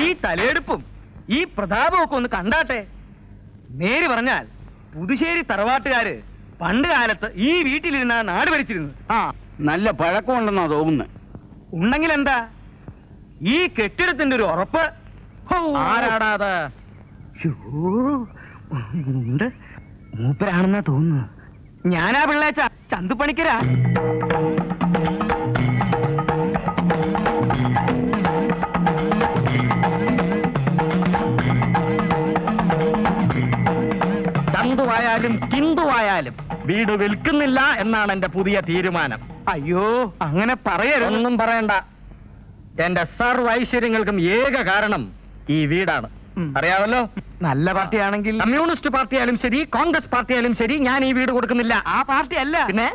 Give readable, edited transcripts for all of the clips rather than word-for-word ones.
ഈ തലയെടുപ്പും ഈ പ്രതാപമൊക്കെ ഒന്ന് കണ്ടാട്ടെ. നേര് പറഞ്ഞാൽ പുതുശ്ശേരി തറവാട്ടുകാര് പണ്ട് കാലത്ത് ഈ വീട്ടിലിരുന്ന നാട് ഭരിച്ചിരുന്നു. ആ നല്ല പഴക്കമുണ്ടെന്നാ തോന്നുന്നത്. ഉണ്ടെങ്കിൽ എന്താ, ഈ കെട്ടിടത്തിന്റെ ഒരു ഉറപ്പ് ആരാടാതെ മൂപ്പരാണെന്നാ തോന്നുന്നു. ഞാനാ പിള്ളേച്ച ചന്തുപണിക്കരാ. ചന്തുവായാലും കിന്തുവായാലും വീട് വിൽക്കുന്നില്ല എന്നാണ് എന്റെ പുതിയ തീരുമാനം. അയ്യോ അങ്ങനെ പറയരുതൊന്നും പറയണ്ട. എന്റെ സർവ്വ ഐശ്വര്യങ്ങൾക്കും ഏക കാരണം ഈ വീടാണ്. അറിയാമല്ലോ, നല്ല പാർട്ടിയാണെങ്കിൽ, കമ്മ്യൂണിസ്റ്റ് പാർട്ടിയായാലും ശരി കോൺഗ്രസ് പാർട്ടിയായാലും ശരി, ഞാൻ ഈ വീട് കൊടുക്കുന്നില്ല. ആ പാർട്ടി അല്ല, പിന്നെ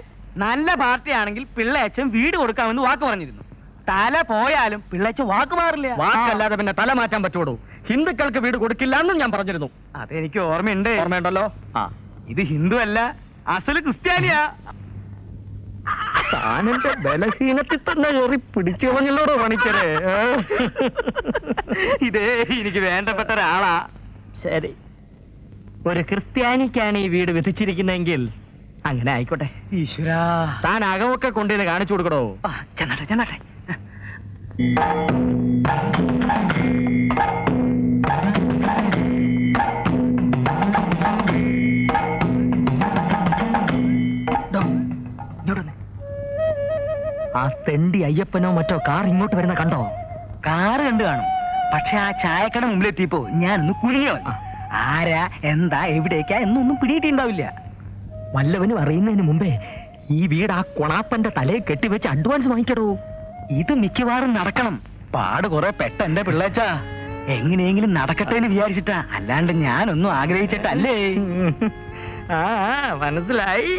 നല്ല പാർട്ടിയാണെങ്കിൽ പിള്ളേച്ചൻ വീട് കൊടുക്കാമെന്ന് വാക്ക് പറഞ്ഞിരുന്നു. തല പോയാലും പിള്ളേച്ച വാക്ക് മാറില്ല. വാക്കല്ലാതെ പിന്നെ തല മാറ്റാൻ പറ്റുള്ളൂ. ഹിന്ദുക്കൾക്ക് വീട് കൊടുക്കില്ല എന്നും ഞാൻ പറഞ്ഞിരുന്നു. അതെനിക്ക് ഓർമ്മയുണ്ട്. ഓർമ്മയുണ്ടല്ലോ. ആ ഇത് ഹിന്ദു അല്ല, അസല് ക്രിസ്ത്യാനിയാ. താനെന്റെ ബലഹീനത്തിൽ തന്നെ കയറി പിടിച്ചുകളഞ്ഞല്ലോടോ പണിക്കരെ. ഇതേ എനിക്ക് വേണ്ടപ്പെട്ട ഒരാളാ. ശരി, ഒരു ക്രിസ്ത്യാനിക്കാണ് ഈ വീട് വിധിച്ചിരിക്കുന്നെങ്കിൽ അങ്ങനെ ആയിക്കോട്ടെ. ഈശ്വരാ, താൻ അകമൊക്കെ കൊണ്ടുവന്ന് കാണിച്ചു കൊടുക്കണോ? ചെന്നാട്ടെ ചെന്നാട്ടെ. ആ തെണ്ടി അയ്യപ്പനോ മറ്റോ കാർ ഇങ്ങോട്ട് വരുന്ന കണ്ടോ? കാറ് കണ്ടു കാണും, പക്ഷെ ആ ചായക്കട മുമ്പിലെത്തിയപ്പോ ഞാനൊന്ന് കുഴിഞ്ഞോ. ആരാ എന്താ എവിടേക്കാ എന്നൊന്നും പിടിയിട്ടുണ്ടാവില്ല. വല്ലവനും അറിയുന്നതിന് മുമ്പേ ഈ വീട് ആ കൊണാപ്പന്റെ തലയെ കെട്ടിവെച്ച് അഡ്വാൻസ് വാങ്ങിക്കടോ. ഇത് മിക്കവാറും നടക്കണം. പാട് കുറെ പെട്ടെന്റെ പിള്ളേച്ച. എങ്ങനെയെങ്കിലും നടക്കട്ടെ എന്ന് വിചാരിച്ചിട്ടാ, അല്ലാണ്ട് ഞാനൊന്നും ആഗ്രഹിച്ചിട്ടല്ലേ. ആ മനസ്സിലായി.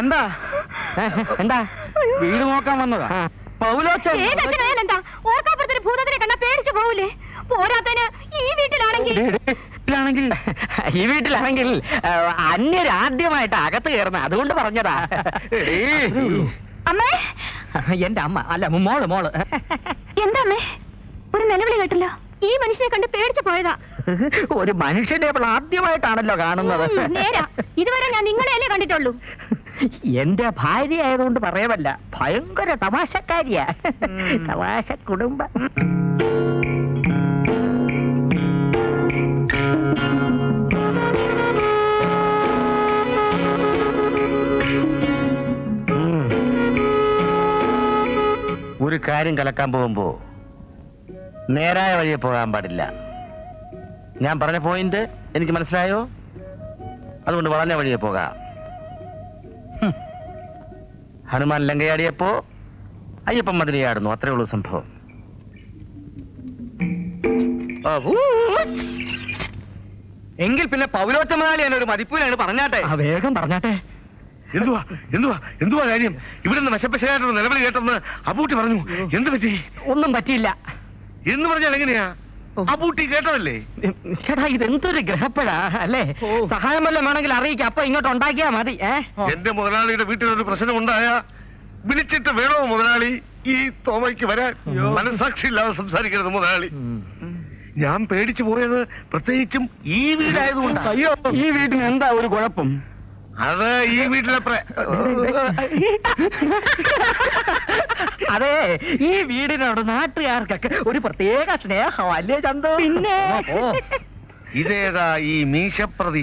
എന്താ എന്താ വീട് നോക്കാൻ വന്നതാ? ഈ വീട്ടിലാണെങ്കിൽ അന്യരാദ്യമായിട്ട് അകത്ത് കയറുന്ന, അതുകൊണ്ട് പറഞ്ഞതാ. എന്റെ അമ്മ അല്ല, മോള് മോള്. എന്താ അമ്മേ ഒരു നിലവിളി കേട്ടല്ലോ? ഈ മനുഷ്യനെ കണ്ട് പേടിച്ചു പോയതാ. ഒരു മനുഷ്യനെ ഇപ്പോൾ ആദ്യമായിട്ടാണല്ലോ കാണുന്നത്. ഇതുവരെ ഞാൻ നിങ്ങളെയല്ലേ കണ്ടിട്ടുള്ളൂ. എന്റെ ഭാര്യ ആയതുകൊണ്ട് പറയമല്ല, ഭയങ്കര തമാശക്കാരിയാ. തമാശ കുടുംബം. ഒരു കാര്യം കലക്കാൻ പോകുമ്പോ നേരായ വഴിയെ പോകാൻ പാടില്ല. ഞാൻ പറഞ്ഞ പോയിന്റ് എനിക്ക് മനസ്സിലായോ? അതുകൊണ്ട് വളഞ്ഞ വഴിയെ പോകാം. ഹനുമാൻ ലങ്കയാടിയപ്പോ അയ്യപ്പൻ മതിലയാടുന്നു. അത്രേ ഉള്ളൂ സംഭവം. എങ്കിൽ പിന്നെ പൗലോറ്റമാലി എന്നൊരു മതിപ്പൂലാണ്. പറഞ്ഞാട്ടെ, വേഗം പറഞ്ഞാട്ടെ. എന്തുവാ എന്തുവാ എന്തുവാ കാര്യം? ഇവിടുന്ന് വശപ്പശയായിട്ടുള്ള നിലവിളി കേട്ടെന്ന് അബൂട്ടി പറഞ്ഞു. എന്ത് പറ്റി? ഒന്നും പറ്റിയില്ല എന്ന് പറഞ്ഞാൽ എങ്ങനെയാ? അബൂട്ടി കേട്ടതല്ലേ? ഇതെന്തൊരു ഗ്രഹപ്പഴാ അല്ലേ? സഹായമല്ലം വേണമെങ്കിൽ അറിയിക്കാം, അപ്പൊ ഇങ്ങോട്ട് ഉണ്ടാക്കിയാ മതി. എന്റെ മുതലാളിയുടെ വീട്ടിലൊരു പ്രശ്നം ഉണ്ടായ വിളിച്ചിട്ട് വേണോ മുതലാളി ഈ തോമയ്ക്ക് വരാൻ? മനസാക്ഷി ഇല്ലാതെ സംസാരിക്കരുത് മുതലാളി. ഞാൻ പേടിച്ചു പോയത് പ്രത്യേകിച്ചും ഈ വീടായതുകൊണ്ട്. അയ്യോ, ഈ വീട്ടിന് എന്താ ഒരു കുഴപ്പം? അത് ഈ വീട്ടിലെ അതെ, ഈ വീടിനോട് നാട്ടുകാർക്കൊക്കെ ഒരു പ്രത്യേക സ്നേഹം അല്ലേ ചന്ത? പിന്നെ ഇതേതാ ഈ മീശപ്രതി?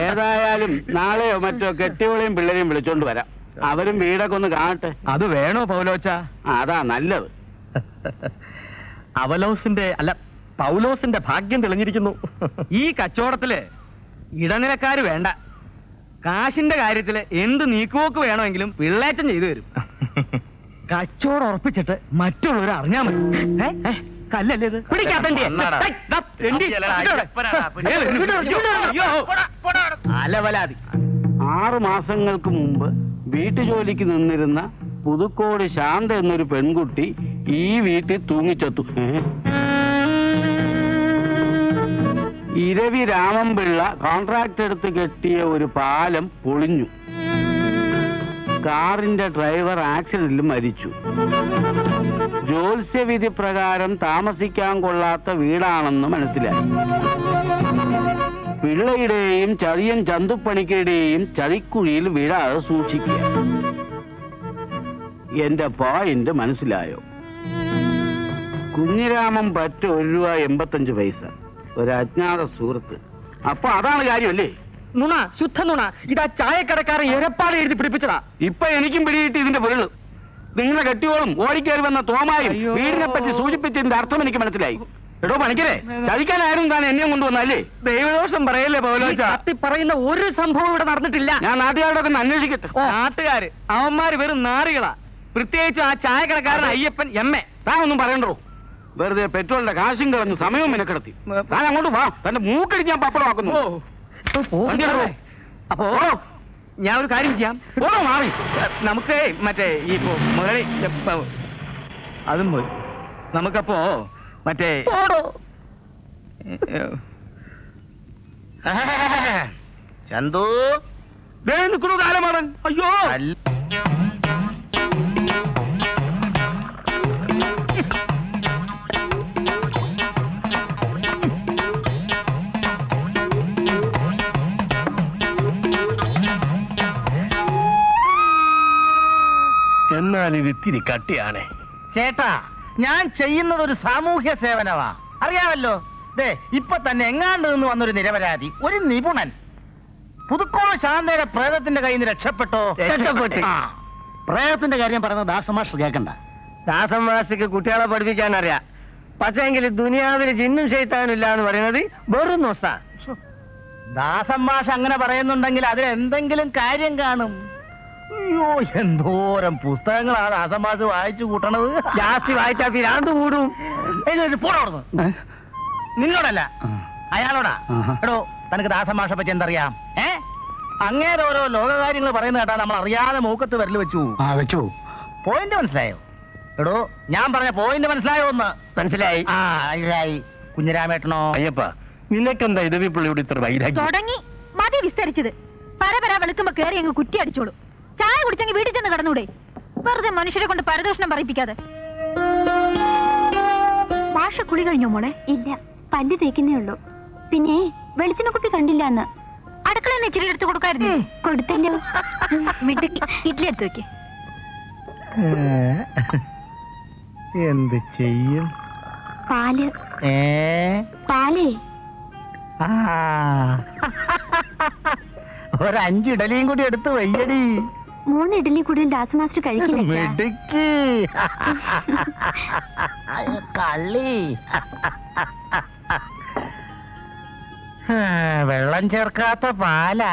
ഏതായാലും നാളെയോ മറ്റോ കെട്ടിയോളെയും പിള്ളേരെയും വിളിച്ചോണ്ട് വരാം. അവരും വീടൊക്കെ ഒന്ന് കാണട്ടെ. അത് വേണോ പൗലോച്ച? അതാ നല്ലത്. അവലോസിന്റെ അല്ല പൗലോസിന്റെ ഭാഗ്യം തെളിഞ്ഞിരിക്കുന്നു. ഈ കച്ചവടത്തില് ഇടനിലക്കാര് വേണ്ട. കാശിന്റെ കാര്യത്തില് എന്ത് നീക്കുപോക്ക് വേണമെങ്കിലും പിള്ളേറ്റം ചെയ്തു തരും. കച്ചവടം ഉറപ്പിച്ചിട്ട് മറ്റുള്ളവർ അറിഞ്ഞാൽ മതി. കല്ലല്ലേ ഇത് അലവലാതി. 6 മാസങ്ങൾക്ക് മുമ്പ് വീട്ടുജോലിക്ക് നിന്നിരുന്ന പുതുക്കോട് ശാന്ത എന്നൊരു പെൺകുട്ടി ഈ വീട്ടിൽ തൂങ്ങിച്ചെത്തു. ഇരവി രാമൻപിള്ള കോൺട്രാക്ട് എടുത്ത് കെട്ടിയ ഒരു പാലം പൊളിഞ്ഞു. കാറിന്റെ ഡ്രൈവർ ആക്സിഡന്റിൽ മരിച്ചു. ജ്യോത്സ്യവിധി പ്രകാരം താമസിക്കാൻ കൊള്ളാത്ത വീടാണെന്ന് മനസ്സിലായി. പിള്ളയുടെയും ചതിയൻ ചന്തുപ്പണിക്കരുടെയും ചതിക്കുഴിയിൽ വീഴാതെ സൂക്ഷിക്കുക. എന്റെ പോയിന്റ് മനസ്സിലായോ? കുഞ്ഞിരാമൻ പറ്റ ₹1.85 ഒരജ്ഞാത സുഹൃത്ത്. അപ്പൊ അതാണ് കാര്യമല്ലേ? നുണ, ശുദ്ധ നുണ. ഇതാ ചായക്കടക്കാരൻ എരപ്പാട് എഴുതി പിടിപ്പിച്ചതാ. ഇപ്പൊ എനിക്കും പിടിയിട്ട് ഇതിന്റെ പൊരുള്. നിങ്ങളെ കെട്ടിയോളും ഓടിക്കയറി വന്ന തോമായും വീടിനെ പറ്റി സൂചിപ്പിച്ചതിന്റെ അർത്ഥം എനിക്ക് മനസ്സിലായി. എടോ പണിക്കരെ, ചതിക്കാനായിരുന്നു താൻ എന്നെ കൊണ്ടുവന്നല്ലേ? ദൈവദോഷം പറയല്ലേ പൗലോച്ചാ. കത്തി പറയുന്ന ഒരു സംഭവം ഇവിടെ നടന്നിട്ടില്ല. ഞാൻ നാട്ടുകാരോടൊക്കെ അന്വേഷിക്കട്ടെ. നാട്ടുകാര് അവന്മാര് വെറും നാറികളാ. പ്രത്യേകിച്ച് ആ ചായക്കടക്കാരൻ അയ്യപ്പൻ എം എ. താൻ ഒന്നും പറയണ്ടോ? വെറുതെ പെട്രോളിന്റെ കാശും കളഞ്ഞ് സമയവും മെനക്കെടുത്തി. താൻ അങ്ങോട്ട് വാ. തന്റെ മൂക്കടിച്ച് ഞാൻ പപ്പടമാക്കുന്നു. അപ്പോ ഞാൻ ഒരു കാര്യം ചെയ്യാം. നമുക്ക് മറ്റേ ഈ മുകളി അതും പോയി. നമുക്കപ്പോ മറ്റേ ചന്തു നിൽക്കണു കാലമാണ്. അയ്യോ ിരി കട്ടിയാണ് ചേട്ടാ. ഞാൻ ചെയ്യുന്നത് ഒരു സാമൂഹ്യ സേവനമാ, അറിയാമല്ലോ. ദേ ഇപ്പൊ തന്നെ എങ്ങാണ്ട് നിന്ന് വന്നൊരു നിരപരാധി, ഒരു നിപുണൻ പുതുക്കോട് ശാന്തയുടെ പ്രേതത്തിന്റെ കയ്യിൽ നിന്ന് രക്ഷപ്പെട്ടോ. പ്രേതത്തിന്റെ കാര്യം പറഞ്ഞ ദാസമാഷ് കേൾക്കണ്ട. ദാസമാഷിക്ക് കുട്ടികളെ പഠിപ്പിക്കാൻ അറിയാം. പക്ഷെങ്കിൽ ദുനിയാവിൽ ജിന്നും ശൈത്താനും ഇല്ല എന്ന് പറയുന്നത് വെറും നോസാ. ദാസമാഷ് അങ്ങനെ പറയുന്നുണ്ടെങ്കിൽ അതിലെന്തെങ്കിലും കാര്യം കാണും. അയ്യോ എന്തോരം പുസ്തകങ്ങളാണ് ആസമാസ് വായിച്ചു കൂട്ടണത്. ജാസ്തി വായിച്ചാ പിരാന്ത് കൂടും. പോടോടുന്നു നിന്നോടല്ല, അയാളോടാ. എടോ തനിക്ക് ദാസമാഷെ പറ്റി എന്തറിയാം? അങ്ങേരെ ഓരോ ലോകകാര്യങ്ങൾ പറയുന്ന കേട്ടാ നമ്മൾ അറിയാതെ മൂക്കത്ത് വരല് വെച്ചു. പോയിന്റ് മനസ്സിലായോ? എടോ ഞാൻ പറഞ്ഞ പോയിന്റ് മനസ്സിലായോ? ഒന്ന് മനസ്സിലായി. ആ മനസ്സിലായി. കുഞ്ഞിരാമേട്ടനോ അയ്യപ്പ നിനക്കെന്താ ഇതവിപ്പുള്ളിയോട് ഇത്ര വൈരാഗ്യം? തുടങ്ങി മതി വിസ്തരിച്ചത്. പരപരാ വെളുക്കുമ്പോ കയറി അങ്ങ് കുറ്റി അടിച്ചോളൂ. ചായ കുടിച്ചെങ്കിൽ വീട്ടിൽ ചെന്ന് കിടന്നൂടെ? വെറുതെ മനുഷ്യരെ കൊണ്ട് പരദൂഷണം പറയിപ്പിക്കാതെ. ഭാഷ കുളി കഴിഞ്ഞോ മോളെ? ഇല്ല, പല്ല് തേക്കുന്നേ ഉള്ളൂ. പിന്നെ വെളിച്ചെണ്ണ കുപ്പി കണ്ടില്ല എന്ന് അടുക്കളയിൽ ഇച്ചിരി എടുത്തു കൊടുക്കായിരുന്നു. കൊടുത്തല്ലോ. ഇഡ്ലി എടുത്തു വെക്കേ. എന്ത് ചെയ്യും? പാല് പാലേ 5 ഇഡലിയും കൂടി എടുത്ത് വയ്യടി. 3 ഇഡലി കൂടി ദാസ് മാസ്റ്റർ കഴിക്കില്ല. മിടുക്കി കള്ളി. വെള്ളം ചേർക്കാത്ത പാലാ.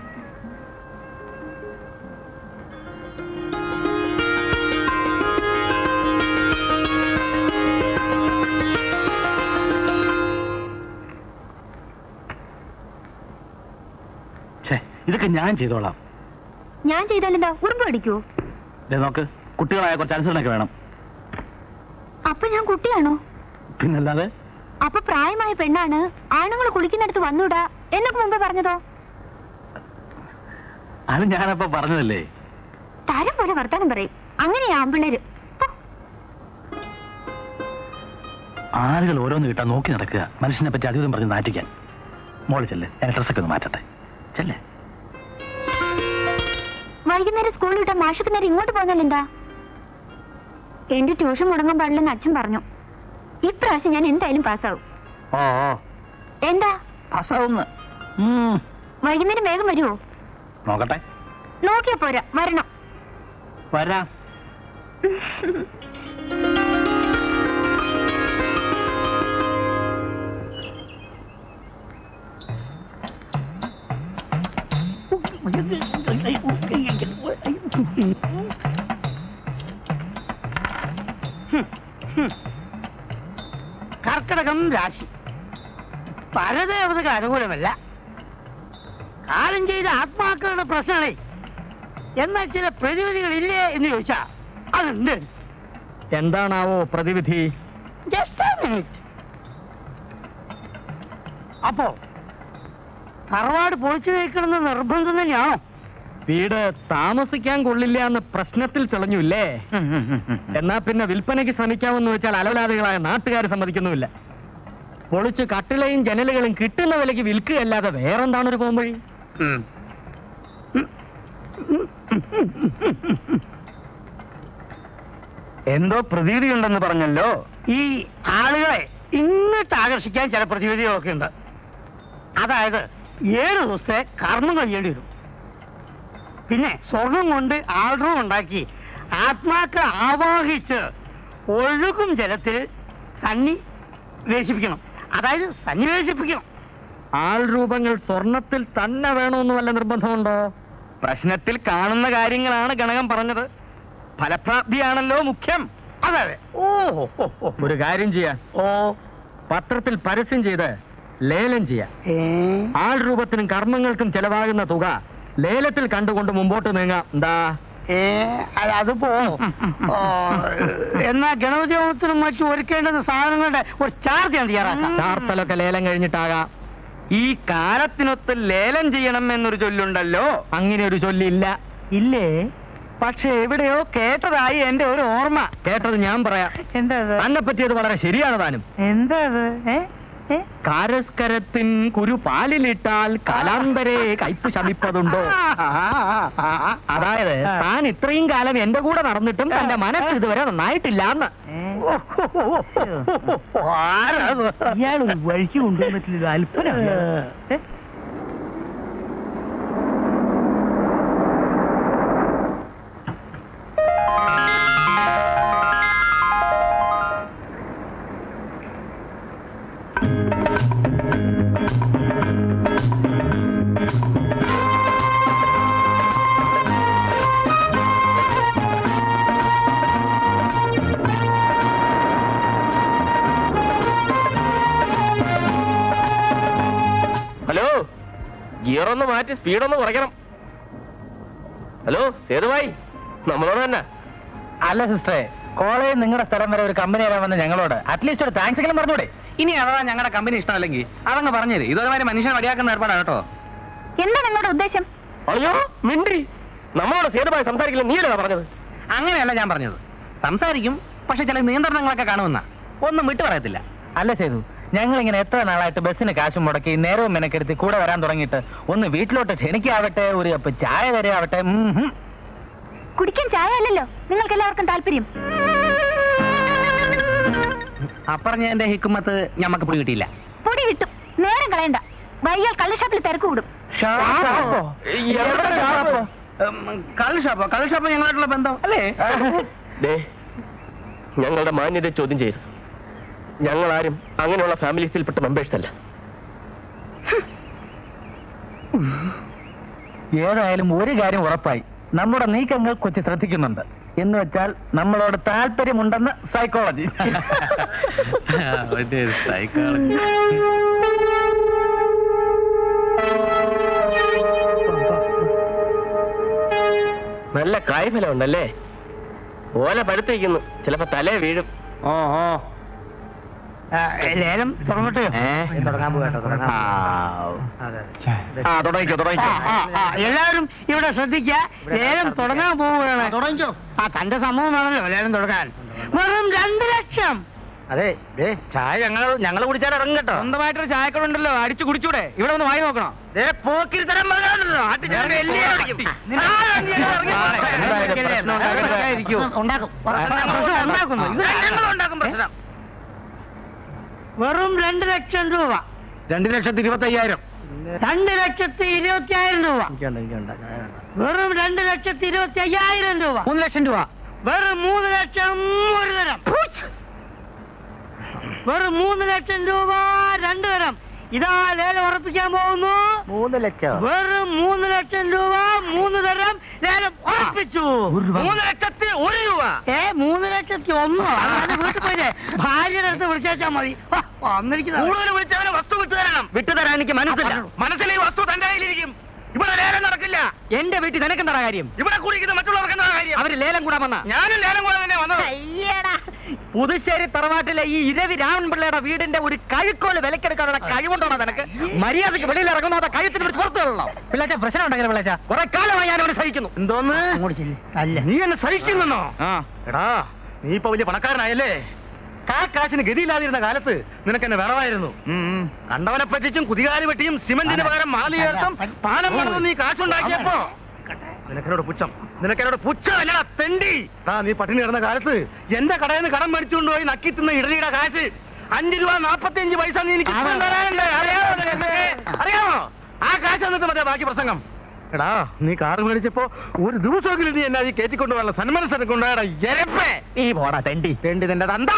ഇതൊക്കെ ഞാൻ ചെയ്തോളാം. ഞാൻ ചെയ്താലെന്താ? ഉറുമ്പ് അടിക്കൂ. നോക്ക്, കുട്ടികളായ കുറച്ച് അനുസരണൊക്കെ വേണം. അപ്പൊ ഞാൻ കുട്ടിയാണോ? പിന്നല്ലാതെ. അപ്പൊ പ്രായമായ പെണ്ണാണ് ആണുങ്ങൾ കുളിക്കുന്നിടത്ത് വന്നൂടാ എന്നൊക്കെ മുമ്പേ പറഞ്ഞതോ? അത് ഞാനപ്പോ പറഞ്ഞതല്ലേ. തരം പോലെ വർത്താനം പറയും. അങ്ങനെയാ ആമ്പിള്ളേര്. ആളുകൾ ഓരോന്ന് കിട്ടാൻ നോക്കി നടക്കുക, മനുഷ്യനെ പറ്റി അധികം പറഞ്ഞ് നാറ്റിക്കാൻ. മോള് ചെല്ലേ, എന്റെ ഡ്രസ്സൊക്കെ ഒന്ന് മാറ്റട്ടെ. ചെല്ലേ. വൈകുന്നേരം സ്കൂളിൽ വിട്ടാൽ മാഷത്തിന് നേരെ ഇങ്ങോട്ട് പോകുന്നില്ലെന്താ? എന്റെ ട്യൂഷൻ മുടങ്ങാൻ പാടില്ലെന്ന് അച്ഛൻ പറഞ്ഞു. ഇപ്രാവശ്യം ഞാൻ എന്തായാലും പാസ്സാവും. എന്താ പാസ്സാവും? വൈകുന്നേരം വേഗം വരുമോ? നോക്കട്ടെ. നോക്കിയാ പോരാ, വരണം. വരാം. കർക്കിടകം രാശി പരദേവതക്ക് അനുകൂലമല്ല. കാലം ചെയ്ത ആത്മാക്കളുടെ പ്രശ്നങ്ങളെ എന്നാൽ ചില പ്രതിവിധികളില്ലേ എന്ന് ചോദിച്ചാ അതുണ്ട്. എന്താണാവോ പ്രതിവിധി? അപ്പോ തറവാട് പൊളിച്ചു വെക്കണമെന്ന് നിർബന്ധം തന്നെയാണോ? വീട് താമസിക്കാൻ കൊള്ളില്ല എന്ന് പ്രശ്നത്തിൽ തെളിഞ്ഞില്ലേ? എന്നാ പിന്നെ വിൽപ്പനയ്ക്ക് ശ്രമിക്കാമെന്ന് വെച്ചാൽ അലവലാദികളായ നാട്ടുകാർ സമ്മതിക്കുന്നുമില്ല. പൊളിച്ച് കട്ടിലയും ജനലുകളും കിട്ടുന്ന വിലയ്ക്ക് വിൽക്കുകയല്ലാതെ വേറെന്താണൊരു പോംവഴി? എന്തോ പ്രതിവിധി ഉണ്ടെന്ന് പറഞ്ഞല്ലോ. ഈ ആളുകളെ ഇങ്ങോട്ട് ആകർഷിക്കാൻ ചില പ്രതിവിധികളൊക്കെ ഉണ്ട്. അതായത് 7 ദിവസത്തെ കർമ്മം കഴിയേണ്ടി വരും. പിന്നെ സ്വർണം കൊണ്ട് ആൾറൂം ഉണ്ടാക്കി ആത്മാക്കൾ ആവാഹിച്ച് ഒഴുകും ജലത്തിൽ സന്നിവേശിപ്പിക്കണം. അതായത് സന്നിവേശിപ്പിക്കണം. ആൾരൂപങ്ങൾ സ്വർണത്തിൽ തന്നെ വേണമെന്ന് വല്ല നിർബന്ധമുണ്ടോ? പ്രശ്നത്തിൽ കാണുന്ന കാര്യങ്ങളാണ് ഗണകം പറഞ്ഞത്. ഫലപ്രാപ്തിയാണല്ലോ മുഖ്യം. അതെ. ഓ, ഒരു കാര്യം ചെയ്യാം. പത്രത്തിൽ പരസ്യം ചെയ്ത് ലേലം ചെയ്യാം. ആൾരൂപത്തിനും കർമ്മങ്ങൾക്കും ചെലവാകുന്ന തുക ലേലത്തിൽ കണ്ടുകൊണ്ട് മുമ്പോട്ട് നീങ്ങാം. എന്താ? അത് പോണോ? എന്നാ ഗണപതി ഹോമത്തിനും മറ്റും ഒരുക്കേണ്ടുന്ന സാധനങ്ങളുടെ ഒരു ചാർജ് ഞാൻ തയ്യാറാക്കാം. ചാർത്തലൊക്കെ ലേലം കഴിഞ്ഞിട്ടാകാം. ഈ കാലത്തിനൊത്ത് ലേലം ചെയ്യണം എന്നൊരു ചൊല്ലുണ്ടല്ലോ. അങ്ങനെ ഒരു ചൊല്ലില്ല. ഇല്ലേ? പക്ഷെ എവിടെയോ കേട്ടതായി എന്റെ ഒരു ഓർമ്മ. കേട്ടത് ഞാൻ പറയാം. എന്താ? അന്നെ പറ്റിയത് വളരെ ശരിയാണ് താനും. എന്താ? കാരസ്കരത്തിൻ കുരു പാലിലിട്ടാൽ കാലാന്തരെ കയ്പ് ശമിപ്പതുണ്ടോ? അതായത് താൻ ഇത്രയും കാലം എന്റെ കൂടെ നടന്നിട്ടും തന്റെ മനസ്സ് ഇതുവരെ നന്നായിട്ടില്ല എന്ന്. ഇയാൾ വഴിക്ക് കൊണ്ടുപോകാൻ പറ്റില്ല. അല്പന ഒന്ന് മാറ്റി സ്പീഡൊന്ന് കുറയ്ക്കണം. ഹലോ സേതുഭായി, നമ്മളോട് തന്നെ അല്ല സിസ്റ്ററെ? കോളേജ് നിങ്ങളുടെ സ്ഥലം വരെ ഒരു കമ്പനി വരാൻ വന്ന ഞങ്ങളോട് അറ്റ്ലീസ്റ്റ് ഒരു താങ്ക്സ് എങ്കിലും പറഞ്ഞൂടെ? ഇനി അഥവാ ഞങ്ങളുടെ കമ്പനി ഇഷ്ടമല്ലെങ്കിൽ അതങ്ങ് പറഞ്ഞത് ഇതൊരുമാതിരി മനുഷ്യനെ വടിയാക്കുന്ന ഏർപ്പാടാണ് കേട്ടോ. എന്താ നിങ്ങളുടെ ഉദ്ദേശം? അയ്യോ മിണ്ടി, നമ്മളോട് സേതുഭായി സംസാരിക്കില്ല. നീ അല്ല പറഞ്ഞത്. അങ്ങനെയല്ല ഞാൻ പറഞ്ഞത്. സംസാരിക്കും, പക്ഷെ ചില നിയന്ത്രണങ്ങളൊക്കെ കാണുമെന്ന ഒന്നും വിട്ടു പറയത്തില്ല. അല്ല സേതു, ഞങ്ങളിങ്ങനെ എത്ര നാളായിട്ട് ബസ്സിന് കാശും മുടക്കി നേരവും മെനക്കെടുത്തി കൂടെ വരാൻ തുടങ്ങിയിട്ട് ഒന്ന് വീട്ടിലോട്ട് ക്ഷണിക്കാവട്ടെ, ഒരു കപ്പ് ചായ വരെ ആവട്ടെ. കുടിക്കാൻ ചായ അല്ലല്ലോ നിങ്ങൾക്ക് എല്ലാവർക്കും താല്പര്യം. അപ്പറഞ്ഞതിന്റെ ഹിക്കുമത്ത് ഞമ്മക്ക് പൊടി കിട്ടിയില്ല. പൊടി കിട്ടും, നേരം കളയണ്ട. വൈകിയാൽ കള്ളുഷാപ്പിൽ തിരക്ക് കൂടും. കള്ളുഷാപ്പോ? കള്ളുഷാപ്പോ ഞങ്ങളായിട്ടുള്ള ബന്ധം അല്ലേ? ഞങ്ങളുടെ മാന്യത ചോദ്യം ചെയ്തു. ഞങ്ങളാരും അങ്ങനെയുള്ള ഫാമിലീസിൽപ്പെട്ട മെമ്പേഴ്സ് അല്ല. ഏതായാലും ഒരു കാര്യം ഉറപ്പായി, നമ്മുടെ നീക്കങ്ങൾ കൊച്ചി ശ്രദ്ധിക്കുന്നുണ്ട്. എന്ന് വെച്ചാൽ നമ്മളോട് താല്പര്യമുണ്ടെന്ന് സൈക്കോളജി. നല്ല കായ്ഫലം ഉണ്ടല്ലേ? ഓല പഴുത്തിരിക്കുന്നു, ചിലപ്പോ തലേ വീഴും. ഓ ലേലം തുടങ്ങട്ടെയോ? തുടങ്ങാൻ പോകട്ടോ, എല്ലാവരും ഇവിടെ ശ്രദ്ധിക്കുക, ലേലം തുടങ്ങാൻ പോവുകയാണ്. തുടങ്ങിക്കോ, ആ തന്റെ സമൂഹം ആണല്ലോ ലേലം തുടങ്ങാൻ. വെറും 2 ലക്ഷം. അതെ, ചായ ഞങ്ങൾ കുടിച്ചാൽ ഇറങ്ങും കേട്ടോ. സ്വന്തമായിട്ടൊരു ചായക്കടുണ്ടല്ലോ, അടിച്ചു കുടിച്ചൂടെ? ഇവിടെ ഒന്ന് വായി നോക്കണം. വെറും 2 ലക്ഷം രൂപ. 2,25,000. 2,25,000 രൂപ. വെറും 2,25,000 രൂപ. 3 ലക്ഷം രൂപ. വെറും 3 ലക്ഷം. 1 തരം. വെറും 3 ലക്ഷം രൂപ 2 തരം. ഇതാ ലേലം ഉറപ്പിക്കാൻ പോകുന്നു. 3 ലക്ഷം. വെറും 3 ലക്ഷം രൂപ 3 തരം ലേലം ഉറപ്പിച്ചു. 3 ലക്ഷത്തിൽ 1 രൂപ. 3 ലക്ഷത്തി 1. വീട്ടിൽ പോയില്ലേ, ഭാര്യയുടെ അടുത്ത് വിളിച്ചാൽ മതി. കൂടുതൽ വിളിച്ചവനെ വസ്തു വിട്ടുതരണം. വിട്ടുതരാൻ എനിക്ക് മനസ്സില്ല. മനസ്സിലെ വസ്തു തന്റെ കയ്യിലിരിക്കും. ഇവിടെ ലേലം നടക്കില്ല. എന്റെ വീട്ടിൽ നിനക്ക് എന്താ കാര്യം? ഇവിടെ കുടിക്കുന്ന മറ്റുള്ളവർക്ക് കാര്യം? അവര് ലേലം കൂടാൻ വന്ന ഞാനും ലേലം കൂടെ തന്നെ വന്നത്. പുതുശ്ശേരി തറവാട്ടിലെ ഈ ഇരവി രാമൻ പിള്ളയുടെ വീടിന്റെ ഒരു കഴുക്കോല് വിലക്കെടുക്കാനുള്ള കഴിവുണ്ടോണോ നിനക്ക്? മര്യാദയ്ക്ക് വെളിയിൽ ഇറങ്ങുന്നോ, അതോ കഴുത്തിന് പിടിച്ച് പുറത്തുള്ളോ? പിള്ളേച്ച പ്രശ്നം ഉണ്ടെങ്കിലും പിള്ളേച്ച കുറെ കാലമായി ഞാൻ അവനെ സഹിക്കുന്നു. എന്തോന്ന് നീ എന്നെ സഹിക്കുന്നോ? എടാ, നീ ഇപ്പൊ വലിയ പണക്കാരനായല്ലേ. കാശിന് ഗതിയില്ലാതിരുന്ന കാലത്ത് നിനക്ക് എന്നെ വിളവായിരുന്നു. കണ്ടവനെ പറ്റിച്ചും കുതികാലി വെട്ടിയും സിമന്റിന് പകരം മാലി ചേർത്തും പാനം മറന്നും നീ കാശുണ്ടാക്കിയപ്പോ നിനക്കെന്നോട് പുച്ഛം. നിനക്കെന്നോട് പുച്ഛമല്ല, തെണ്ടി. നീ പട്ടിണി കിടന്ന കാലത്ത് എന്റെ കടയിൽ നിന്ന് കടം മേടിച്ചുകൊണ്ടുപോയി നക്കി തിന്ന ഇടലിയുടെ കാശ് 5 രൂപ 45 പൈസ നീ എനിക്ക് തരാനുണ്ട്. അറിയാമോ? ആ കാശ് എന്നിട്ട് മറ്റേ ബാക്കി പ്രസംഗം. എടാ, നീ കാറ് മേടിച്ചപ്പോ ഒരു ദിവസമെങ്കിലും നീ എന്നാ കയറ്റിക്കൊണ്ടു പോകാനുള്ള സന്മനസ് എടുക്കൊണ്ടാടാ എരപ്പേ. നീ പോടാ തെണ്ടി. തെണ്ടി നിന്റെ തന്താ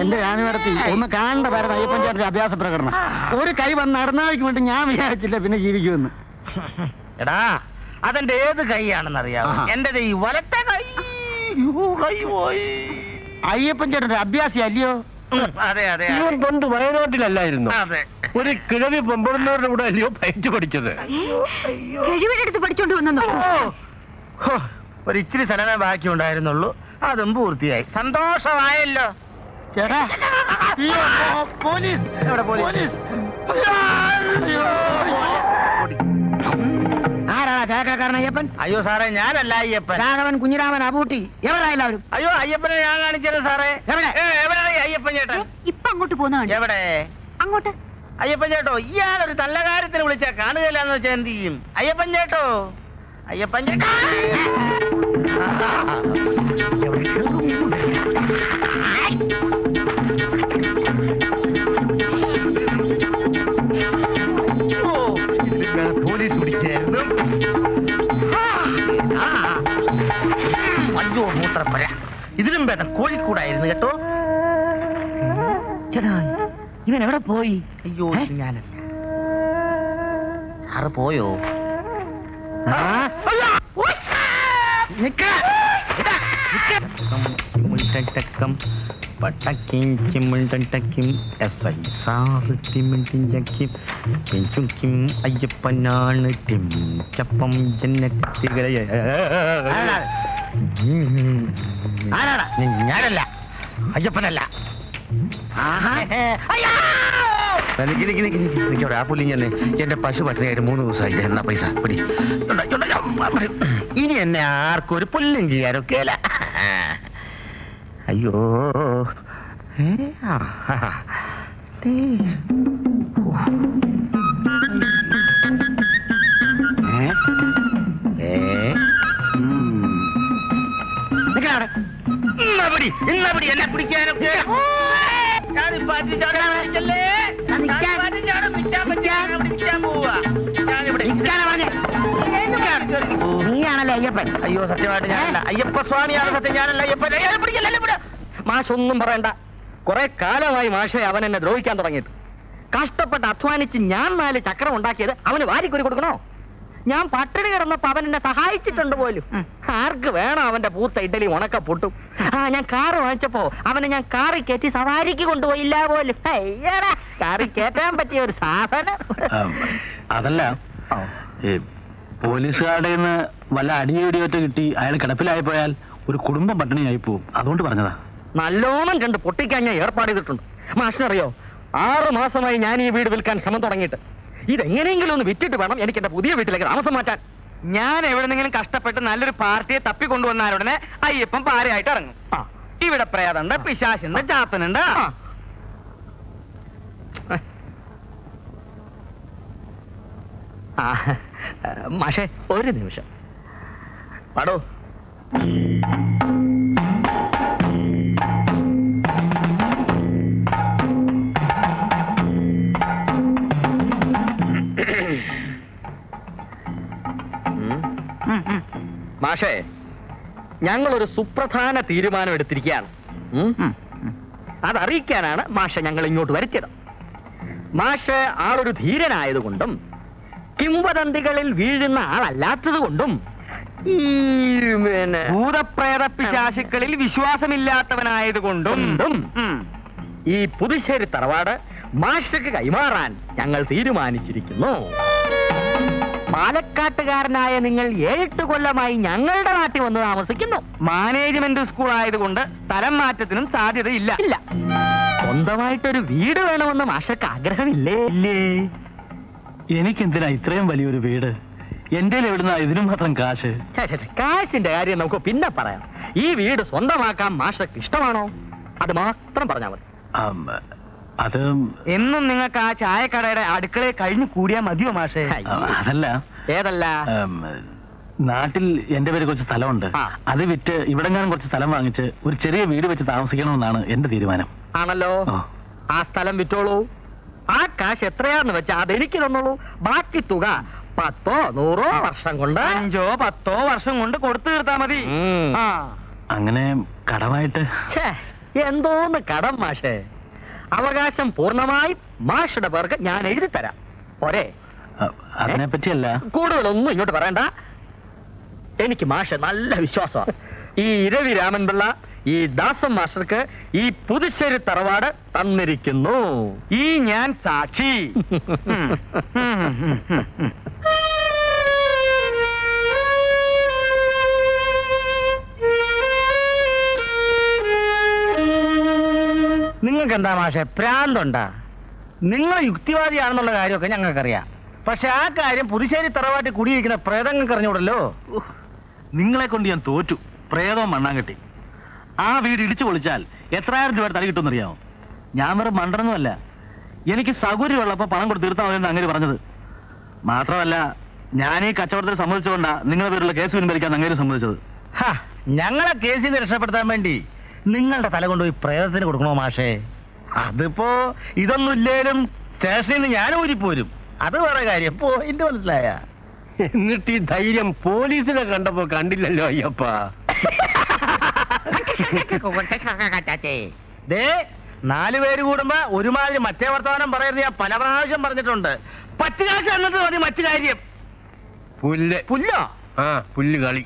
എന്റെ ഞാനിടത്തി ഒന്ന് കാണേണ്ട പേര് അയ്യപ്പൻചാട്ടിന്റെ അഭ്യാസ പ്രകടനം. ഒരു കൈ വന്ന് അടനാഴിക്ക് വേണ്ടി ഞാൻ വിചാരിച്ചില്ല പിന്നെ ജീവിക്കുമെന്ന്. എടാ, അതെന്റെ ഏത് കൈയാണെന്ന് അറിയാമോ? എന്റെ ഈ വലത്തെ കൈ. അയ്യപ്പൻചാട്ടിന്റെ അഭ്യാസി അല്ലയോ? അതെ അതെ, പണ്ട് വയനാട്ടിലല്ലായിരുന്നു ഒരു കിഴവി പൊമ്പടുന്നവരുടെ കൂടെ അല്ലയോ പയച്ചു പഠിച്ചത്? കിഴവിടെടുത്ത് പഠിച്ചോണ്ട് വന്നോ? ഒരു ഇച്ചിരി സ്ഥലമേ ബാക്കി ഉണ്ടായിരുന്നുള്ളൂ, അതും പൂർത്തിയായി. സന്തോഷമായല്ലോ. ചേട്ടാ, പോലീസ് എവിടെ? പോലീസ് ആരാ ചായക്കാരൻ? അയ്യപ്പൻ. അയ്യോ സാറേ, ഞാനല്ല അയ്യപ്പൻ. രാഘവൻ, കുഞ്ഞിരാമൻ, അബൂട്ടി, എവിടെ എല്ലാവരും? അയ്യോ, അയ്യപ്പനെ ഞാൻ കാണിച്ചത് സാറേ. എവിടെ അയ്യപ്പൻ ചേട്ടൻ? ഇപ്പൊ അങ്ങോട്ട് പോകുന്ന. എവിടെ അങ്ങോട്ട്? അയ്യപ്പൻ ചേട്ടോ, ഇയാളൊരു നല്ല കാര്യത്തിന് വിളിച്ചാ കാണുകയില്ലാന്ന് വെച്ചാൽ എന്ത് ചെയ്യും? അയ്യപ്പൻ ചേട്ടോ, അയ്യപ്പൻ ചേട്ടാ. പോലീസ് പിടിച്ചായിരുന്നു. അയ്യോ മൂത്രപ്പഴ, ഇതിലും വേണം കോഴിക്കൂടായിരുന്നു കേട്ടോ. ചേട്ടാ, ഇവൻ എവിടെ പോയി? അയ്യോ, ഞാനല്ല സാറ്. പോയോ? മാഷൊന്നും പറയണ്ട, കുറെ കാലമായി മാഷെ അവൻ എന്നെ ദ്രോഹിക്കാൻ തുടങ്ങിയിട്ട്. കഷ്ടപ്പെട്ട് അധ്വാനിച്ച് ഞാൻ 4 ചക്രം ഉണ്ടാക്കിയത് അവന് വാരിക്കൊരു കൊടുക്കണോ? ഞാൻ പട്ടിണി കിടന്നപ്പോ അവൻ എന്നെ സഹായിച്ചിട്ടുണ്ട് പോലും. ആർക്ക് വേണം അവന്റെ പൂത്ത ഇഡലി ഉണക്ക പൊട്ടും. ഞാൻ കാറ് വാങ്ങിച്ചപ്പോ അവനെ ഞാൻ കാറി കയറ്റി സവാരിക്ക് കൊണ്ടുപോയില്ല പോലും. കാറി കയറ്റാൻ പറ്റിയ ഒരു സാധനം അതല്ല. പോലീസുകാരുടെ വല്ല അടിയോടിയോട്ട് കിട്ടി അയാൾ കിടപ്പിലായി പോയാൽ ഒരു കുടുംബം പട്ടിണിയായി പോവും. അതുകൊണ്ട് പറഞ്ഞതാ. നല്ലോണം 2 പൊട്ടിക്കാൻ ഞാൻ ഏർപ്പാട് ചെയ്തിട്ടുണ്ട്. മാഷിനറിയോ, 6 മാസമായി ഞാൻ ഈ വീട് വിൽക്കാൻ ശ്രമം തുടങ്ങിയിട്ട്. ഇതെങ്ങനെയെങ്കിലും ഒന്ന് വിറ്റിട്ട് വേണം എനിക്ക് എന്റെ പുതിയ വീട്ടിലേക്ക് താമസം മാറ്റാൻ. ഞാൻ എവിടെന്നെങ്കിലും കഷ്ടപ്പെട്ട് നല്ലൊരു പാർട്ടിയെ തപ്പിക്കൊണ്ടുവന്നാലുടനെ അയ്യപ്പം പാരയായിട്ട് ഇറങ്ങും. ഇവിടെ പ്രേതണ്ട്, പിശാശുണ്ട്, ചാത്തനുണ്ട്. മാഷേ ഒരു നിമിഷം പാടോ. മാഷേ, ഞങ്ങളൊരു സുപ്രധാന തീരുമാനം എടുത്തിരിക്കുകയാണ്. അതറിയിക്കാനാണ് മാഷ ഞങ്ങൾ ഇങ്ങോട്ട് വരുത്തിയത്. മാഷ് ആളൊരു ധീരനായതുകൊണ്ടും കിംവദന്തികളിൽ വീഴുന്ന ആളല്ലാത്തതുകൊണ്ടും ഈ ഭൂതപ്രേത പിശാശുക്കളിൽ വിശ്വാസമില്ലാത്തവനായതുകൊണ്ടും ഈ പുതുശ്ശേരി തറവാട് മാഷക്ക് കൈമാറാൻ ഞങ്ങൾ തീരുമാനിച്ചിരിക്കുന്നു. പാലക്കാട്ടുകാരനായ നിങ്ങൾ 7 കൊല്ലമായി ഞങ്ങളുടെ നാട്ടിൽ വന്ന് താമസിക്കുന്നു. മാനേജ്മെന്റ് സ്കൂൾ ആയതുകൊണ്ട് സ്ഥലം മാറ്റത്തിനും സാധ്യതയില്ല. സ്വന്തമായിട്ടൊരു വീട് വേണമെന്ന് മാഷക്ക് ആഗ്രഹമില്ലേ? എനിക്കെന്തിനാ ഇത്രയും വലിയൊരു വീട്? എന്റെ എവിടുന്ന ഇതിനു മാത്രം കാശ്? കാശിന്റെ കാര്യം നമുക്ക് പിന്നെ പറയാം. ഈ വീട് സ്വന്തമാക്കാൻ മാഷക്ക് ഇഷ്ടമാണോ? അത് മാത്രം പറഞ്ഞാൽ മതി. അത് എന്നും നിങ്ങൾക്ക് ആ ചായക്കടയുടെ അടുക്കളയെ കഴിഞ്ഞു കൂടിയാ മതിയോ മാഷേ? അതല്ല. ഏതല്ല? നാട്ടിൽ എന്റെ പേര് കുറച്ച് സ്ഥലമുണ്ട്. അത് വിറ്റ് ഇവിടെങ്ങാനും കുറച്ച് സ്ഥലം വാങ്ങിച്ച് ഒരു ചെറിയ വീട് വെച്ച് താമസിക്കണമെന്നാണ് എന്റെ തീരുമാനം. ആണല്ലോ. ആ സ്ഥലം വിറ്റോളൂ. ആ കാശ് എത്രയാന്ന് വെച്ചാൽ അതെനിക്ക് തന്നോളൂ. ബാക്കി തുക 10 or 100 വർഷം കൊണ്ട്, 5 or 10 വർഷം കൊണ്ട് കൊടുത്തു തീർത്താ മതി. അങ്ങനെ കടമായിട്ട് എന്തോന്ന് കടം മാഷേ? അവകാശം പൂർണ്ണമായി മാഷയുടെ പേർക്ക് ഞാൻ എഴുതി തരാം. പോരെ? അതിനെപ്പറ്റിയല്ല, കൂടുതലൊന്നും ഇങ്ങോട്ട് പറയണ്ട. എനിക്ക് മാഷ നല്ല വിശ്വാസമാണ്. ഈ ഇരവി രാമൻപിള്ള, ഈ ദാസം മാഷർക്ക് ഈ പുതുശ്ശേരി തറവാട് തന്നിരിക്കുന്നു. ഈ ഞാൻ സാക്ഷി. നിങ്ങൾക്ക് എന്താ മാഷെ പ്രാന്തുണ്ടാ? നിങ്ങൾ യുക്തിവാദിയാണെന്നുള്ള കാര്യമൊക്കെ ഞങ്ങൾക്കറിയാം. പക്ഷെ ആ കാര്യം പുതുശ്ശേരി തറവാട്ടിൽ കുടിയിരിക്കുന്ന പ്രേതങ്ങൾക്ക് അറിഞ്ഞൂടല്ലോ. നിങ്ങളെ കൊണ്ട് ഞാൻ തോറ്റു. പ്രേതവും മണ്ണാങ്കട്ടി. ആ വീട് ഇടിച്ചു പൊളിച്ചാൽ 3,000 രൂപ തടി കിട്ടുമെന്നറിയാമോ? ഞാൻ വേറെ മണ്ടനൊന്നുമല്ല. എനിക്ക് സൗകര്യമുള്ളപ്പോൾ പണം കൊടുത്ത് തീർത്താൽ മതി എന്ന് അങ്ങേര് പറഞ്ഞത്. മാത്രമല്ല, ഞാൻ ഈ കച്ചവടത്തിൽ സമ്മതിച്ചുകൊണ്ടാണ് നിങ്ങളുടെ പേരുള്ള കേസ് പിൻവലിക്കാൻ അങ്ങേര് സമ്മതിച്ചത്. ഞങ്ങളെ കേസിൽ നിന്ന് രക്ഷപ്പെടുത്താൻ വേണ്ടി നിങ്ങളുടെ തല കൊണ്ടുപോയി പ്രേതത്തിന് കൊടുക്കണോ മാഷേ? അതിപ്പോ ഇതൊന്നും ഇല്ലേലും സ്റ്റേഷനിൽ നിന്ന് ഞാൻ ഊരിപ്പോരും. അത് വേറെ കാര്യം. പോയിന്റ് മനസ്സിലായ? എന്നിട്ട് ഈ ധൈര്യം പോലീസിനെ കണ്ടപ്പോ കണ്ടില്ലല്ലോ അയ്യപ്പ. നാലുപേര് കൂടുമ്പോ ഒരുമാതിരി മറ്റേ വർത്തമാനം പറയരുത്. ഞാൻ പല പ്രാവശ്യം പറഞ്ഞിട്ടുണ്ട്. പറ്റുകാശം എന്നത് മതി. മറ്റു കാര്യം പുല്ല് പുല്ലോ പുല്ല് കളി.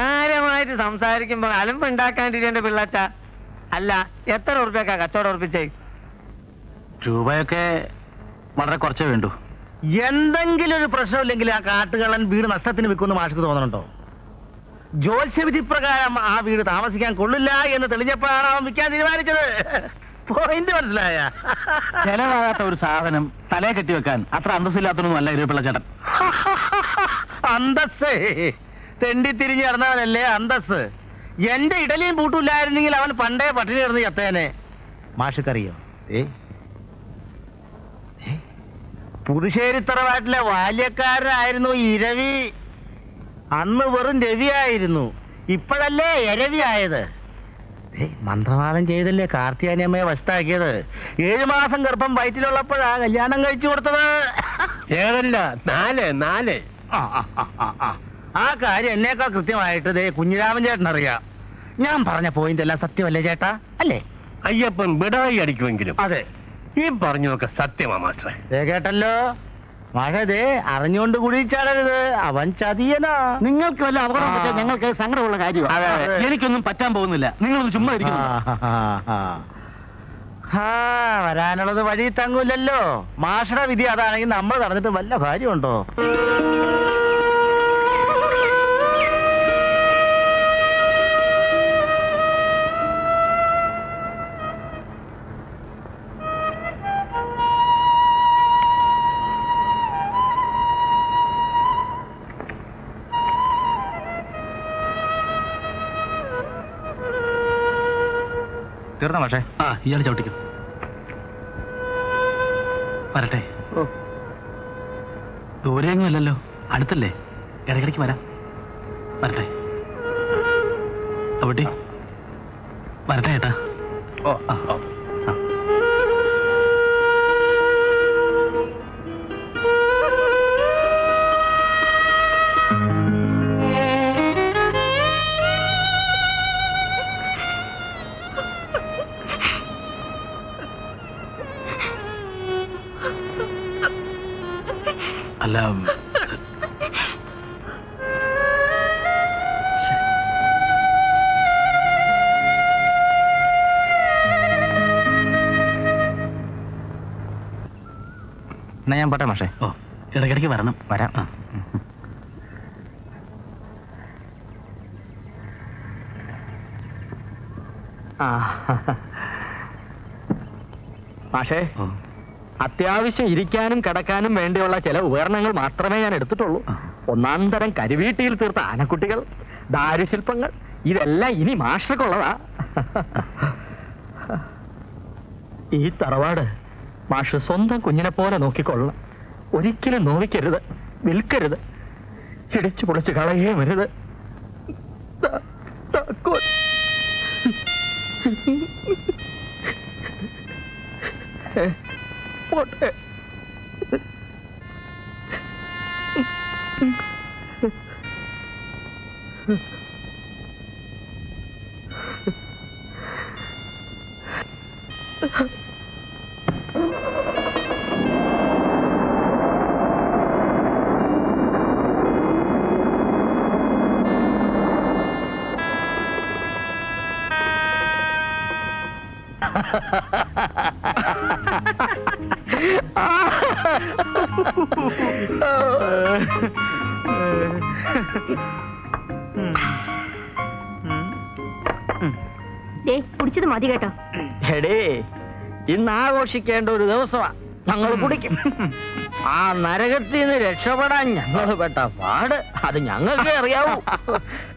കാര്യമായിട്ട് സംസാരിക്കുമ്പോ അലമ്പുണ്ടാക്കാണ്ടിരിക്കേണ്ട പിള്ളാച്ച. അല്ല, എത്ര ഉറപ്പിക്കാ കച്ചവടം ഉറപ്പിച്ചേ? രൂപയൊക്കെ വളരെ കുറച്ചേ വേണ്ടു. എന്തെങ്കിലും ഒരു പ്രശ്നമില്ലെങ്കിൽ ആ കാട്ടുകളൻ വീട് നഷ്ടത്തിന് വിൽക്കുമെന്ന് മാഷിക്ക് തോന്നുന്നുണ്ടോ? ജ്യോത്സ്യവിധി പ്രകാരം ആ വീട് താമസിക്കാൻ കൊള്ളില്ല എന്ന് തെളിഞ്ഞപ്പോഴാണ് അവൻ വിൽക്കാൻ തീരുമാനിച്ചത്. പോയിന്റ് മനസ്സിലായ? ചെലവാകാത്ത ഒരു സാധനം തലേ കെട്ടിവെക്കാൻ അത്ര അന്തസ്സില്ലാത്തൊന്നും അല്ല ഇരുപ്പിള്ള ചേട്ടൻ. അന്തസ് തെണ്ടി തിരിഞ്ഞ് നടന്നവനല്ലേ അന്തസ്. എന്റെ ഇടലിയും പൂട്ടില്ലായിരുന്നെങ്കിൽ അവൻ പണ്ടേ പട്ടിണി കിടന്ന് ചത്തേനെ. മാഷിക്കറിയോ പുതുശ്ശേരി തറവാട്ടിലെ ബാല്യക്കാരനായിരുന്നു ഇരവി. അന്ന് വെറും രവിയായിരുന്നു, ഇപ്പോഴല്ലേ ഇരവി ആയത്. മന്ത്രവാദം ചെയ്തല്ലേ കാർത്തിയാനിയമ്മയെ വശത്താക്കിയത്? 7 മാസം ഗർഭം വയറ്റിലുള്ളപ്പോഴാ കല്യാണം കഴിച്ചു കൊടുത്തത്. ഏതല്ല 4 ആ കാര്യം എന്നേക്കാൾ കൃത്യമായിട്ട് കുഞ്ഞിരാമൻ ചേട്ടനറിയാം. ഞാൻ പറഞ്ഞ പോയിന്റ് എല്ലാം സത്യമല്ലേ ചേട്ടാ? അല്ലേ അയ്യപ്പൻ ബിടായി അടിക്കുമെങ്കിലും അതെ ഈ പറഞ്ഞൊക്കെ സത്യമാ മാസ്റ്ററെ. കേട്ടല്ലോ മഴതേ, അറിഞ്ഞുകൊണ്ട് കുടിച്ചാടരുത്, അവൻ ചതിയനാ. നിങ്ങൾക്ക് വല്ല അപകടം പറ്റാൻ ഞങ്ങൾക്ക് സങ്കടമുള്ള കാര്യമാണ്. എനിക്കൊന്നും പറ്റാൻ പോകുന്നില്ല, നിങ്ങളൊന്ന് ചുമ്മാ ഇരിക്കണം. വരാനുള്ളത് വഴി തങ്ങൂലല്ലോ. മാഷയുടെ വിധി അതാണെങ്കിൽ നമ്മൾ നടന്നിട്ട് വല്ല കാര്യമുണ്ടോ? തീർന്ന പക്ഷേ? ആ, ഇയാൾ ചവിട്ടിക്കും. വരട്ടെ, ദൂരെയൊന്നും അല്ലല്ലോ, അടുത്തല്ലേ, ഇടയ്ക്കിടയ്ക്ക് വരാം. വരട്ടെ ചവിട്ടി, വരട്ടെ ഏട്ടാ. ഓ ആ ഞാൻ പോട്ടെ മാഷേ. ഓ ഇടയ്ക്കിടയ്ക്ക് വരണം, വരാം. ആ മാഷേ, അത്യാവശ്യം ഇരിക്കാനും കിടക്കാനും വേണ്ടിയുള്ള ചില ഉപകരണങ്ങൾ മാത്രമേ ഞാൻ എടുത്തിട്ടുള്ളൂ. 1ാം തരം കരുവീട്ടിയിൽ തീർത്ത ആനക്കുട്ടികൾ, ദാരുശില്പങ്ങൾ, ഇതെല്ലാം ഇനി മാഷക്കുള്ളതാ. ഈ തറവാട് മാഷ് സ്വന്തം കുഞ്ഞിനെ പോലെ നോക്കിക്കൊള്ളണം. ഒരിക്കലും നോവിക്കരുത്, വിൽക്കരുത്, ഇടിച്ചു പൊളിച്ച് കളയേ വരുത്. ഇന്ന് ആഘോഷിക്കേണ്ട ഒരു ദിവസമാണ്, ഞങ്ങൾ കുടിക്കും. ആ നരകത്തിൽ നിന്ന് രക്ഷപ്പെടാൻ ഞങ്ങൾ പെട്ട പാട് അത് ഞങ്ങൾക്ക് അറിയാവൂ.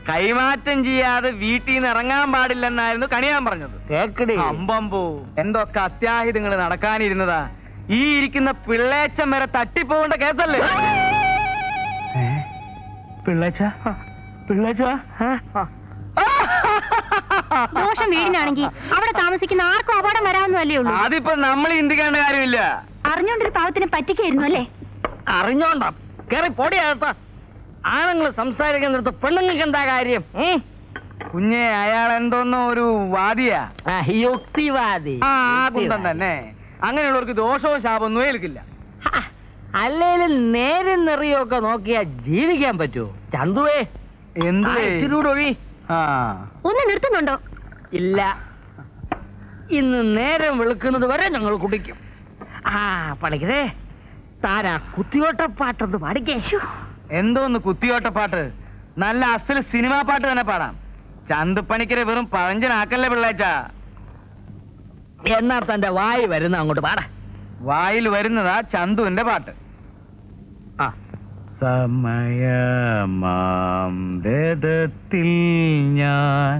കൈമാറ്റം ചെയ്യാതെ വീട്ടിൽ നിന്ന് ഇറങ്ങാൻ പാടില്ലെന്നായിരുന്നു കണിയാൻ പറഞ്ഞത്. കേക്കടി അമ്പമ്പൂ, എന്തൊക്കെ അത്യാഹിതങ്ങൾ നടക്കാനിരുന്നതാ. ഈ ഇരിക്കുന്ന പിള്ളേച്ചൻ വരെ തട്ടിപ്പോകേണ്ട കേസല്ലേ? പിള്ളേച്ച പിള്ളേച്ച ദോഷം വീടിനാണെങ്കിൽ അവിടെ താമസിക്കുന്ന ആർക്കും അപകടം വരാമെന്നല്ലേ ഉള്ളൂ. അതിപ്പോ നമ്മൾ ചിന്തിക്കേണ്ട കാര്യമില്ല. അറിഞ്ഞോണ്ടൊരു പാവത്തിനെ പറ്റിക്കായിരുന്നു അല്ലേ? അറിഞ്ഞോണ്ടാ കേറി പൊടിയാകത്ത. ആണുങ്ങൾ സംസാരിക്കുന്നിടത്ത് പെണ്ണുങ്ങൾക്ക് എന്താ കാര്യം? കുഞ്ഞെ, അയാൾ എന്തോന്നോ ഒരു വാദിയാ, യുക്തിവാദി. ആ കുന്തം തന്നെ. അങ്ങനെയുള്ളവർക്ക് ദോഷവും ശാപമൊന്നും ഏൽക്കില്ല. അല്ലേലും നേരും നിറയൊക്കെ നോക്കിയാ ജീവിക്കാൻ പറ്റുമോ ചന്തുവേ? നിർത്തുന്നുണ്ടോ? ഇല്ല, ഇന്ന് നേരം വെളുക്കുന്നത് വരെ ഞങ്ങൾ കുടിക്കും. ആ പണിക്കതേ, താരാ കുത്തിയോട്ടപ്പാട്ടൊന്ന് പാടി കേശു. എന്തോന്ന് കുത്തിയോട്ടപ്പാട്ട്? നല്ല അസൽ സിനിമാ പാട്ട് തന്നെ പാടാം. ചന്തുപ്പണിക്കരെ വെറും പഴഞ്ചനാക്കല്ലേ പിള്ളേച്ചാ. എന്നാ തന്റെ വായി വരുന്ന അങ്ങോട്ട് പാട. വായിൽ വരുന്നതാ ചന്തുവിന്റെ പാട്ട്. ആ സമയമാംവേദത്തിൽ ഞാൻ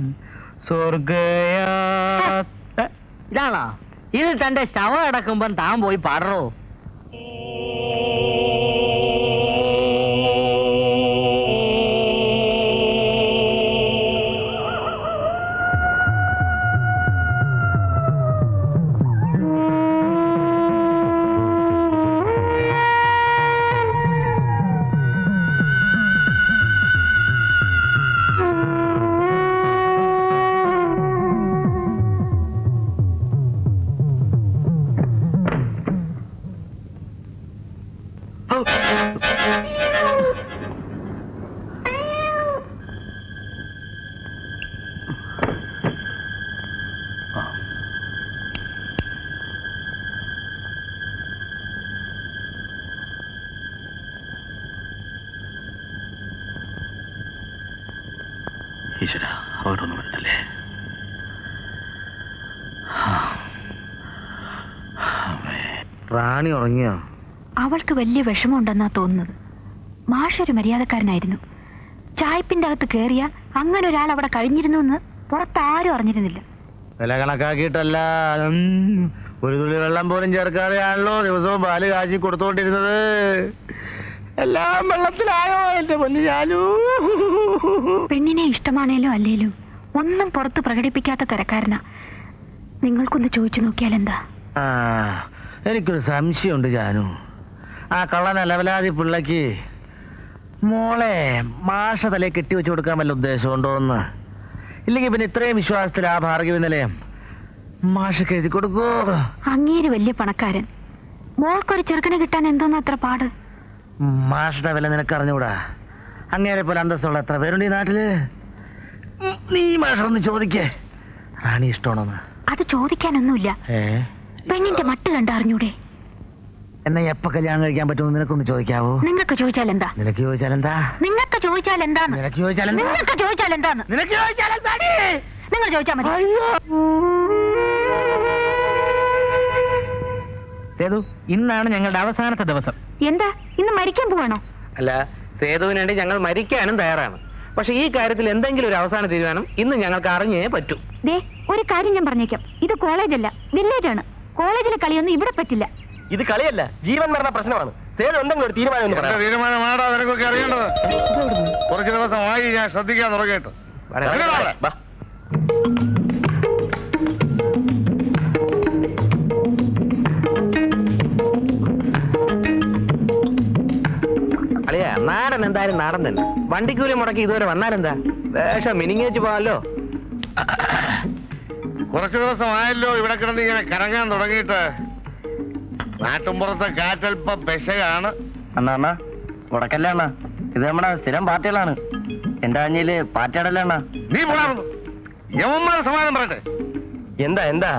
സ്വർഗയാത്ര. ഇതാണോ ഇത്? തന്റെ ശവം അടക്കുമ്പം താൻ പോയി പാടറോ. അവൾക്ക് വലിയ വിഷമമുണ്ടെന്നാ തോന്നുന്നത്. മാഷൊരു മര്യാദക്കാരനായിരുന്നു. ചായ്പിന്റെ അകത്ത് കേറിയ അങ്ങനെ ഒരാൾ അവിടെ കഴിഞ്ഞിരുന്നു എന്ന് പുറത്താരും അറിഞ്ഞിരുന്നില്ല. വില കണക്കാക്കിയിട്ടല്ല, ഒരു തുള്ളി വെള്ളം പോലും ചേർക്കാതെയാണല്ലോ ദിവസവും പാല് കാച്ചി കൊടുത്തോണ്ടിരുന്നത്. എല്ലാം വെള്ളത്തിലായോ എന്റെ പൊന്നു ചാലു? പെണ്ണിനെ ഇഷ്ടമാണേലും അല്ലേലും ഒന്നും പുറത്ത് പ്രകടിപ്പിക്കാത്ത തിരക്കാരനാ. നിങ്ങൾക്കൊന്ന് ചോദിച്ചു നോക്കിയാൽ എന്താ? എനിക്കൊരു സംശയമുണ്ട് ജാനു. ആ കള്ള നിലവലാതി പിള്ളക്ക് മോളെ മാഷ തലയെ കെട്ടിവെച്ചു കൊടുക്കാൻ വല്ല ഉദ്ദേശമുണ്ടോന്ന്. ഇല്ലെങ്കിൽ പിന്നെ ഇത്രയും വിശ്വാസത്തിൽ ആ ഭാർഗവി നിലയം മാഷക്ക് എഴുതി കൊടുക്കോ? അങ്ങേര് വലിയ പണക്കാരൻ, മോൾക്കൊരു ചെറുക്കനെ കിട്ടാൻ എന്തോന്ന് അത്ര പാട്. മാഷയുടെ വില നിനക്കറിഞ്ഞൂടാ? അങ്ങേരെ പോലെ അന്തസ്സുള്ള എത്ര പേരുണ്ട് ഈ നാട്ടില്? നീ മാഷൊന്ന് ചോദിക്കേ, റാണി ഇഷ്ടമാണോന്ന്. അത് ചോദിക്കാനൊന്നുമില്ല, പെണ്ണിന്റെ മട്ട് കണ്ടറിഞ്ഞൂടെ? എന്നെ എപ്പ കല്യാണം കഴിക്കാൻ പറ്റുമെന്ന് നിനക്കൊന്ന് ചോദിക്കാവോ? നിങ്ങൾക്ക് ചോദിച്ചാൽ എന്താ? നിനക്ക് ചോദിച്ചാൽ എന്താ? നിങ്ങൾക്ക് ചോദിച്ചാൽ എന്താ? നിനക്ക് ചോദിച്ചാൽ എന്താ? നിങ്ങൾക്ക് ചോദിച്ചാൽ എന്താ? നിനക്ക് ചോദിച്ചാൽ എന്താ? നിങ്ങൾ ചോദിച്ചാൽ മതി. സേതു, ഇന്നാണ് ഞങ്ങളുടെ അവസാനത്തെ ദിവസം. എന്താ, ഇന്ന് മരിക്കാൻ പോവാണോ? അല്ല, സേതുവിന് വേണ്ടി ഞങ്ങൾ മരിക്കാനും തയ്യാറാണ്. പക്ഷെ ഈ കാര്യത്തിൽ എന്തെങ്കിലും ഒരു അവസാന തീരുമാനം ഇന്ന് ഞങ്ങൾക്ക് അറിഞ്ഞേ പറ്റൂ. ഒരു കാര്യം ഞാൻ പറഞ്ഞേക്കാം, ഇത് കോളേജല്ല, വില്ലേജ് ആണ്. കോളേജിലെ കളിയൊന്നും ഇവിടെ പറ്റില്ല. ഇത് കളിയല്ല, ജീവൻ മരണ പ്രശ്നമാണ്. കുറച്ച് ദിവസമായി ഞാൻ ശ്രദ്ധിക്കാൻ തുടങ്ങിയിട്ട്. അളിയ, നാടൻ എന്തായാലും നാടൻ തന്നെ. വണ്ടിക്കൂലി മുടക്കി ഇതുവരെ വന്നാലെന്താ? വേഷം മിനിങ്ങേച്ച് പോകാമല്ലോ. കുറച്ചു ദിവസമായല്ലോ ഇവിടെ കിടന്ന് ഇങ്ങനെ കറങ്ങാൻ തുടങ്ങിയിട്ട്. നാട്ടുമ്പുറത്തെ കാറ്റൽപ്പം പെശകാണ്. അണ്ണാ ഉടക്കല്ല അണ്ണാ, ഇത് നമ്മുടെ സ്ഥിരം പാർട്ടികളാണ്. എന്റെ അഞ്ഞില് പാർട്ടിയാടല്ല അണ്ണാ. നീ യവന്മാരെ സമാനം പറയട്ടെ. എന്താ എന്താ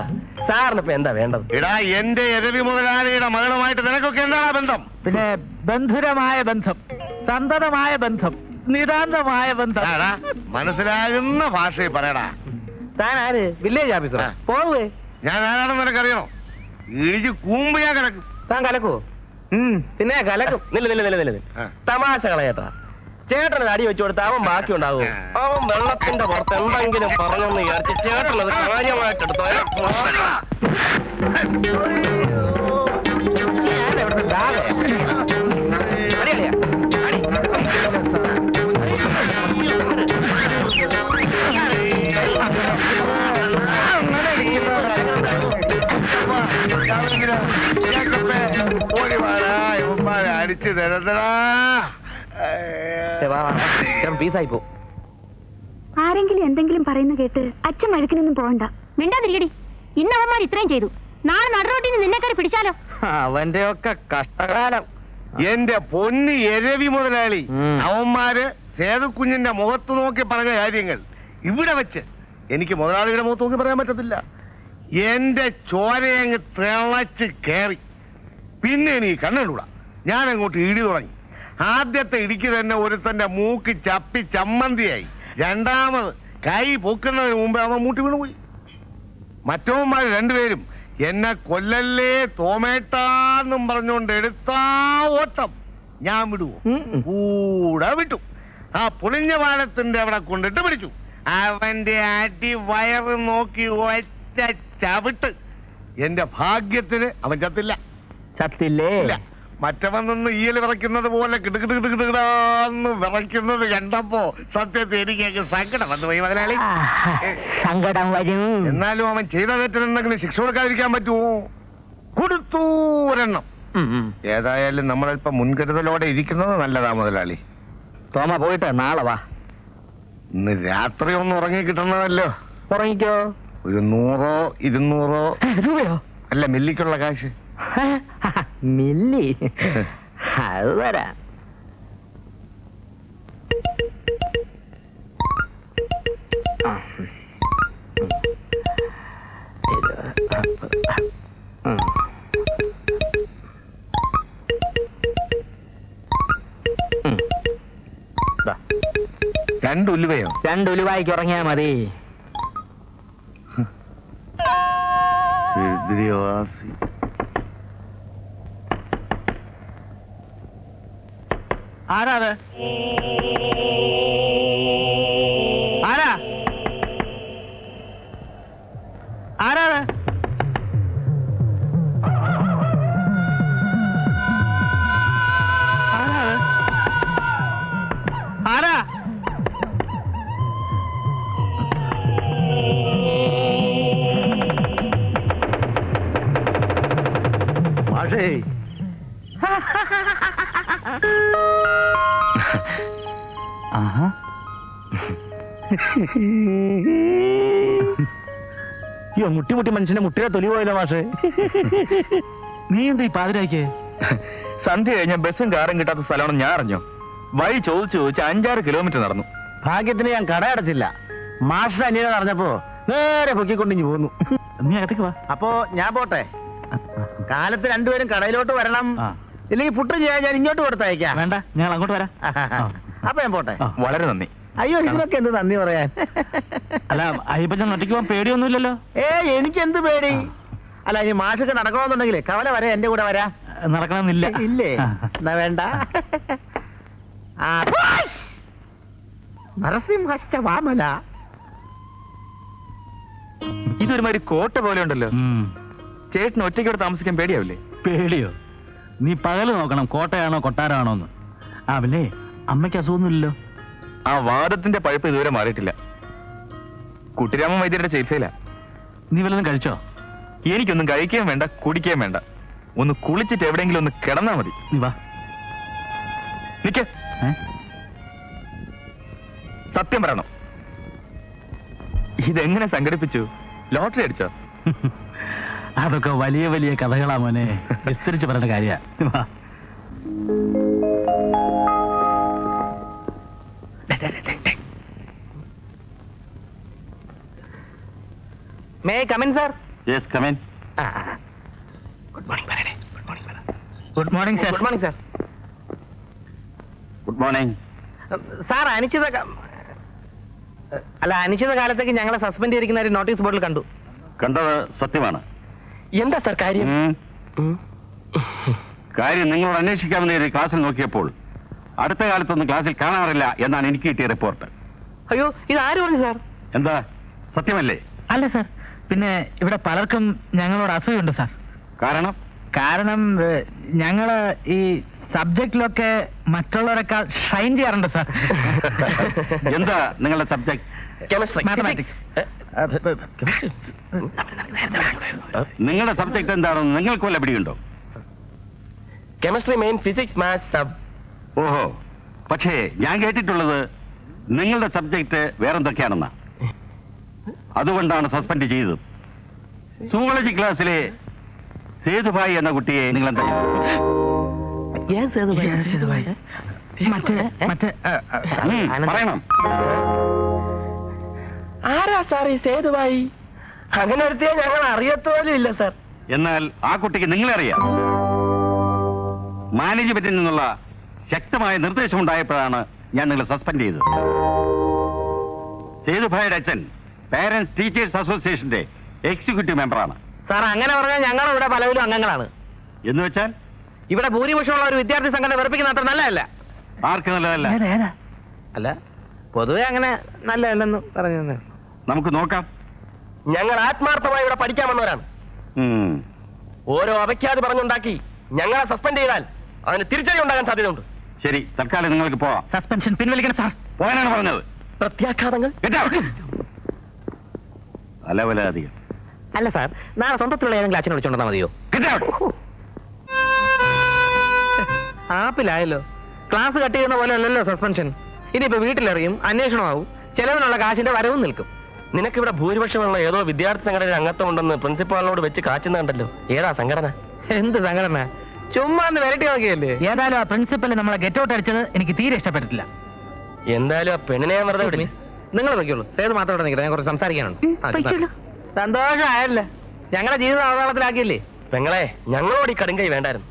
സാറിന് ഇപ്പൊ എന്താ വേണ്ടത്? ഇടാ, എന്റെ എരവി മുതലാളിയുടെ മകളുമായിട്ട് നിനക്കൊക്കെ എന്താണ് ബന്ധം? പിന്നെ ബന്ധുരമായ ബന്ധം, സന്തതമായ ബന്ധം, നിതാന്തമായ ബന്ധം. മനസ്സിലാകുന്ന ഭാഷയിൽ പറയടാ. താനാര്? വില്ലേജ് ഓഫീസറാ? പോവേ, ഞാൻ ആരാണെന്ന് നിനക്കറിയണോ? ഇടിച്ച് കൂമ്പ് ഞാൻ കലക്കും. താൻ കലക്കോ? പിന്നെ കലക്കും. നില നില നില നില തമാശ കളയേട്ടാ. ചേട്ടനത് അടി വെച്ചു കൊടുത്ത അവൻ ബാക്കി ഉണ്ടാകും. അവൻ വെള്ളത്തിന്റെ പുറത്ത് എന്തെങ്കിലും പറഞ്ഞെന്ന് വിചാരിച്ച് ചേട്ടനത് കാര്യമായിട്ടെടുത്തോ. അടിച്ചു തരത്തടാ. ആരെങ്കിലും എന്തെങ്കിലും പറയുന്ന കേട്ട് അച്ഛൻ വഴക്കിനൊന്നും പോകണ്ട. മിണ്ടാതിരിക്കടി. ഇന്ന് അവന്മാർ ഇത്രയും ചെയ്തു, നാളെ നടുറോട്ടിന് നിന്നെക്കാരെ പിടിച്ചാലോ? അവന്റെ ഒക്കെ കഷ്ടകാലം. എന്റെ പൊന്ന് എരവി മുതലാളി അവന്മാര് സേതുക്കുഞ്ഞിന്റെ മുഖത്ത് നോക്കി പറഞ്ഞ കാര്യങ്ങൾ ഇവിടെ വെച്ച് എനിക്ക് മുതലാളിയുടെ മുഖത്ത് നോക്കി പറയാൻ പറ്റത്തില്ല. എന്റെ ചോരയങ്ങ് തിളച്ച് കയറി. പിന്നെ എനിക്ക് കണ്ണൂടാ. ഞാൻ അങ്ങോട്ട് ഇടി തുടങ്ങി. ആദ്യത്തെ ഇടിക്ക് തന്നെ ഒരുത്തന്റെ മൂക്ക് ചപ്പി ചമ്മന്തിയായി. രണ്ടാമത് കൈ പൊക്കുന്നതിന് മുമ്പേ അവൻ മൂട്ടി വീണുപോയി. മറ്റവന്മാർ രണ്ടുപേരും എന്നെ കൊല്ലല്ലേ തോമേട്ടാന്നും പറഞ്ഞുകൊണ്ട് എടുത്താ ഓട്ടം. ഞാൻ വിടുവോ? കൂടെ വിട്ടു. ആ പുളിഞ്ഞ വാഴത്തിന്റെ അവിടെ കൊണ്ടിട്ട് പിടിച്ചു. അവന്റെ അടി വയറ് നോക്കി ഒറ്റ ചവിട്ട്. എന്റെ ഭാഗ്യത്തിന് അവൻ ചത്തില്ല. ചത്തില്ലേ? മറ്റവൻ നിന്ന് ഈയൽ വിറയ്ക്കുന്നത് പോലെ കിടുകിടു കിടുകിടാന്ന് വിറയ്ക്കുന്നത് കണ്ടപ്പോ സത്യത്തെ എനിക്ക് സങ്കടം വന്നു പോയി മുതലാളി. സങ്കടം വരും. എന്നാലും അവൻ ചെയ്ത തെറ്റിനെന്തെങ്കിലും ശിക്ഷ കൊടുക്കാതിരിക്കാൻ പറ്റുമോ? കൊടുത്തു ഒരെണ്ണം. ഏതായാലും നമ്മളിപ്പോ മുൻകരുതലോടെ ഇരിക്കുന്നത് നല്ലതാ മുതലാളി. തോമ പോയിട്ട് നാളെ വാ. ഇന്ന് രാത്രി ഒന്ന് ഉറങ്ങി കിട്ടണമല്ലോ. ഉറങ്ങിക്കോ. ഒരു 100-200 രൂപയോ? അല്ല, മില്ലിക്കുള്ള കാശ്. മില്ലി അത് വരാ. രണ്ടുലുവയോ? 2 ഉലുവായിക്ക് ഉറങ്ങിയാ മതി. ആരാത്? ആരാ ആരാത്? ആരാ? മാഷേ, യോ മുട്ടി മുട്ടി മനുഷ്യനെ മുട്ടിലെ തൊലി പോയില്ല മാഷേ. നീ എന്താ ഈ പാതിരാക്കിയേ? സന്ധ്യ കഴിഞ്ഞ ബസ്സും കാറും കിട്ടാത്ത സ്ഥലമാണ്. ഞാൻ അറിഞ്ഞോ? വഴി ചോദിച്ചു ചോദിച്ച് 5-6 കിലോമീറ്റർ നടന്നു. ഭാഗ്യത്തിന് ഞാൻ കടയടച്ചില്ല. മാഷ അനിയനെ അറിഞ്ഞപ്പോ നേരെ പൊക്കിക്കൊണ്ടിഞ്ഞു പോന്നു. നീ അകത്തേക്ക് വാ. അപ്പോ ഞാൻ പോട്ടെ. കാലത്ത് രണ്ടുപേരും കടയിലോട്ട് വരണം. ഇല്ലെങ്കിൽ പുട്ട് ചെയ്യാൻ ഞാൻ ഇങ്ങോട്ട് കൊടുത്തയക്കാം. വേണ്ട, ഞങ്ങൾ അങ്ങോട്ട് വരാം. അപ്പൊ ഞാൻ പോട്ടെ. വളരെ നന്ദി. അയ്യോ, ഇതിനൊക്കെ എന്ത് നന്ദി പറയാൻ. അല്ല, അയ്യപ്പച്ചൻ ഒറ്റയ്ക്ക് പോകാൻ പേടിയൊന്നുമില്ലല്ലോ? എനിക്ക് എന്ത് പേടി. അല്ല, ഇനി മാഷൊക്കെ നടക്കണമെന്നുണ്ടെങ്കിലേ കവല വരെ എന്റെ കൂടെ വരാ. നടക്കണമെന്നില്ല. ഇല്ലേ? എന്നാ വേണ്ട. നരസിംഹഷ്ടവാമല ഇതൊരുമാതിരി കോട്ട പോലെ ഉണ്ടല്ലോ. ചേട്ടന് ഒറ്റയ്ക്ക് ഇവിടെ താമസിക്കാൻ പേടിയാവില്ലേ? പേടിയോ? നീ പകല് നോക്കണം, കോട്ടയാണോ കൊട്ടാരാണോന്ന്. ആവില്ലേ, അമ്മയ്ക്ക് അസുഖമൊന്നുമില്ലല്ലോ. ആ വാദത്തിന്റെ പഴുപ്പ് ഇതുവരെ മാറിയിട്ടില്ല. കുട്ടിരാമൻ വൈദ്യരുടെ ചികിത്സയില്ല. നീ വല്ലതും കഴിച്ചോ? എനിക്കൊന്നും കഴിക്കാൻ വേണ്ട, കുടിക്കാൻ വേണ്ട. ഒന്ന് കുളിച്ചിട്ട് എവിടെയെങ്കിലും ഒന്ന് കിടന്നാ മതി. നീ വാ. നിക്ക്. സത്യം പറയണം, ഇതെങ്ങനെ സംഘടിപ്പിച്ചു? ലോട്ടറി അടിച്ചോ? അതൊക്കെ വലിയ വലിയ കഥകളാ മോനെ. വിസ്തരിച്ച് പറഞ്ഞ കാര്യ. May I come in, sir? Yes, come in. Good morning, brother. Good morning, brother. Good morning, sir. Good morning, sir. Good morning. Sir, അനിശ്ചിത കാലത്തേക്ക് ഞങ്ങളെ സസ്പെൻഡ് ചെയ്തിരിക്കുന്ന ഒരു നോട്ടീസ് ബോർഡിൽ കണ്ടു. കണ്ടത് സത്യമാണ്. എന്താ സാർ കാര്യം? കാര്യം നിങ്ങളോട് അന്വേഷിക്കാമെന്ന് ക്ലാസ്സിൽ നോക്കിയപ്പോൾ അടുത്ത കാലത്തൊന്നും ക്ലാസ്സിൽ കാണാറില്ല എന്നാണ് എനിക്ക് കിട്ടിയ റിപ്പോർട്ട്. അയ്യോ, ഇത് ആര് പറഞ്ഞു സാർ? എന്താ, സത്യമല്ലേ? അല്ല സാർ, പിന്നെ ഇവിടെ പലർക്കും ഞങ്ങളോട് അസൂയുണ്ട് സാർ. കാരണം? കാരണം ഞങ്ങള് ഈ സബ്ജക്റ്റിലൊക്കെ മറ്റുള്ളവരെക്കാൾ ഷൈൻ ചെയ്യാറുണ്ട് സാർ. എന്താ നിങ്ങളുടെ സബ്ജക്ട്? Chemistry, mathematics. നിങ്ങളുടെ സബ്ജക്ട് എന്താണെന്ന് നിങ്ങൾക്ക് വല്ല പിടിയുണ്ടോ? Chemistry main, physics, maths, sub. ഓഹോ, പക്ഷേ ഞാൻ കേട്ടിട്ടുള്ളത് നിങ്ങളുടെ സബ്ജക്ട് വേറെന്തൊക്കെയാണെന്നാ. അതുകൊണ്ടാണ് സസ്പെൻഡ് ചെയ്തത്. സൂവോളജി ക്ലാസ്സിലെ സേതുഭായി എന്ന കുട്ടിയെ നിങ്ങളെന്താ? ആരാ സാർ ഈ സേതുവായി? അങ്ങനെ എടുത്തേ ഞങ്ങൾ അറിയത്തോലും ഇല്ല സാർ. എന്നാൽ ആ കുട്ടിക്ക് നിങ്ങളെ അറിയാം. മാനേജ്മെന്റിൽ നിന്നുള്ള ശക്തമായ നിർദ്ദേശമുണ്ടായപ്പോഴാണ് ഞാൻ നിങ്ങളെ സസ്പെൻഡ് ചെയ്തത്. സേതുഭായുടെ അച്ഛൻ പാരന്റ്സ് ടീച്ചേഴ്സ് അസോസിയേഷന്റെ എക്സിക്യൂട്ടീവ് മെമ്പറാണ് സാർ. അങ്ങനെ പറഞ്ഞാൽ ഞങ്ങൾ ഇവിടെ പലവിലും അംഗങ്ങളാണ്. എന്ന് വെച്ചാൽ ഇവിടെ ഭൂരിപക്ഷമുള്ള ഒരു വിദ്യാർത്ഥി സംഘടന വെറുപ്പിക്കുന്ന അത്ര നല്ലതല്ല. ആർക്ക് നല്ലതല്ല? അല്ല, പൊതുവെ അങ്ങനെ നല്ലതല്ലെന്ന് പറഞ്ഞു. നമുക്ക് നോക്കാം. ഞങ്ങൾ ആത്മാർത്ഥമായി ഇവിടെ പഠിക്കാൻ വന്നവരാണ്. ഓരോ അവഖ്യാതി പറഞ്ഞുണ്ടാക്കി ഞങ്ങളെ സസ്പെൻഡ് ചെയ്താൽ അതിന് തിരിച്ചടി ഉണ്ടാകാൻ സാധ്യതയുണ്ട്. ശരി, തൽക്കാലം നിങ്ങൾക്ക് പോവാം. സസ്പെൻഷൻ പിൻവലിക്കണം സാർ. പോകാനാണ് പറഞ്ഞത്. പ്രത്യാഘാതങ്ങൾ അലവലാധികം അല്ല സാർ. നാളെ സ്വന്തത്തിലുള്ള ഏതെങ്കിലും അച്ഛനെ വിളിച്ചോണ്ടെന്നാ മതിയോ? ആപ്പിലായല്ലോ. ക്ലാസ് കട്ട് ചെയ്യുന്ന പോലെ അല്ലല്ലോ സസ്പെൻഷൻ. ഇനിയിപ്പോ വീട്ടിലെറിയും, അന്വേഷണമാവും, ചെലവിനുള്ള കാശിന്റെ വരവും നിൽക്കും. നിനക്കിവിടെ ഭൂരിപക്ഷമുള്ള ഏതോ വിദ്യാർത്ഥി സംഘടന അംഗത്വം ഉണ്ടെന്ന് പ്രിൻസിപ്പാളിനോട് വെച്ച് കാച്ചുന്നുണ്ടല്ലോ. ഏതാ സംഘടന? എന്ത് സംഘടന? ചുമ്മാ ഒന്ന് വരട്ടി നോക്കിയല്ലേ. ഏതായാലും ആ പ്രിൻസിപ്പൽ നമ്മളെ ഗെറ്റ് ഔട്ട് അടിച്ചത് എനിക്ക് തീരെ ഇഷ്ടപ്പെട്ടില്ല. എന്തായാലും ആ പെണ്ണിനെ വെറുതെ വിടില്ലേ. നിങ്ങൾ വയ്ക്കുള്ളൂ. ഏത് മാത്രം നിൽക്കട്ടെ, ഞാൻ കുറച്ച് സംസാരിക്കാനുണ്ട്. സന്തോഷമായല്ലേ, ഞങ്ങളുടെ ജീവിതം അവതാളത്തിലാക്കിയില്ലേ. പെങ്ങളെ, ഞങ്ങളോട് ഈ കടുങ്കൈ വേണ്ടായിരുന്നു.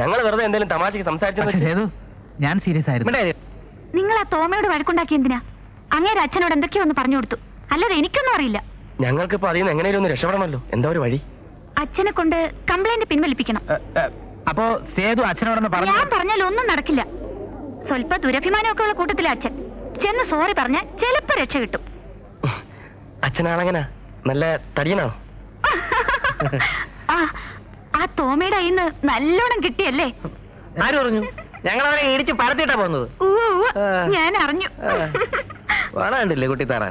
ഞങ്ങൾ വെറുതെ എന്തെങ്കിലും തമാശക്ക് സംസാരിച്ചു. ഞാൻ സീരിയസ് ആയിരുന്നു. നിങ്ങൾ ആ തോമയോട് വഴക്കുണ്ടാക്കി എന്തിനാ? അങ്ങേരെ അച്ഛനോട് എന്തൊക്കെയോ ഒന്ന് പറഞ്ഞു കൊടുത്തു. അല്ലാതെ എനിക്കൊന്നും അറിയില്ല. ഞങ്ങൾക്ക് അറിയുന്ന എങ്ങനെയും ഒന്ന് രക്ഷപ്പെടണമല്ലോ. എന്താ ഒരു വഴി? അച്ഛനെ കൊണ്ട് കംപ്ലൈന്റ് പിൻവലിപ്പിക്കണം. അപ്പോ സേതു അച്ഛനോടൊന്ന് പറഞ്ഞു. ഞാൻ പറഞ്ഞാൽ ഒന്നും നടക്കില്ല. സ്വല്പ ദുരഭിമാനമൊക്കെ ഉള്ള കൂട്ടത്തിലെ അച്ഛൻ ചെന്ന് സോറി പറഞ്ഞാൽ ചിലപ്പോ രക്ഷ കിട്ടും. അച്ഛനാണെങ്ങനെ നല്ല തടിയനാണോ? ആ തോമയുടെ കയ്യിന്ന് നല്ലോണം കിട്ടിയല്ലേ? ആര് പറഞ്ഞു? ഞങ്ങളവരെ ഇടിച്ച് പരത്തിട്ടാ പോകുന്നത്. ഞാൻ അറിഞ്ഞു. വളണ്ടില്ലേ കുട്ടി താറാ.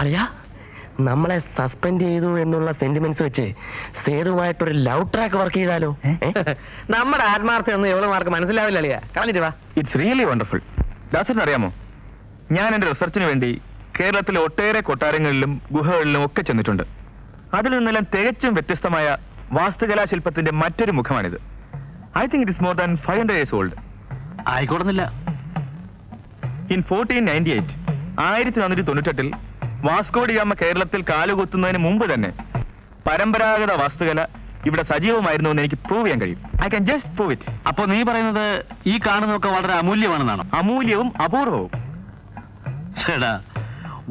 അല്ല, നമ്മളെ സസ്പെൻഡ് ചെയ്തു എന്നുള്ള സെന്റിമെന്റ്സ് വെച്ച് സേതുവായിട്ടൊരു ലവ് ട്രാക്ക് വർക്ക് ചെയ്താലോ? നമ്മുടെ ആത്മാർത്ഥം ഒന്നും എവിടെ മാർക്ക് മനസ്സിലാവില്ല. അളിയാ കളഞ്ഞിട്ട് വാ. It's really wonderful. ദാസൻ അറിയാമോ, ഞാൻ എന്റെ റിസർച്ചിന് വേണ്ടി കേരളത്തിലെ ഒട്ടേറെ കൊട്ടാരങ്ങളിലും ഗുഹകളിലും ഒക്കെ ചെന്നിട്ടുണ്ട്. അതിൽ നിന്നെല്ലാം തികച്ചും വ്യത്യസ്തമായ വാസ്തുകലാശില്പത്തിന്റെ മറ്റൊരു മുഖമാണിത്. I think it is more than 500 years old. ആയിക്കോടുന്നില്ല. ഇൻ 1498 1498 വാസ്കോഡിഗാമ കേരളത്തിൽ കാലുകുത്തുന്നതിന് മുമ്പ് തന്നെ പരമ്പരാഗത വാസ്തുകല ഇവിടെ സജീവമായിരുന്നു എന്ന് എനിക്ക് പ്രൂവ് ചെയ്യാൻ കഴിയും. I can just prove it. അപ്പൊ നീ പറയുന്നത് ഈ കാണുന്നതൊക്കെ വളരെ അമൂല്യമാണെന്നാണ്? അമൂല്യവും അപൂർവവും. ചേടാ,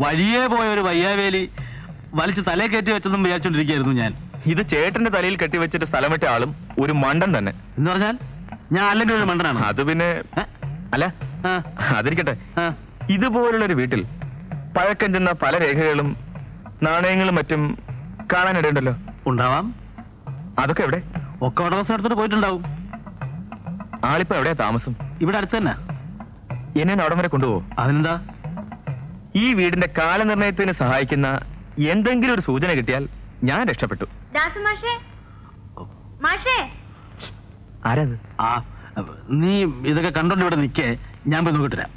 വലിയ പോയ ഒരു വയ്യാവേലി വലിച്ച് തലേ കയറ്റി വെച്ചതും വിചാരിച്ചോണ്ടിരിക്കുന്നു ഞാൻ. ഇത് ചേട്ടന്റെ തലയിൽ കെട്ടിവെച്ചിട്ട് സ്ഥലമിട്ട ആളും ഒരു മണ്ടൻ തന്നെ എന്ന് പറഞ്ഞാൽ ഞാൻ അല്ലെങ്കിൽ ഒരു മണ്ടനാണ്. അത് പിന്നെ അല്ല, അതിരിക്കട്ടെ. ഇതുപോലുള്ളൊരു വീട്ടിൽ പഴക്കം ചെന്ന പല രേഖകളും നാണയങ്ങളും മറ്റും കാണാനിടയുണ്ടല്ലോ. ഉണ്ടാവാം. അതൊക്കെ എവിടെ? ഒക്കെ ഉടമസ്ഥനടുത്തോട്ട് പോയിട്ടുണ്ടാവും. ആളിപ്പോ എവിടെയാ താമസം? ഇവിടെ അടുത്ത് തന്നെ. എന്നെ അവിടം വരെ കൊണ്ടുപോകോ? അതിനെന്താ? ഈ വീടിന്റെ കാലനിർണയത്തിന് സഹായിക്കുന്ന എന്തെങ്കിലും ഒരു സൂചന കിട്ടിയാൽ ഞാൻ രക്ഷപ്പെട്ടു. നീ ഇതൊക്കെ കണ്ടോണ്ട് ഇവിടെ നിൽക്കേ, ഞാൻ പോയി നോക്കി തരാം.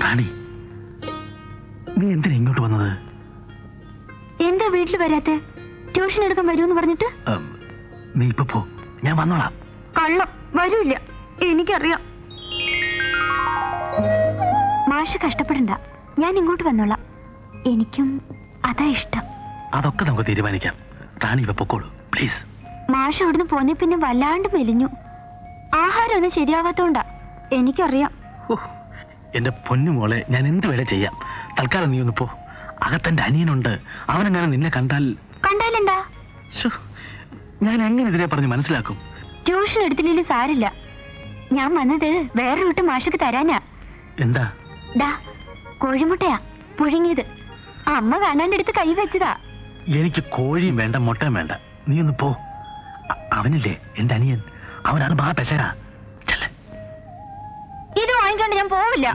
റാണി, നീ എന്തിനാ ഇങ്ങോട്ട് വന്നത്? എന്താ വീട്ടിൽ വരാത്ത? ട്യൂഷൻ എടുക്കാൻ വരൂന്ന് പറഞ്ഞിട്ട് നീ ഇപ്പൊ പോ, ഞാൻ വന്നോളാം. കള്ളം, വരൂല്ല, എനിക്കറിയാം. മാഷ് കഷ്ടപ്പെടണ്ട, ഞാൻ ഇങ്ങോട്ട് വന്നോളാം. എനിക്കും അതാ ഇഷ്ടം. അതൊക്കെ നമുക്ക് തീരുമാനിക്കാം. റാണി ഇപ്പൊ പൊക്കോളൂ പ്ലീസ്. മാഷ് അവിടുന്ന് പോന്നെ പിന്നെ വല്ലാണ്ട് മെലിഞ്ഞു. ആഹാരം ഒന്നും ശരിയാവാത്തോണ്ടാ, എനിക്കറിയാം. എന്റെ പൊന്നു മോളെ, ഞാൻ എന്ത് വേല ചെയ്യാം. തൽക്കാലം നീ ഒന്ന് പോ. അകത്തന്റെ അനിയനുണ്ട്, അവനെങ്ങനെ നിന്നെ കണ്ടാലെന്താ? ഞാൻ എങ്ങനെ ഇതിനെ പറഞ്ഞ് മനസ്സിലാക്കും? ട്യൂഷൻ എടുത്തില്ലേ സാരില്ല, ഞാൻ വന്നത് വേറെ വിട്ട് മാഷക്ക് തരാനാ. എന്താ? കോഴിമുട്ടയാ പുഴുങ്ങിയത്, അമ്മ കാണാൻ്റെ അടുത്ത് കൈ വെച്ചതാ. എനിക്ക് കോഴിയും വേണ്ട, മുട്ടയും വേണ്ട. നീ ഒന്ന് പോ. അവനില്ലേ എന്റെ അനിയൻ, അവനാണ് മഹാ പെശരാ. ഇത് വാങ്ങിക്കാണ്ട് ഞാൻ പോവില്ല.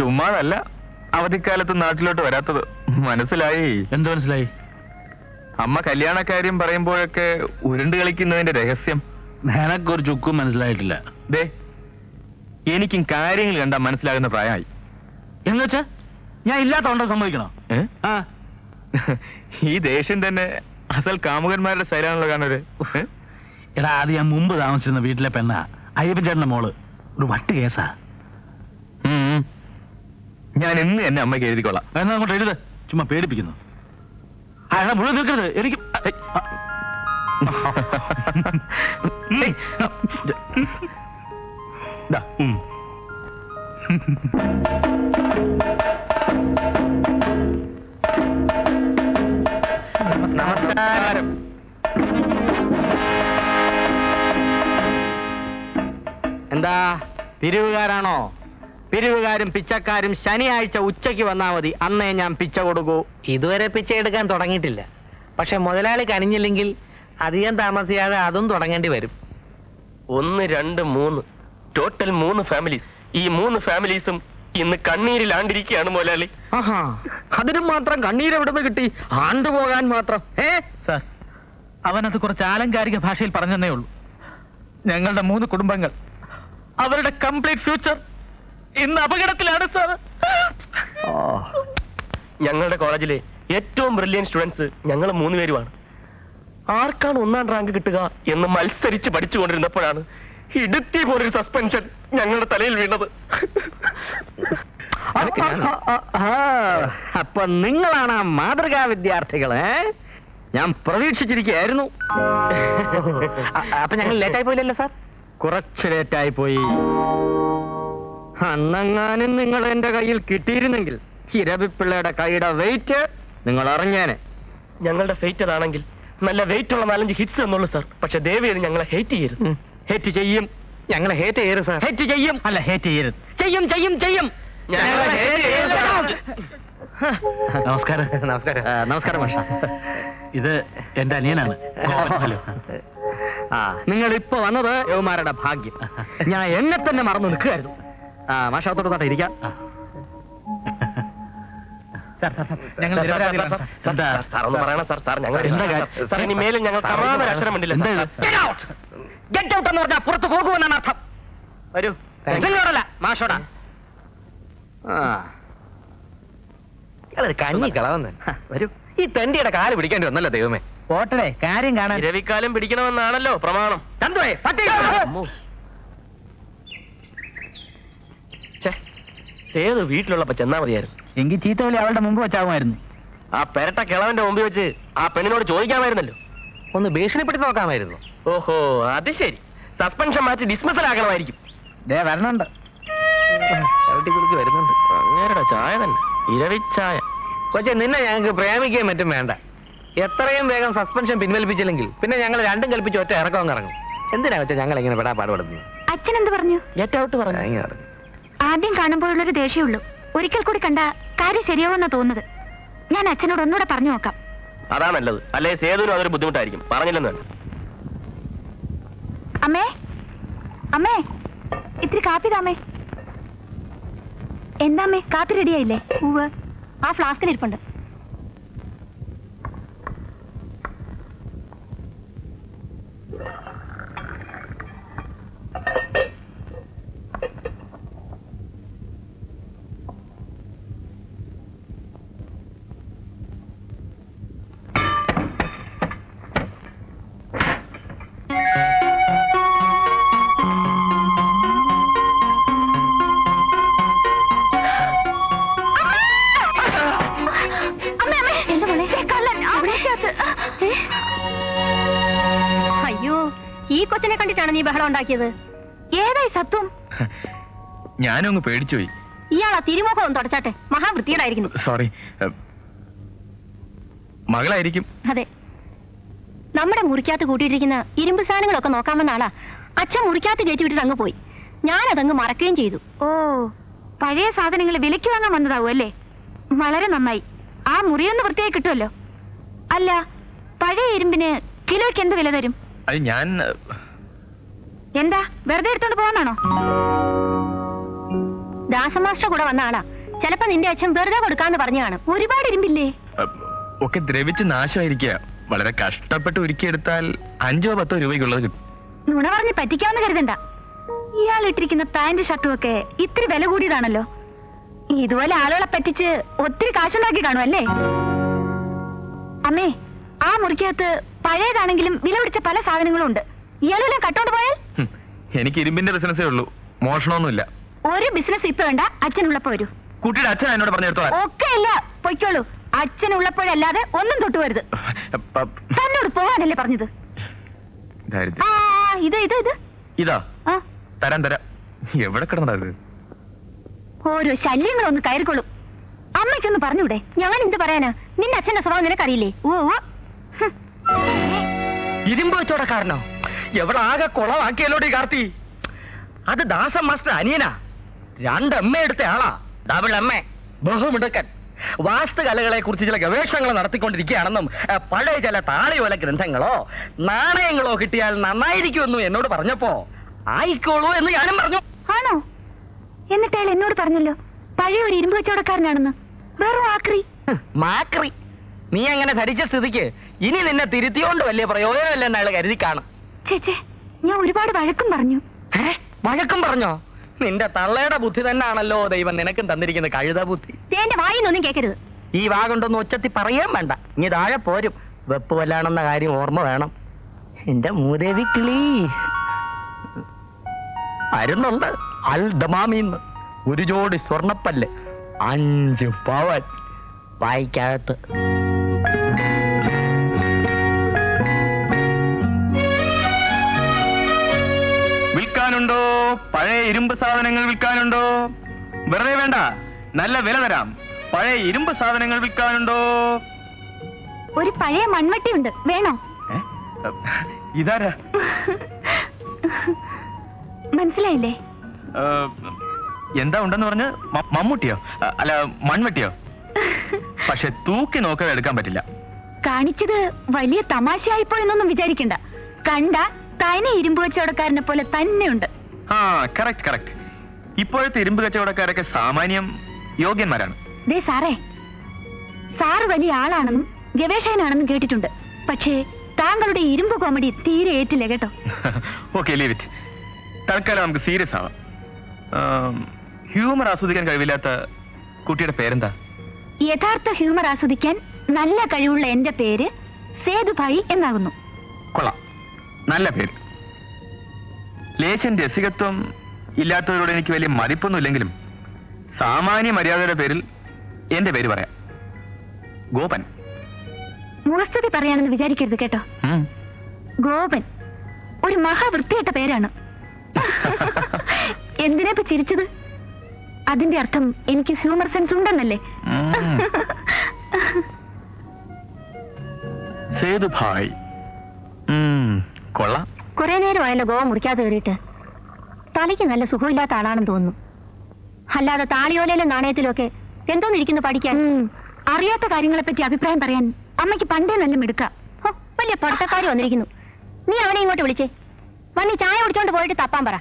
ചുമ്മാതല്ല അവധിക്കാലത്ത് നാട്ടിലോട്ട് വരാത്തത്. മനസ്സിലായി? എന്ത് മനസ്സിലായി? അമ്മ കല്യാണക്കാര്യം പറയുമ്പോഴൊക്കെ ഉരുണ്ട് കളിക്കുന്നതിന്റെ രഹസ്യം നിനക്കൊരു ചുക്കും മനസ്സിലായിട്ടില്ല. ദേ എനിക്കും കാര്യങ്ങൾ കണ്ടാ മനസ്സിലാകുന്ന പ്രായമായി. എന്നുവെച്ചാ ഞാൻ ഇല്ലാത്തോണ്ടോ സംഭവിക്കണോ? ഈ ദേഷ്യം തന്നെ അസൽ കാമുകന്മാരുടെ ശൈലാണല്ലോ കാണുന്നത്. എടാ അത് ഞാൻ മുമ്പ് താമസിച്ചിരുന്ന വീട്ടിലെ പെണ്ണ, അയ്യപ്പൻ ചേട്ടന്റെ മോള്. ഒരു വട്ട് കേസാ. ഞാൻ ഇന്ന് എന്നെ അമ്മയ്ക്ക് എഴുതിക്കൊള്ളാം. എന്നാ അങ്ങോട്ട് എഴുത, ചുമ്മാ പേടിപ്പിക്കുന്നു. അയാളെ മുഴുവൻ തീർക്കരുത്. എനിക്ക് നമസ്കാരം. എന്താ പിരിവുകാരാണോ? പിരിവുകാരും പിച്ചക്കാരും ശനിയാഴ്ച ഉച്ചയ്ക്ക് വന്നാൽ മതി, അന്നേ ഞാൻ പിച്ച കൊടുക്കൂ. ഇതുവരെ പിച്ച എടുക്കാൻ തുടങ്ങിയിട്ടില്ല. പക്ഷെ മുതലാളി കനിഞ്ഞില്ലെങ്കിൽ അധികം താമസിയാതെ അതും തുടങ്ങേണ്ടി വരും. 1 2 3 ടോട്ടൽ 3 ഫാമിലീസ്. ഈ 3 ഫാമിലീസും ഇന്ന് കണ്ണീരിൽ ആണ്ടിരിക്കുകയാണ് മുതലാളി. ആഹാ, അതിനും മാത്രം കണ്ണീരെവിടെ കിട്ടി? ആണ്ടുപോകാൻ മാത്രം. സാർ, അവനത് കുറച്ച് ആലങ്കാരിക ഭാഷയിൽ പറഞ്ഞതേ ഉള്ളൂ. ഞങ്ങളുടെ 3 കുടുംബങ്ങൾ, അവരുടെ കംപ്ലീറ്റ് ഫ്യൂച്ചർ ഇന്ന് അപകടത്തിലാണ് സാർ. ഞങ്ങളുടെ കോളേജിലെ ഏറ്റവും ബ്രില്യൻ സ്റ്റുഡൻസ് ഞങ്ങൾ 3 പേരുമാണ്. ആർക്കാണ് 1ാം റാങ്ക് കിട്ടുക എന്ന് മത്സരിച്ച് പഠിച്ചുകൊണ്ടിരുന്നപ്പോഴാണ് ഇടുക്കി പോലൊരു സസ്പെൻഷൻ ഞങ്ങളുടെ തലയിൽ വീണത്. അപ്പൊ നിങ്ങളാണ് ആ മാതൃകാ വിദ്യാർത്ഥികളെ ഞാൻ പ്രതീക്ഷിച്ചിരിക്കുകയായിരുന്നു. അപ്പൊ ഞങ്ങൾ ലേറ്റായി പോയില്ലല്ലോ സാർ? കുറച്ച് ലേറ്റായി പോയി. അന്നങ്ങാനും നിങ്ങൾ എന്റെ കയ്യിൽ കിട്ടിയിരുന്നെങ്കിൽ ഈ രവിപ്പിള്ളയുടെ കൈയുടെ വെയിറ്റ് നിങ്ങൾ അറിഞ്ഞാനെ. ഞങ്ങളുടെ ഫേറ്റ് അതാണെങ്കിൽ നല്ല വെയിറ്റ് ഉള്ള 4-5 ഹിറ്റ്സ് എന്നുള്ളൂ സാർ. പക്ഷെ ദേവിയത് ഞങ്ങളെ ഹേറ്റ് ചെയ്യരുത്. ഹേറ്റ് ചെയ്യും. ഞങ്ങളെ ഹേറ്റ് ചെയ്യരുത് സാർ. ഹേറ്റ് ചെയ്യും. അല്ല, ഹേറ്റ് ചെയ്യരുത്. ചെയ്യും ചെയ്യും ചെയ്യും. നമസ്കാരം. നമസ്കാരം. നമസ്കാരം മാഷ. ഇത് എന്റെ അനിയനാണ്. നിങ്ങൾ ഇപ്പൊ വന്നത് യൗമാരുടെ ഭാഗ്യം. ഞാൻ എന്നെ തന്നെ മറന്നു നിൽക്കുകയായിരുന്നു. മാഷത്തോട് തൊട്ട് ഇരിക്കാം. പുറത്തു പോകുമെന്നാണ് അർത്ഥം. വരൂ. നിങ്ങളോടല്ല, മാഷോടാ. കഞ്ഞി കളവെന്ന് വരൂ. ഈ തന്റെ കാല് പിടിക്കേണ്ടി വന്നല്ലോ ദൈവമേ. പോട്ടേ, കാര്യം കാണാൻ. രവിക്കാലം പിടിക്കണമെന്നാണല്ലോ പ്രമാണം. സേതു വീട്ടിലുള്ളപ്പോ ചെന്നാ മതിയായിരുന്നു. എങ്കിൽ ചീത്തവലി അവളുടെ മുമ്പ് വെച്ചാകുമായിരുന്നു. ആ പെരട്ട കിളവന്റെ മുമ്പിൽ വെച്ച് ആ പെണ്ണിനോട് ചോദിക്കാമായിരുന്നല്ലോ. ഒന്ന് ഭീഷണിപ്പെടുത്തി നോക്കാമായിരുന്നു. ഓഹോ, അത് ശരി. സസ്പെൻഷൻ മാറ്റി ഡിസ്മിസൽ ആക്കണമായിരിക്കും. വരുന്നുണ്ട്, വരുന്നുണ്ട്. അങ്ങേരുടെ ചായ തന്നെ ഇരവിച്ചായ. കൊച്ചെ, നിന്നെ ഞങ്ങൾക്ക് പ്രേമിക്കുകയും മറ്റും വേണ്ട. എത്രയും വേഗം സസ്പെൻഷൻ പിൻവലിപ്പിച്ചില്ലെങ്കിൽ പിന്നെ ഞങ്ങൾ രണ്ടും കൽപ്പിച്ച് ഒറ്റ ഇറക്കം കറങ്ങും. എന്തിനാ വെച്ചാൽ ഞങ്ങൾ എങ്ങനെ പെടാ പാടുപെടുന്നത്? അച്ഛൻ എന്ത് പറഞ്ഞു? ഏറ്റവും പറഞ്ഞു, ആദ്യം കാണുമ്പോഴുള്ളൊരു ദേഷ്യമുള്ളൂ. ഒരിക്കൽ കൂടി കണ്ട കാര്യം ശരിയാവുന്ന തോന്നുന്നത്. ഞാൻ അച്ഛനോട് ഒന്നുകൂടെ പറഞ്ഞു നോക്കാം. അതാ നല്ലത്. അല്ലേ സേതുവിനും അതൊരു ബുദ്ധിമുട്ടായിരിക്കും. പറഞ്ഞില്ലെന്ന് വേണ്ട. അമ്മേ, അമ്മേ, ഇത്തിരി കാപ്പി താമേ. എന്താമ്മേ, കാപ്പി റെഡിയായില്ലേ? പൂവ് ആ ഫ്ലാസ്കിൽ ഇരിപ്പുണ്ട്. ഞാനൊന്ന് പേടിച്ചുപോയി. ഇയാളാ തിരുമുഖം ഒന്ന് തുടച്ചാട്ടെ. മഹാവൃത്തിയായിരിക്കുന്നു. സോറി, മകളായിരിക്കും. അതെ, നമ്മുടെ മുറിക്കകത്ത് കൂട്ടിയിട്ടിരിക്കുന്ന ഇരുമ്പ് സാധനങ്ങളൊക്കെ നോക്കാമെന്ന ആളാ. അച്ഛൻ മുറിക്കകത്ത് കയറ്റി വിട്ടിട്ട് അങ്ങ് പോയി. ഞാനതങ്ങ് മറക്കുകയും ചെയ്തു. ഓ, പഴയ സാധനങ്ങൾ വിലയ്ക്ക് വാങ്ങാൻ വന്നതാവും അല്ലേ? വളരെ നന്നായി. ആ മുറിയൊന്ന് വൃത്തിയായി കിട്ടുമല്ലോ. അല്ല, പഴയ ഇരുമ്പിന് കിലോയ്ക്ക് എന്ത് വില തരും? ഞാൻ എന്താ വെറുതെ എടുത്തോണ്ട് പോകാനാണോ? ദാസമാസ്റ്റർ കൂടെ വന്ന ആളാ. ചിലപ്പോ നിന്റെ അച്ഛൻ വെറുതെ കൊടുക്കാന്ന് പറഞ്ഞാണ്. ഒരുപാട് ഇരുമ്പില്ലേ? ഒക്കെ ദ്രവിച്ച് നാശമായിരിക്കുക. വളരെ കഷ്ടപ്പെട്ട് ഒരുക്കിയെടുത്താൽ 5 or 10 രൂപയ്ക്കുള്ളത് കിട്ടും. നുണ പറഞ്ഞ് പറ്റിക്കാമെന്ന് കരുതണ്ട. ഇയാൾ ഇട്ടിരിക്കുന്ന പാന്റ് ഷർട്ടും ഒക്കെ ഇത്തിരി വില കൂടിയതാണല്ലോ. ഇതുപോലെ ആളുകളെ പറ്റിച്ച് ഒത്തിരി കാശുണ്ടാക്കി കാണും അല്ലേ? അമ്മേ, ആ മുറിക്കകത്ത് പഴയതാണെങ്കിലും വില പിടിച്ച പല സാധനങ്ങളും ഉണ്ട്. ഇയാളെല്ലാം കട്ടോണ്ട് പോയാൽ എനിക്ക് ഇരുമ്പിന്റെ ബിസിനസ്സേ ഉള്ളൂ, മോഷണമൊന്നുമില്ല. ഒരു ബിസിനസ് ഇപ്പൊ വേണ്ട, അച്ഛനുള്ളപ്പോ വരൂ. കുട്ടിയുടെ അച്ഛൻ എന്നോട് പറഞ്ഞെടുത്തോ? ഒക്കെ ഇല്ല, പൊയ്ക്കോളൂ. അച്ഛനുള്ളപ്പോഴല്ലാതെ ഒന്നും തൊട്ടുവരുത്. തന്നോട് പോവാനല്ലേ പറഞ്ഞത്? ഇത് ഇത് ഇത് ഇതാ തരാൻ തരാം. എവിടെ കിടന്നത്? ഓരോ ശല്യങ്ങളൊന്ന് കയറിക്കൊള്ളും. അമ്മയ്ക്കൊന്ന് പറഞ്ഞൂടെ? ഞാൻ എന്ത് പറയാനാ? നിന്റെ അച്ഛന്റെ സ്വഭാവം നിനക്കറിയില്ലേ? ഓ, ഇരുമ്പ് വെച്ചോടക്കാരനോ? എവിടെ ആകെ കുളവാക്കിയല്ലോടി കാർത്തി. അത് ദാസൻ മാസ്റ്റർ അനിയനാ. 2 MA എടുത്ത ആളാ. Double MA, ബഹുമിടുക്കൻ. വാസ്തുകലകളെ കുറിച്ച് ചില ഗവേഷണങ്ങൾ നടത്തിക്കൊണ്ടിരിക്കുകയാണെന്നും പഴയ ചില താളിയോല ഗ്രന്ഥങ്ങളോ നാണയങ്ങളോ കിട്ടിയാൽ നന്നായിരിക്കുമെന്നും എന്നോട് പറഞ്ഞപ്പോ ആയിക്കോളൂ എന്ന് ഞാനും പറഞ്ഞു. ആണോ? എന്നിട്ട് അയാൾ എന്നോട് പറഞ്ഞല്ലോ പഴയ ഒരു ഇരുമ്പ് കച്ചവടക്കാരനാണെന്ന്. വെറും ആക്രി മാക്രി. നീ അങ്ങനെ ധരിച്ച സ്ഥിതിക്ക് ഇനി നിന്നെ തിരുത്തിയോണ്ട് വലിയ പ്രയോജനമല്ലെന്ന് അയാൾ കരുതി കാണും. ചേച്ചേ, ഞാൻ ഒരുപാട് വഴക്കും പറഞ്ഞു. വഴക്കും പറഞ്ഞോ? നിന്റെ തള്ളയുടെ ബുദ്ധി തന്നെയാണല്ലോ ദൈവം നിനക്കും തന്നിരിക്കുന്ന കഴുത ബുദ്ധി. എന്റെ വായിന്നൊന്നും കേൾക്കരുത്. ഈ വാ കൊണ്ടൊന്നും ഒച്ചത്തി പറയാൻ വേണ്ട. ഇനി താഴെ പോരും. വെപ്പ് വല്ലാണെന്ന കാര്യം ഓർമ്മ വേണം. എന്റെ മൂദേവി കിളി മരുന്നുണ്ട്. അൽ ദമാമിന്ന് 1 ജോടി സ്വർണപ്പല്ല്, 5 പവൻ വായിക്കകത്ത്. വിൽക്കാനുണ്ടോ? പഴയ ഇരുമ്പ് സാധനങ്ങൾ വിൽക്കാനുണ്ടോ? വെറുതെ വേണ്ട, നല്ല വില തരാം. പഴയ ഇരുമ്പ് സാധനങ്ങൾ വിൽക്കാനുണ്ടോ? ഒരു പഴയ മൺവെട്ടി ഉണ്ട്, വേണോ? ഇതാരാ? മനസ്സിലായില്ലേ? എന്താ ഉണ്ടെന്ന് പറഞ്ഞ്? മമ്മൂട്ടിയോ? അല്ല, മൺവെട്ടിയോ? പക്ഷെ തൂക്കി നോക്കാതെ എടുക്കാൻ പറ്റില്ല. കാണിച്ചത് വലിയ തമാശയായിപ്പോ എന്നൊന്നും വിചാരിക്കണ്ട. കണ്ട തന്നെ ഇരുമ്പ് കച്ചവടക്കാരനെ പോലെ തന്നെയുണ്ട്. ആ, കറക്റ്റ് കറക്റ്റ്. ഇപ്പോഴത്തെ ഇരുമ്പ് കച്ചവടക്കാരൊക്കെ സാമാന്യം യോഗ്യന്മാരാണ്. ദേ സാറേ, സാറ് വലിയ ആളാണെന്നും ഗവേഷകനാണെന്നും കേട്ടിട്ടുണ്ട്. പക്ഷേ താങ്കളുടെ ഇരുമ്പ് കോമഡി തീരെ ഏറ്റില്ല കേട്ടോ. Okay, leave it. തൽക്കാലം നമുക്ക് സീരിയസ് ആവാം. ഹ്യൂമർ ആസ്വദിക്കാൻ കഴിവില്ലാത്ത കുട്ടിയുടെ പേരെന്താ? യഥാർത്ഥ ഹ്യൂമർ ആസ്വദിക്കാൻ നല്ല കഴിവുള്ള എന്റെ പേര് സേതുഭായി എന്നാകുന്നു. കൊള്ളാം, നല്ല പേര്. ലേശൻ രസികത്വം ഇല്ലാത്തവരോട് എനിക്ക് വലിയ മതിപ്പൊന്നുമില്ലെങ്കിലും സാമാന്യ മര്യാദയുടെ പേരിൽ എന്റെ പേര് പറയാം, ഗോപൻ. മുഖസ്തുതി പറയാണെന്ന് വിചാരിക്കരുത് കേട്ടോ. ഗോപൻ ഒരു മഹാവൃത്തിയായിട്ട പേരാണ്. എന്തിനാപ്പ ചിരിച്ചത്? അതിന്റെ അർത്ഥം എനിക്ക് ഹ്യൂമർ സെൻസ് ഉണ്ടെന്നല്ലേ? സേതുഭായ്, കൊള്ളാം. കുറെ നേരം ആയാലും ഗോവ മുറിക്കാതെ കയറിയിട്ട്. തലയ്ക്ക് നല്ല സുഖമില്ലാത്ത ആളാണെന്ന് തോന്നുന്നു. അല്ലാതെ താളിയോലയിലും നാണയത്തിലൊക്കെ എന്തോന്നിരിക്കുന്നു പഠിക്കാൻ. അറിയാത്ത കാര്യങ്ങളെപ്പറ്റി അഭിപ്രായം പറയാൻ അമ്മയ്ക്ക് പണ്ടേ നല്ല മിടുക്കാം. വലിയ പഠിത്തക്കാരി വന്നിരിക്കുന്നു. നീ അവനെ ഇങ്ങോട്ട് വിളിച്ചേ. വന്നി ചായ കുടിച്ചോണ്ട് പോയിട്ട് തപ്പാൻ പറ.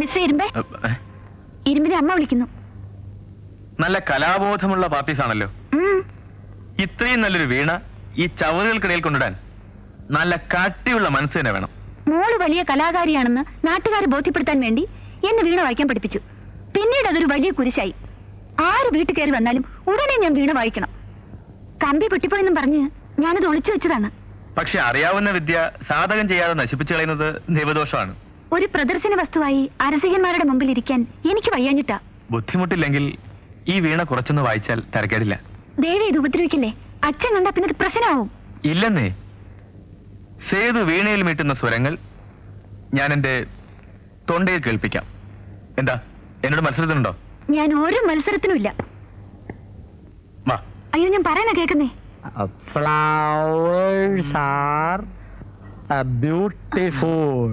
മിസ്റ്റർ ഇരുമ്പേ, ഇരുമ്പിനെ അമ്മ വിളിക്കുന്നു. നല്ല കലാബോധമുള്ള പാപ്പീസാണല്ലോ. ഇത്രയും നല്ലൊരു വീണ ഈ ചവറുകൾക്കിടയിൽ കൊണ്ടിടാൻ നല്ല കട്ടിയുള്ള മനസ്സ് തന്നെ വേണം. മോള് വലിയ കലാകാരിയാണെന്ന് നാട്ടുകാരെ ബോധ്യപ്പെടുത്താൻ വേണ്ടി എന്നെ വീണ വായിക്കാൻ പഠിപ്പിച്ചു. പിന്നീട് അതൊരു വലിയ കുരിശായി. ആര് വീട്ടിൽ കയറി വന്നാലും ഉടനെ ഞാൻ വീണ വായിക്കണം. കമ്പി പൊട്ടിപ്പോയെന്നും പറഞ്ഞ് ഞാനത് ഒളിച്ചു വെച്ചതാണ്. പക്ഷെ അറിയാവുന്ന വിദ്യ സാധകം ചെയ്യാതെ നശിപ്പിച്ചു കളയുന്നത് ദൈവദോഷമാണ്. ഒരു പ്രദർശന വസ്തുവായി അരസികന്മാരുടെ മുമ്പിൽ ഇരിക്കാൻ എനിക്ക് വയ്യാഞ്ഞിട്ടാ. ബുദ്ധിമുട്ടില്ലെങ്കിൽ ഈ വീണ കുറച്ചൊന്ന് വായിച്ചാൽ തരക്കേടില്ല. ദേവി ഇത് ഉപദ്രവിക്കില്ലേ? അച്ഛൻ കണ്ടാ പിന്നെ പ്രശ്നമാവും. ഇല്ലെന്നേ. സേതു വീണയിൽ മീട്ടുന്ന സ്വരങ്ങൾ ഞാൻ എന്റെ തൊണ്ടയിൽ കേൾപ്പിക്കാം. എന്താ, എന്നോട് മത്സരത്തിനുണ്ടോ? ഞാൻ ഒരു മത്സരത്തിനും ഇല്ല. അയ്യോ, ഞാൻ പറയുന്ന കേൾക്കുന്നേ. Flowers are beautiful.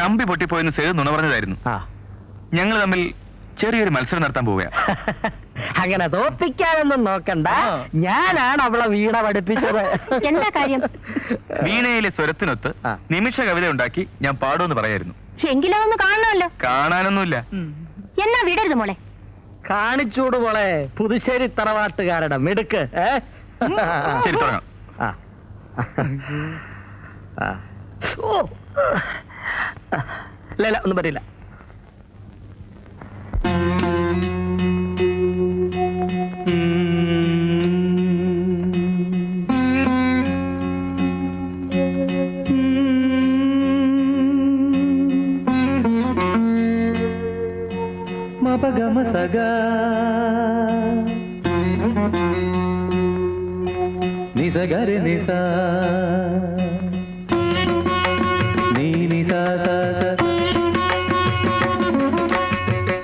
കമ്പി പൊട്ടിപ്പോയെന്ന് സേതു നുണ പറഞ്ഞതായിരുന്നു. ഞങ്ങൾ തമ്മിൽ ചെറിയൊരു മത്സരം നടത്താൻ പോവുക. അങ്ങനെ തോപ്പിക്കാനൊന്നും നോക്കണ്ട, ഞാനാണ് അവളെ വീണ പഠിപ്പിച്ചത്. എന്താ കാര്യം? വീണയിലെ സ്വരത്തിനൊത്ത് നിമിഷ കവിത ഉണ്ടാക്കി ഞാൻ പാടുമെന്ന് പറയായിരുന്നു. എങ്കിലും ഒന്ന് കാണണമല്ലോ. കാണാനൊന്നുമില്ല. എന്നാ വിടരുത് മോളെ. കാണിച്ചൂട് മോളെ, പുതുശ്ശേരി തറവാട്ടുകാരുടെ മിടുക്ക്. ശരി, തുടങ്ങാം. ഒന്നും പറ്റില്ല. Mapagama saga nisagare nisa ni nisa sa sa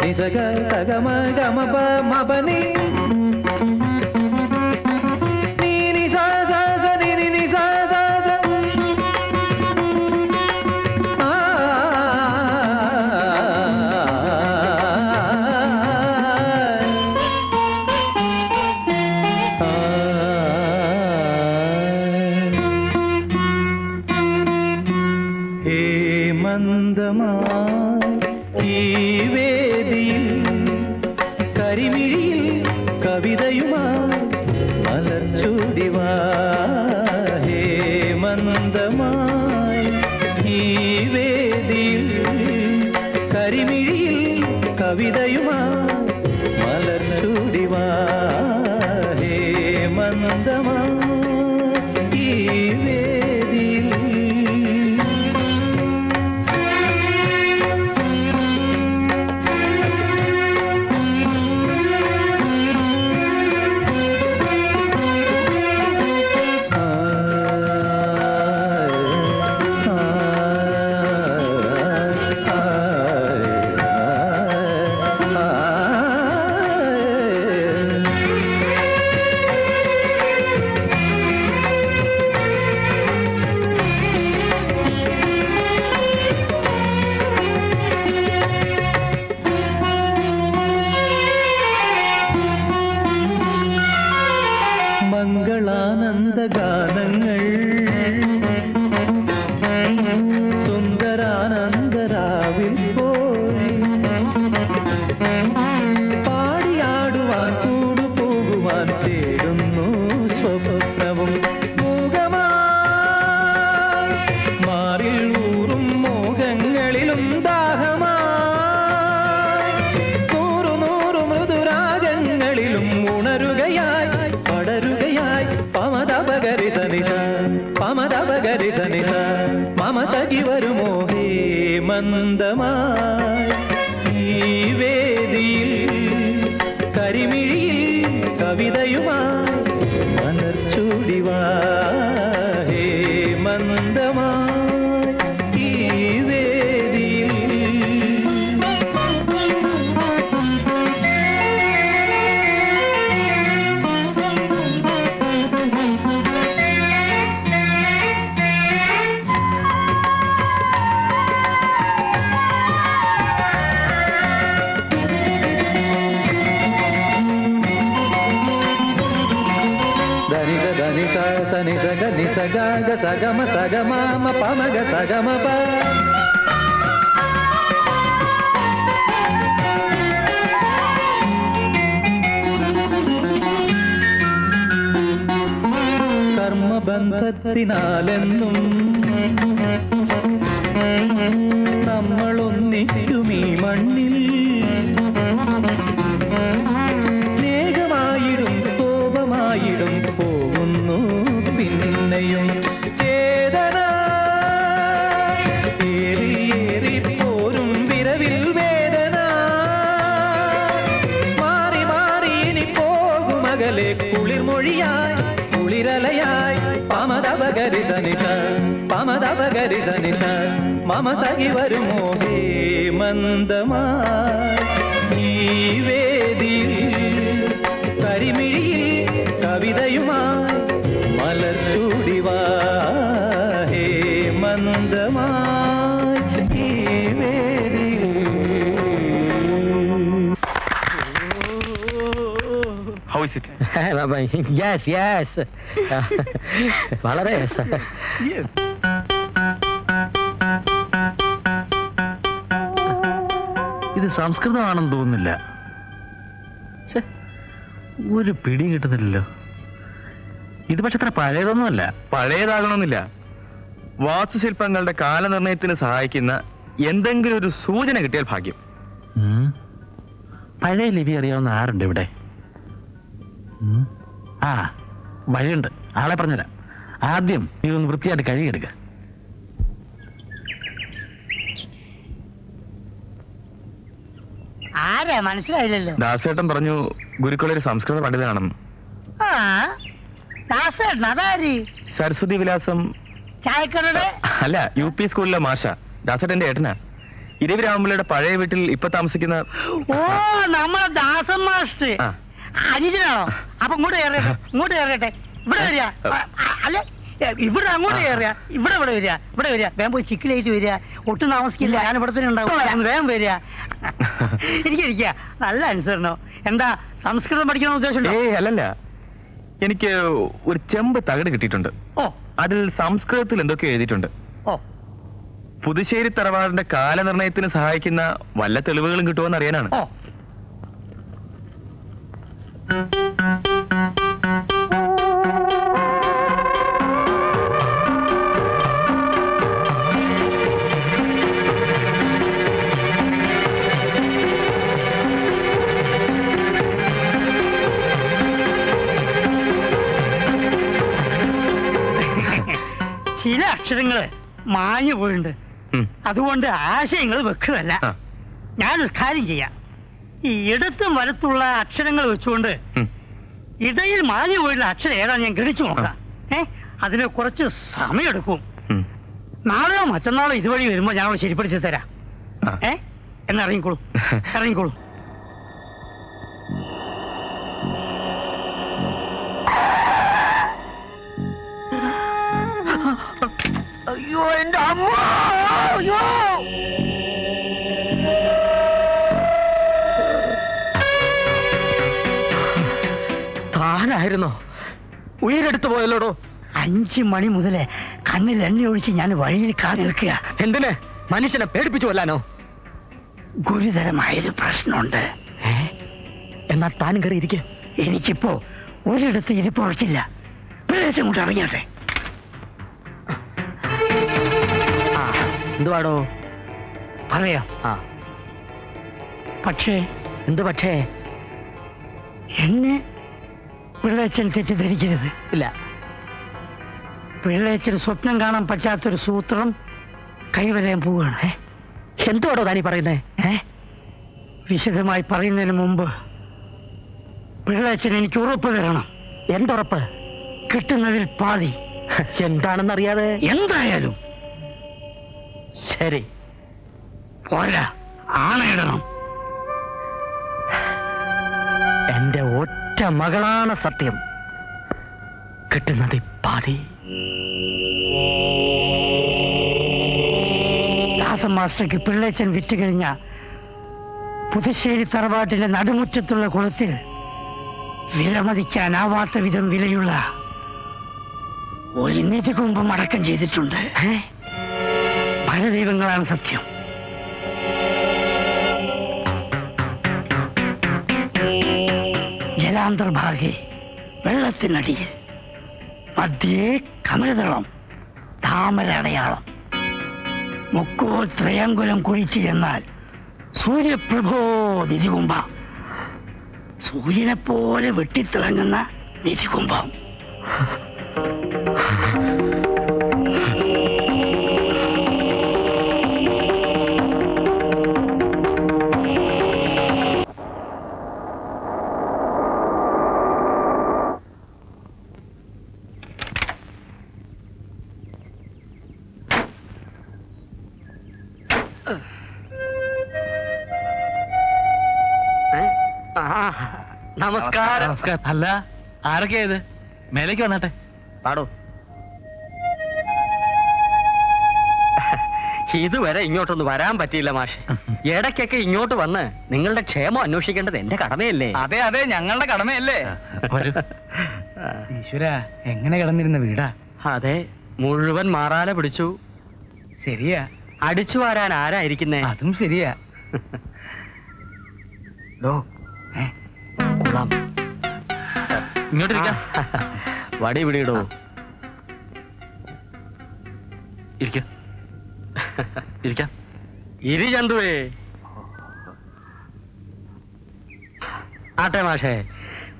nisagare sagama gama pa mabani ni nisa sa sa ni nisa sa sa കർമ്മബന്ധത്തിനാലെന്നും നമ്മളൊന്നിക്കും ഈ മണ്ണിൽ സ്നേഹമായിടും കോപമായിടും പോകുന്നു പിന്നെയും ചേതന ഏറിയേറി പോരും വിരവിൽ വേദന മാറി മാറി ഇനി പോകും അകലെ കുളിർമൊഴിയായി കുളിരലയായി പാമതപകരി സനിസ മമ സഖി വരുമോ ഹേ മന്ദമായി ഈ വേദിയിൽ കരിമിഴിയിൽ കവിതയുമായി മലർച്ചൂടിവാ ഹേ മന്ദമായി ഈ വേദിയിൽ is it? Yes, yes. Valare, sir. Yes. This is Sanskrit. I don't know. Sir, what a pity it is. This is not a palace. Saraswati Vilasam. Chai Karada? Alla, UP school la Masha. Dasat and Etna. Every ambulance a parade with Ipatamsikina. Oh, Nama Dasam Master. I didn't know. Up a good area, good area, good area. Alla, you put a good area, you put a good area, good area, bamboo chicklet area, Utanowski, and what in the area. Yeah, I'll answer now. And the Sanskrit organization. Hey, Alala. I have a chump of Tagadi. Oh, Adil Samskirth Lindoke editor. Oh, Pudisheri Taravar and the Kal and the Nathan is Haikina, while let the living to an arena. Oh, Many wound. I don't want to ask English, but Kerala. Now it's Karingia. You just don't want to laugh, Chirango Chunder. If they are money, we'll actually air on Grichunga. Eh? I didn't have courage. Some year ago. Now, much knowledge is very much our city. Eh? And a wrinkle. A wrinkle. You and I, whoa, yo! I don't know. We're at the boiler. Anchi money mudale. Can we lend you a wine card? And then manage a pair picture. Lano. Good is that a mighty person on there. Eh? And not Tangariki. Any chipo. What did you say? Reportilla. President Mutavia. Eduardo, Paria. Ah. Pache, in the Pache. Any relation to the Villa. Relation Sopnangan Pachatur Sutram, Kaivan Poor, eh? Kento Dani Parine, eh? Visit my Parine and Mumba. Relation in Europe, Endorpa, Kitchen Pali, Kentana Riade, Yendayadu. Sherry, Paula, Anna, and the water Magalana Satyam. Cut another party. That's a master Kipilach and Vitigrina. Put the shady Tarabat in an Adamuchatula Kulatil. Villa Madicana, Vata Vidam Villayula. We need to come to Maracanji the Tunda. I don't even know I'm such you. Jelandar Bhagi, well left in a deal. But they come in the room. Tamarayala Moko, Triangle and Kurichi and Mal. Surya Prabhu, Nidigumba. Surya Pole, Vititangana, Nidigumba. Namaskar. Hello. Are you here? Why are you here? Pardon. ഇതുവരെ ഇങ്ങോട്ടൊന്നും വരാൻ പറ്റിയില്ല മാഷ്. ഇടയ്ക്കൊക്കെ ഇങ്ങോട്ട് വന്ന് നിങ്ങളുടെ ക്ഷേമം അന്വേഷിക്കേണ്ടത് എന്റെ കടമയല്ലേ? അതെ അതെ, ഞങ്ങളുടെ കടമയല്ലേ. ഈശ്വര, എങ്ങനെ കിടന്നിരുന്ന വീടാ. അതെ, മുഴുവൻ മാറാല പിടിച്ചു. ശരിയാ, അടിച്ചു വാരാൻ ആരായിരിക്കുന്നേ? അതും ശരിയാ. ഇങ്ങോട്ടിരിക്കാം, വടി പിടിയിടോ. ഇരി ചന്തുവേ. ആട്ടെ മാഷേ,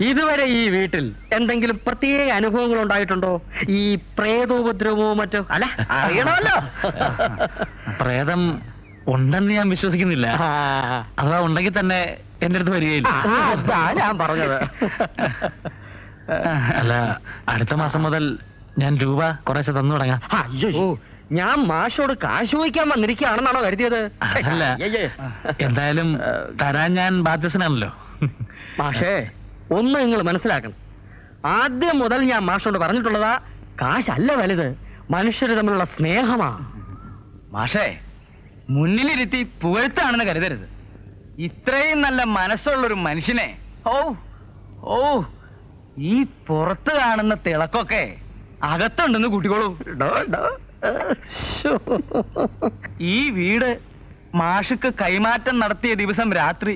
ഇതുവരെ ഈ വീട്ടിൽ എന്തെങ്കിലും പ്രത്യേക അനുഭവങ്ങൾ ഉണ്ടായിട്ടുണ്ടോ? ഈ പ്രേതോപദ്രവമോ മറ്റോ? അല്ല, അറിയണമല്ലോ. പ്രേതം ഉണ്ടെന്ന് ഞാൻ വിശ്വസിക്കുന്നില്ല. അഥവാ ഉണ്ടെങ്കിൽ തന്നെ എന്റെ അടുത്ത് വരികയില്ല. ഞാൻ പറഞ്ഞത് അല്ല, അടുത്ത മാസം മുതൽ ഞാൻ രൂപ കുറേശ്ശെ തന്നു തുടങ്ങാം. അയ്യോ, ഞാൻ മാഷോട് കാശ് ചോദിക്കാൻ വന്നിരിക്കുകയാണെന്നാണോ കരുതിയത്? അല്ല, എന്തായാലും തരാൻ ഞാൻ ബാധ്യസ്ഥനാണല്ലോ. മാഷേ, ഒന്ന് നിങ്ങൾ മനസ്സിലാക്കണം. ആദ്യം മുതൽ ഞാൻ മാഷോട് പറഞ്ഞിട്ടുള്ളതാ, കാശല്ല വലുത്, മനുഷ്യർ തമ്മിലുള്ള സ്നേഹമാ. മാഷേ, മുന്നിലിരുത്തി പുകഴ്ത്താണെന്ന് കരുതരുത്. ഇത്രയും നല്ല മനസ്സുള്ളൊരു മനുഷ്യനെ ഓ ഓ ഈ പുറത്ത് കാണുന്ന തിളക്കൊക്കെ അകത്തുണ്ടെന്ന് കൂട്ടിക്കോളൂ. ഈ വീട് മാഷുക്ക് കൈമാറ്റം നടത്തിയ ദിവസം രാത്രി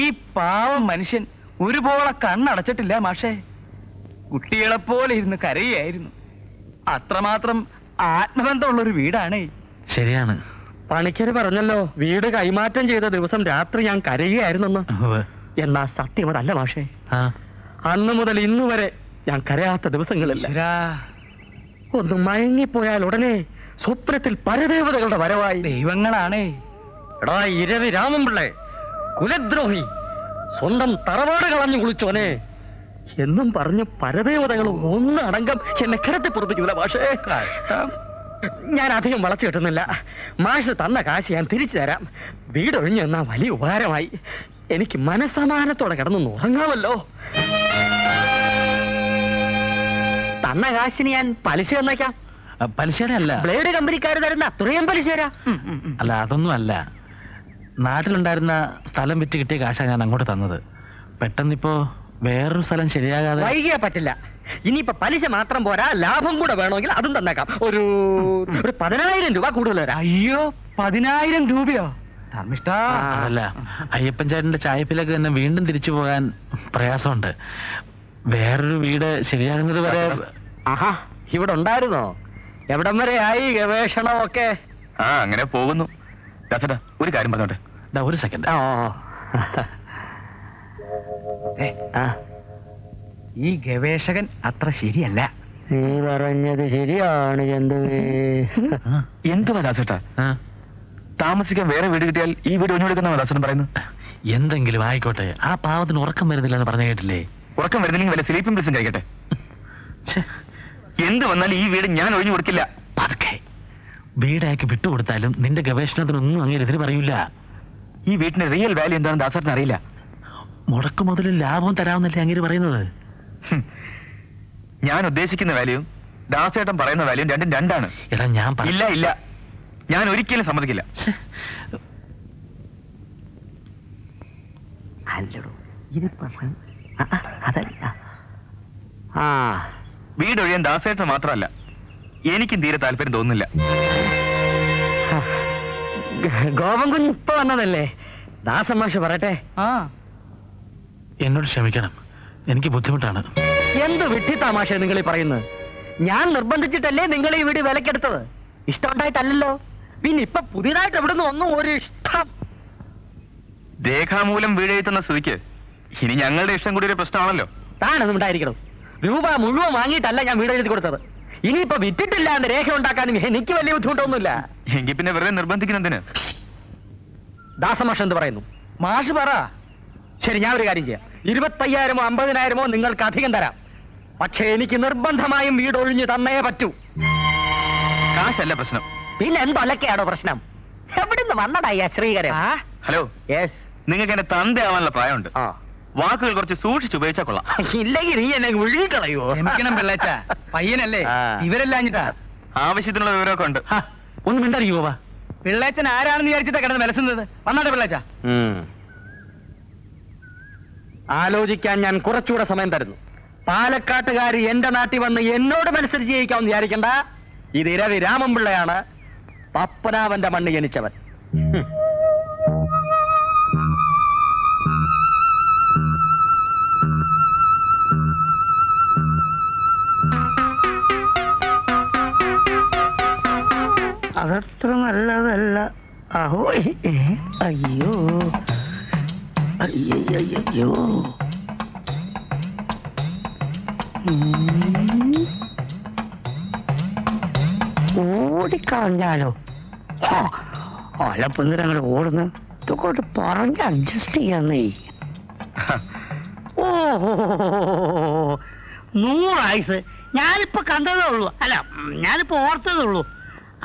ഈ പാവം മനുഷ്യൻ ഒരുപോലെ കണ്ണടച്ചിട്ടില്ല മാഷേ. കുട്ടികളെപ്പോലെ ഇരുന്ന് കരയായിരുന്നു. അത്രമാത്രം ആത്മബന്ധമുള്ളൊരു വീടാണേ. ശരിയാണ്, പണിക്കര് പറഞ്ഞല്ലോ, വീട് കൈമാറ്റം ചെയ്ത ദിവസം രാത്രി ഞാൻ കരയുകയായിരുന്നെന്ന്. എന്നാ സത്യം അതല്ല മാഷേ. അന്ന് മുതൽ ഇന്നുവരെ ഞാൻ കരയാത്ത ദിവസങ്ങളില്ല. ഒന്ന് മയങ്ങിപ്പോയാൽ ഉടനെ സ്വപ്നത്തിൽ പരദേവതകളുടെ വരവായി. ദൈവങ്ങളാണേ. എടാ ഇരവി രാമൻപിള്ളേ, കുലദ്രോഹി, സ്വന്തം തറവാട് കളഞ്ഞു കുളിച്ചോനെ എന്നും പറഞ്ഞ് പരദേവതകളും ഒന്ന് അടങ്കം എന്നെ കിടത്തി പുറപ്പിക്കൂല മാഷേ. ഞാൻ അധികം വളച്ചു കെട്ടുന്നില്ല. മാഷ് തന്ന കാശ് ഞാൻ തിരിച്ചു തരാം. വീടൊഴിഞ്ഞു എന്നാ വലിയ ഉപകാരമായി. എനിക്ക് മനസമാനത്തോടെ കിടന്നു ഉറങ്ങാമല്ലോ. തന്ന കാശിന് ഞാൻ പലിശ തന്നേക്കാം. പലിശയുടെ അല്ല, ബ്ലേഡ് കമ്പനിക്കാർ തരുന്ന അത്രയും പലിശരാ. അല്ല, അതൊന്നും അല്ല. നാട്ടിലുണ്ടായിരുന്ന സ്ഥലം വിറ്റ് കിട്ടിയ കാശാ ഞാൻ അങ്ങോട്ട് തന്നത്. പെട്ടെന്നിപ്പോ വേറൊരു സ്ഥലം ശരിയാകാതെ വൈകിയാ പറ്റില്ല. ഇനിയിപ്പോ പലിശ മാത്രം പോരാ, ലാഭം കൂടെ വേണമെങ്കിൽ അതും തന്നേക്കാം. ഒരു 10,000 രൂപ കൂടുതൽ തരാം. അയ്യോ, 10,000 രൂപയോ? അല്ല, അയ്യപ്പൻ ചേട്ടന്റെ ചായപ്പിലേക്ക് തന്നെ വീണ്ടും തിരിച്ചു പോകാൻ പ്രയാസമുണ്ട്. വേറൊരു വീട് ശരിയാകുന്നത് വരെ. ആഹാ, ഇവിടെ ഉണ്ടായിരുന്നോ? എവിടം വരെ ആയി ഗവേഷണമൊക്കെ? ആ, അങ്ങനെ പോകുന്നു. ഒരു കാര്യം പറഞ്ഞോട്ടെ. ഒരു സെക്കൻഡ്. ഈ ഗവേഷകൻ അത്ര ശരിയല്ല. നീ പറഞ്ഞത് ശരിയാണ് ചന്തുവേ. എന്തുവാ ദാസേട്ടാ, താമസിക്കാൻ വേറെ വീട് കിട്ടിയാൽ ഈ വീട് ഒഴിഞ്ഞെടുക്കുന്ന ദാസൻ പറയുന്നു? എന്തെങ്കിലും ആയിക്കോട്ടെ, ആ പാവത്തിന് ഉറക്കം വരുന്നില്ല എന്ന് പറഞ്ഞ കേട്ടില്ലേ? ഉറക്കം വരുന്നില്ലെങ്കിൽ വല്ല സ്ലീപ്പിംഗ് പിൽസും കഴിക്കട്ടെ. എന്ത് വന്നാലും ഈ വീട് ഞാൻ ഒഴിഞ്ഞു കൊടുക്കില്ല. പതുക്കെ വീടാക്കി വിട്ടുകൊടുത്താലും നിന്റെ ഗവേഷണത്തിനൊന്നും അങ്ങനെ എതിര് പറയൂല. ഈ വീട്ടിന് റിയൽ വാല്യൂ എന്താണെന്ന് ദാസേട്ടന് അറിയില്ല. മുടക്കു മുതൽ ലാഭം തരാമെന്നല്ലേ അങ്ങനെ പറയുന്നത്? ഞാൻ ഉദ്ദേശിക്കുന്ന വാല്യൂ ദാസേട്ടൻ പറയുന്ന വാല്യൂ രണ്ടും രണ്ടാണ്. എടാ, ഞാൻ ഇല്ല ഇല്ല, ഞാൻ ഒരിക്കലും സമ്മതിക്കില്ല. വീടൊഴിയാൻ ദാസേട്ടന് മാത്രമല്ല എനിക്കും തീരെ താല്പര്യം തോന്നുന്നില്ല. ഗോപൻ കുഞ്ഞ് ഇപ്പൊ വന്നതല്ലേ? ദാസൻ മാഷ് പറയട്ടെ, എന്നോട് ക്ഷമിക്കണം, എനിക്ക് ബുദ്ധിമുട്ടാണ്. എന്ത് വിട്ടി തമാശ നിങ്ങൾ പറയുന്നത്? ഞാൻ നിർബന്ധിച്ചിട്ടല്ലേ നിങ്ങൾ ഈ വീട് വിലക്കെടുത്തത്? ഇഷ്ടമുണ്ടായിട്ടല്ലോ. പിന്നെ ഇപ്പൊ പുതിയതായിട്ട് എവിടുന്ന് ഒന്നും ഒരു ഇഷ്ടം. രേഖാമൂലം വീട് എഴുത്തുന്ന സ്ഥിതിക്ക് ഇനി ഞങ്ങളുടെ ഇഷ്ടം കൂടി ഒരു പ്രശ്നമാണല്ലോ. താനൊന്നും ഉണ്ടായിരിക്കണം. രൂപ മുഴുവൻ വാങ്ങിയിട്ടല്ല ഞാൻ വീട് എഴുതി കൊടുത്തത്. ഇനിയിപ്പോ വിറ്റിട്ടില്ലാണ്ട് രേഖ ഉണ്ടാക്കാനും എനിക്ക് വലിയ ബുദ്ധിമുട്ടൊന്നുമില്ല. എങ്കിൽ പിന്നെ വെറുതെ നിർബന്ധിക്കുന്നതിന്. ദാസമാഷ് എന്ത് പറയുന്നു? മാഷ് പറ. ശരി, ഞാൻ ഒരു കാര്യം ചെയ്യാം. 25,000-ഓ 50,000-ഓ നിങ്ങൾക്ക് അധികം തരാം. പക്ഷെ എനിക്ക് നിർബന്ധമായും വീട് ഒഴിഞ്ഞു തന്നേ പറ്റൂ. കാശല്ല പ്രശ്നം, പിന്നെ എന്തൊലൊക്കെയാണോ പ്രശ്നം? എവിടുന്ന് വന്നതായി ശ്രീകരൻ? ഹലോ, യെസ്, നിങ്ങൾക്ക് എന്നെ തന്ത ആവാനുള്ള പ്രായമുണ്ട്. വാക്കുകൾ കുറച്ച് സൂക്ഷിച്ചു ഉപയോഗിച്ചാ കൊള്ളാം. ഇല്ലെങ്കിൽ ഈ എന്നെ ഒഴുകിക്കളയോ? പിള്ളേച്ച പയ്യനല്ലേ, ഇവരെല്ലാം ആവശ്യത്തിനുള്ള വിവരമൊക്കെ ഉണ്ട്. ഒന്ന് മിണ്ടായിരിക്കും. Pillaitan Iran near the medicine. Another villager. Alogican and Kuratura Samantha. Pala Katagari, Endanati, and the notable Sergei on the Arikanda. It is a Ramon Bulayana, Papana and the Monday in each other. Agatramalla, ahoy, ayo, ayo. Oodikanjalo. Alla pundirangal oodunu. Thokote paranja adjust cheyanai. Oh, 100 eyes. ഞാനിപ്പോ കണ്ടതേ ഉള്ളൂ. അല്ല, ഞാനിപ്പോ ഓർത്തതേ ഉള്ളൂ.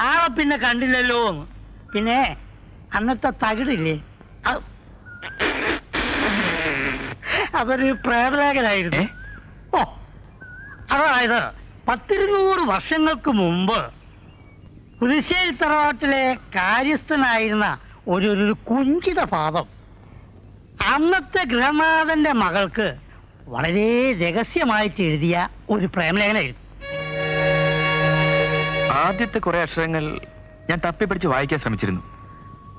ആളെ പിന്നെ കണ്ടില്ലല്ലോ. പിന്നെ അന്നത്തെ തകിടില്ലേ? അതൊരു പ്രേതലേഖനായിരുന്നു. ഓ, അതായത് 1200 വർഷങ്ങൾക്ക് മുമ്പ് പുതുശ്ശേരി തറവാട്ടിലെ കാര്യസ്ഥനായിരുന്ന ഒരു കുഞ്ചിത പാദം അന്നത്തെ ഗൃഹനാഥന്റെ മകൾക്ക് വളരെ രഹസ്യമായിട്ട് എഴുതിയ ഒരു പ്രേമലേഖനമായിരുന്നു. ആദ്യത്തെ കുറെ അക്ഷരങ്ങൾ ഞാൻ തപ്പിപ്പിടിച്ച് വായിക്കാൻ ശ്രമിച്ചിരുന്നു.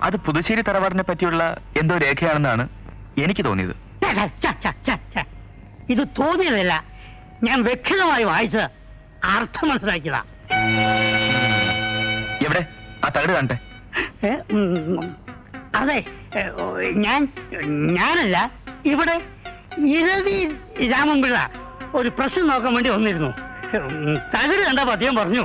അത് പുതുശ്ശേരി തറവാടിനെ പറ്റിയുള്ള എന്തോ രേഖയാണെന്നാണ് എനിക്ക് തോന്നിയത്. ഇത് തോന്നിയതല്ല, ഞാൻ വ്യക്തമായി വായിച്ച് അർത്ഥം മനസ്സിലാക്കിയതാ. എവിടെ ആ തകട് കാണട്ടെ? അതെ, ഞാനല്ല, ഇവിടെ ഇരവി രാമൻപിള്ള ഒരു പ്രശ്നം നോക്കാൻ വേണ്ടി വന്നിരുന്നു. തകട് കണ്ടപ്പോ അദ്ദേഹം പറഞ്ഞു,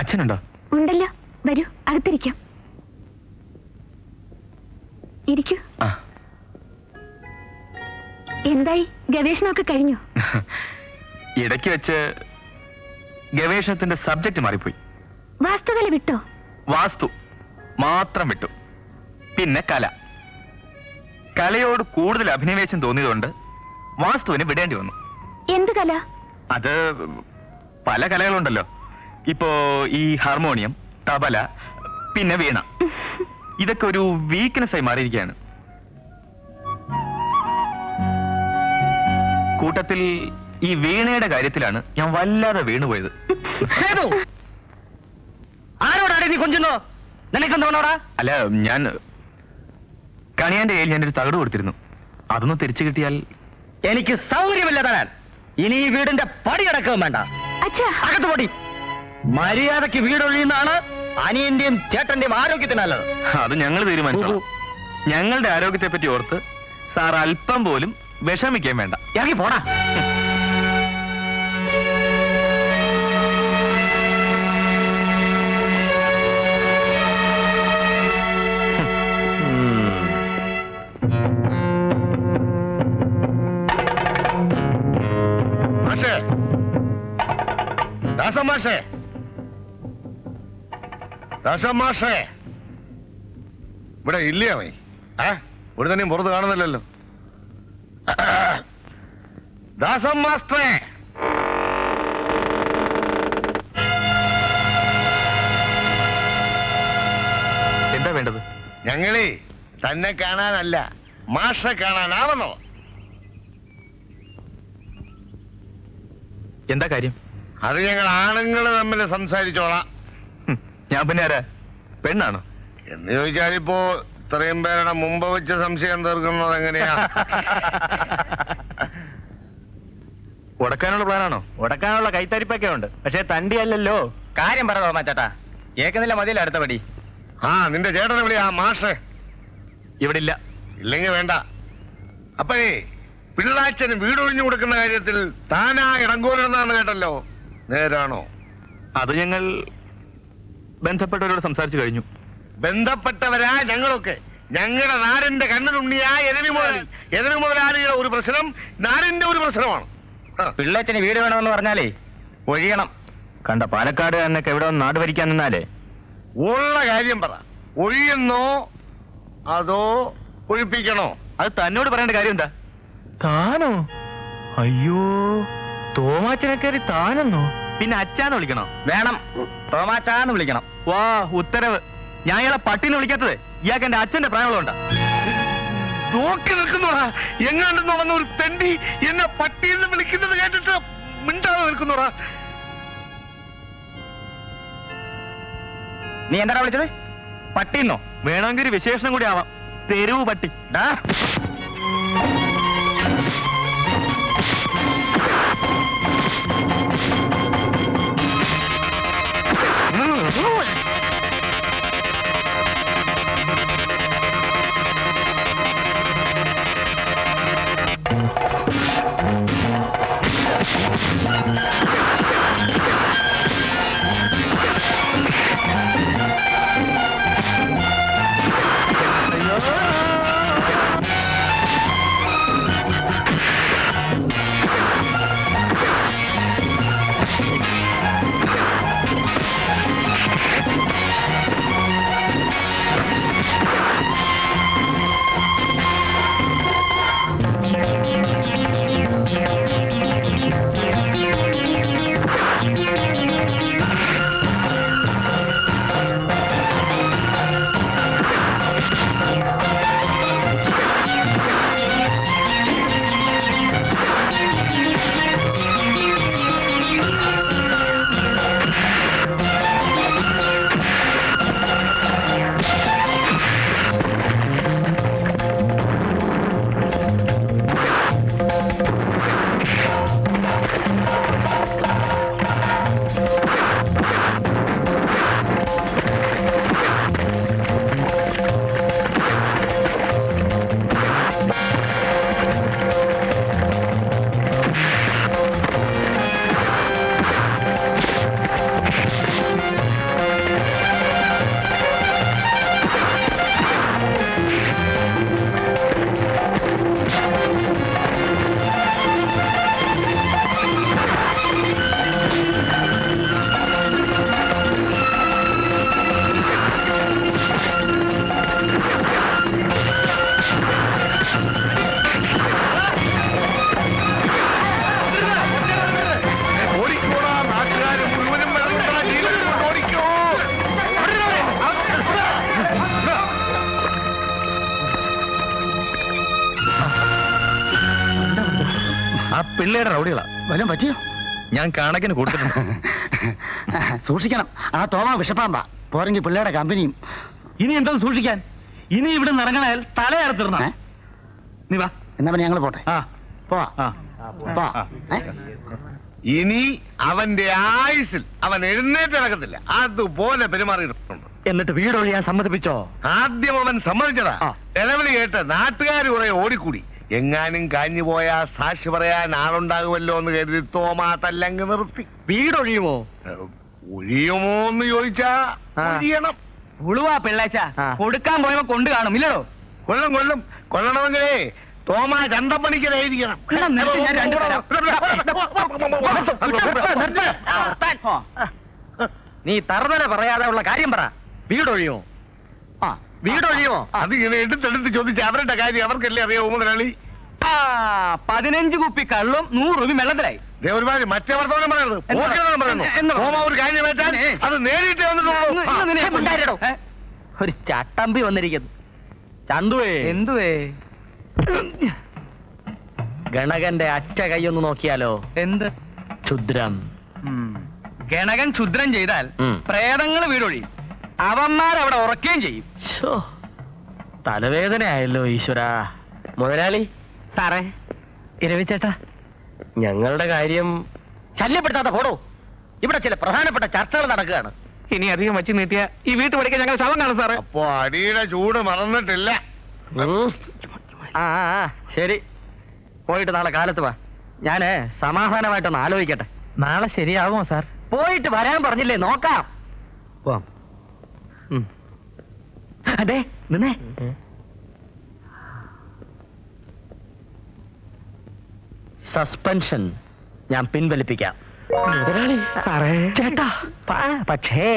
അച്ഛനുണ്ടോ? ഉണ്ടല്ലോ, വരൂ, അകത്തിരിക്കാം. ഇരിക്കൂ. എന്തായി, ഗവേഷണമൊക്കെ കഴിഞ്ഞു? ഇടയ്ക്ക് വെച്ച് ഗവേഷണത്തിന്റെ സബ്ജക്ട് മാറിപ്പോയി. വാസ്തുവില വിട്ടോ? വാസ്തു മാത്രം വിട്ടു. പിന്നെ കല. കലയോട് കൂടുതൽ അഭിനിവേശം തോന്നിയതുകൊണ്ട് വാസ്തുവിന് വിടേണ്ടി വന്നു. എന്ത് കല? അത് പല കലകളുണ്ടല്ലോ. ഇപ്പോ ഈ ഹാർമോണിയം, തബല, പിന്നെ വീണ, ഇതൊക്കെ ഒരു വീക്ക്നെസ് ആയി മാറിയിരിക്കുകയാണ്. കൂട്ടത്തിൽ ഈ വീണയുടെ കാര്യത്തിലാണ് ഞാൻ വല്ലാതെ വീണുപോയത്. അല്ല, ഞാൻ കണിയാന്റെ കയ്യിൽ ഞാനൊരു തകട് കൊടുത്തിരുന്നു. അതൊന്ന് തിരിച്ചു കിട്ടിയാൽ എനിക്ക് സൗകര്യമില്ല തരാൻ. ഇനി ഈ വീടിന്റെ പടി അടക്കം വേണ്ട. അകത്ത് പൊടി മര്യാദക്ക് വീടൊഴിയുന്നതാണ് അനിയന്റെയും ചേട്ടന്റെയും ആരോഗ്യത്തിനല്ലത്. അത് ഞങ്ങൾ തീരുമാനിച്ചു. ഞങ്ങളുടെ ആരോഗ്യത്തെ പറ്റി ഓർത്ത് സാർ അല്പം പോലും വിഷമിക്കാൻ വേണ്ട. ഇറങ്ങി പോടാ. മാഷേ, ദാസ മാഷേ, ദാസമാഷേ ഇവിടെ ഇല്ലേ? അവൻ ഒരു തന്നെയും പുറത്ത് കാണുന്നില്ലല്ലോ. ദാസം മാസ്റ്റേ, എന്താ വേണ്ടത്? ഞങ്ങളെ തന്നെ കാണാനല്ല, മാഷെ കാണാനാവണോ? എന്താ കാര്യം? അത് ഞങ്ങൾ ആണുങ്ങൾ തമ്മിൽ സംസാരിച്ചോളാം. ഞാൻ പിന്നെ ആരാ, പെണ്ണാണോ എന്ന് ചോദിച്ചാൽ ഇപ്പോ ഇത്രയും പേരുടെ മുമ്പ് വെച്ച് സംശയം തീർക്കുന്നത് എങ്ങനെയാ? ഉടക്കാനുള്ള പ്ലാനാണോ? ഉടക്കാനുള്ള കൈത്തരിപ്പൊക്കെ ഉണ്ട്, പക്ഷെ തണ്ടി അല്ലല്ലോ. കാര്യം പറഞ്ഞോ ചേട്ടാ, ഏക്കുന്നില്ല. മതിയല്ലോ അടുത്ത പടി. ആ നിന്റെ ചേട്ടനെ വിളി. ആ മാഷേ ഇവിടെ ഇല്ല. ഇല്ലെങ്കിൽ വേണ്ട. അപ്പഴേ പിള്ളാച്ചന് വീടൊഴിഞ്ഞു കൊടുക്കുന്ന കാര്യത്തിൽ താനാ ഇറങ്ങൂലെന്നാണ് കേട്ടല്ലോ, നേരാണോ? അത് ഞങ്ങൾ ബന്ധപ്പെട്ടവരോട് സംസാരിച്ചു കഴിഞ്ഞു. ബന്ധപ്പെട്ടവരാ ഞങ്ങളൊക്കെ. ഞങ്ങളുടെ നാടിന്റെ കണ്ണിലുണ്ണിയ എരവി മുതലാളി. എരവി മുതലാളിയുടെ ഒരു പ്രശ്നം നാടിന്റെ ഒരു പ്രശ്നമാണ്. പിള്ളേച്ചന് വീട് വേണമെന്ന് പറഞ്ഞാലേ ഒഴിയണം. കണ്ട പാലക്കാട് എന്നൊക്കെ എവിടെ നാട് ഭരിക്കാൻ നിന്നാലേ ഉള്ള കാര്യം പറ. ഒഴിയുന്നോ അതോ ഒഴിപ്പിക്കണോ? അത് തന്നോട് പറയേണ്ട കാര്യം എന്താ? താനോ? അയ്യോ, തോമാച്ചനക്കാരി താനെന്നോ? പിന്നെ അച്ഛാന്ന് വിളിക്കണോ? വേണം, തോമാച്ചാന്ന് വിളിക്കണം. വാ ഉത്തരവ്. ഞാൻ ഇയാളെ പട്ടിന്ന് വിളിക്കാത്തത് ഇയാൾക്ക് എന്റെ അച്ഛന്റെ പ്രായമുള്ളതുകൊണ്ടാ. നോക്കി നിൽക്കുന്നോടാ, എങ്ങാണ്ടെന്ന് വന്ന ഒരു തെണ്ടി എന്നെ പട്ടിന്ന് വിളിക്കുന്നത് കേട്ടിട്ട് മിണ്ടാതെ നിൽക്കുന്നോടാ. നീ എന്താടാ വിളിച്ചത്? പട്ടിന്നോ? വേണമെങ്കിൽ ഒരു വിശേഷണം കൂടി ആവാം, തെരുവ് പട്ടി. പിള്ളേരുടെ റൗഡികളാ വല്ലതും പറ്റിയോ? ഞാൻ കണക്കിന് കൊടുത്തിട്ടുണ്ട്. സൂക്ഷിക്കണം, ആ തോമ വിഷപ്പാമ്പാ. പോരെങ്കിൽ പിള്ളേരുടെ കമ്പനിയും. ഇനി എന്തോ സൂക്ഷിക്കാൻ, ഇനി ഇവിടെ നിറങ്ങണാൽ തലയർത്തിരുന്ന. നീ വാ, എന്നാ പിന്നെ ഞങ്ങൾ പോട്ടെ. ഇനി അവന്റെ ആയുസിൽ അവൻ എഴുന്നേറ്റ് നടക്കത്തില്ല, അതുപോലെ പെരുമാറിയിട്ടുണ്ട്. എന്നിട്ട് വീടൊഴിയാൻ സമ്മതിപ്പിച്ചോ? ആദ്യം അവൻ സമ്മതിച്ചതാ. ഇളവിളി കേട്ട് നാട്ടുകാർ കുറെ ഓടിക്കൂടി. എങ്ങാനും കാഞ്ഞു പോയാ സാക്ഷി പറയാൻ ആളുണ്ടാകുമല്ലോ എന്ന് കരുതി തോമാ തല്ലങ്ങ് നിർത്തി. വീടൊഴിയുമോ? ഒഴിയുമോ എന്ന് ചോദിച്ചാ ഒഴിയണം. ഉളുവാ പിള്ളേച്ച, കൊടുക്കാൻ പോയവ കൊണ്ട് കാണും. ഇല്ലയോ? കൊല്ലും കൊല്ലും. കൊല്ലണമെങ്കിലേ തോമാ ചന്തപ്പണിക്കലായിരിക്കണം. നീ തറുതല പറയാതെ ഉള്ള കാര്യം പറ. വീടൊഴിയുമോ? വീടൊഴിയോ? അത് ഇങ്ങനെ എടുത്തെടുത്ത് ചോദിച്ചാൽ അവരുടെ കാര്യം അവർക്കല്ലേ അറിയാവൂ മുതലാളി. 15 കുപ്പി കള്ളും 100 രൂപ വെള്ളത്തിലായി. ഒരുപാട് മറ്റേ വർത്തമാനം പറയുന്നത്. ഒരു ചട്ടമ്പി വന്നിരിക്കുന്നു. ചന്തുവേ, എന്തുവേ? ഗണകന്റെ അറ്റ കൈ ഒന്ന് നോക്കിയാലോ? എന്ത് ക്ഷുദ്രം! ഗണകൻ ക്ഷുദ്രം ചെയ്താൽ പ്രേതങ്ങൾ വീടൊഴിയും, അവന്മാരവിടെ ഉറക്കുകയും ചെയ്യും. തലവേദന ആയല്ലോ ഈശ്വര. മുതലാളി സാറേ, ഇരവിച്ചേട്ടാ, ഞങ്ങളുടെ കാര്യം ശല്യപ്പെടുത്താതെ പോടോ. ഇവിടെ ചില പ്രധാനപ്പെട്ട ചർച്ചകൾ നടക്കുകയാണ്. ഇനി അധികം വച്ചു നീട്ടിയ ഈ വീട്ടു പഠിക്കാൻ ഞങ്ങൾ ശവം കാണും സാറേ. അപ്പൊ അടിയുടെ ചൂട് മറന്നിട്ടില്ല. ശരി, പോയിട്ട് നാളെ കാലത്ത് വാ. ഞാൻ സമാധാനമായിട്ടൊന്ന് ആലോചിക്കട്ടെ. നാളെ ശരിയാകുമോ സാർ? പോയിട്ട് വരാൻ പറഞ്ഞില്ലേ, നോക്കാം. അതെ നിന്നെ സസ്പെൻഷൻ ഞാൻ പിൻവലിപ്പിക്കാം. പക്ഷേ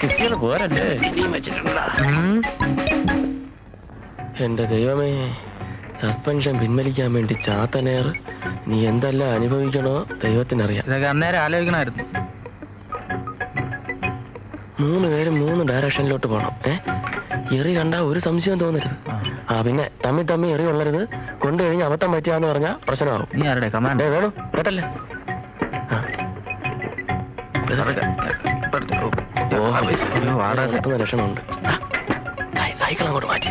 കിട്ടിയത് പോരല്ലേ? എന്റെ ദൈവമേ, സസ്പെൻഷൻ പിൻവലിക്കാൻ വേണ്ടി ചാത്തനേർ നീ എന്തെല്ലാം അനുഭവിക്കണോ ദൈവത്തിനറിയാം. ഇതൊക്കെ അന്നേരം ആലോചിക്കണമായിരുന്നു. 3 പേരും 3 ഡയറക്ഷനിലോട്ട് പോകണം. എറി കണ്ട ഒരു സംശയം തോന്നരുത്. ആ പിന്നെ തമ്മി തമ്മി എറി വളരരുത്. കൊണ്ടുകഴിഞ്ഞ് അബദ്ധം പറ്റിയാന്ന് പറഞ്ഞാൽ പ്രശ്നമാകും. നീ ആരുടെ കമാൻഡ് വേണം കേട്ടല്ലേ? ലക്ഷണമുണ്ട്. സൈക്കിൾ അങ്ങോട്ട് മാറ്റി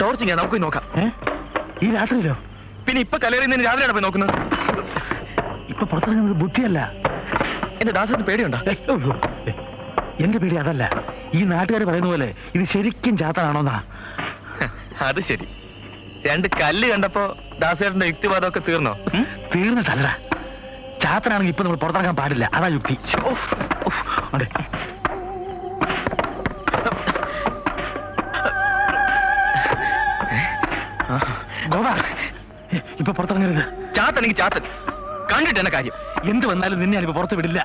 ടോർച്ചിങ്ങാ, നമുക്ക് പോയി നോക്കാം. ഈ രാത്രിയിലോ? പിന്നെ ഇപ്പൊ കലറിയുന്നതിന് രാവിലെയാണ് പോയി നോക്കുന്നത്. ഇപ്പൊ പുറത്തിറങ്ങുന്നത് ബുദ്ധിയല്ല. എന്റെ ദാസത്തിന് പേടിയുണ്ടോ? എന്റെ പേടി അതല്ല, ഈ നാട്ടുകാർ പറയുന്ന പോലെ ഇത് ശരിക്കും ചാത്തനാണോന്നാ. അത് ശരി. 2 കല്ല് കണ്ടപ്പോ ദാസേട്ടന്റെ യുക്തിവാദമൊക്കെ തീർന്നോ? തീർന്നിട്ടല്ല, ചാത്തനാണെങ്കിൽ ഇപ്പൊ നമ്മൾ പുറത്തിറങ്ങാൻ പാടില്ല, അതാ യുക്തി. അതെ, ഇപ്പൊ പുറത്തിറങ്ങരുത്. ചാത്തനെങ്കിൽ ചാത്തൻ, കണ്ടിട്ട് എന്നെ കാര്യം. എന്ത് വന്നാലും നിന്നെ ഞാനിപ്പോ പുറത്ത് വിടില്ല.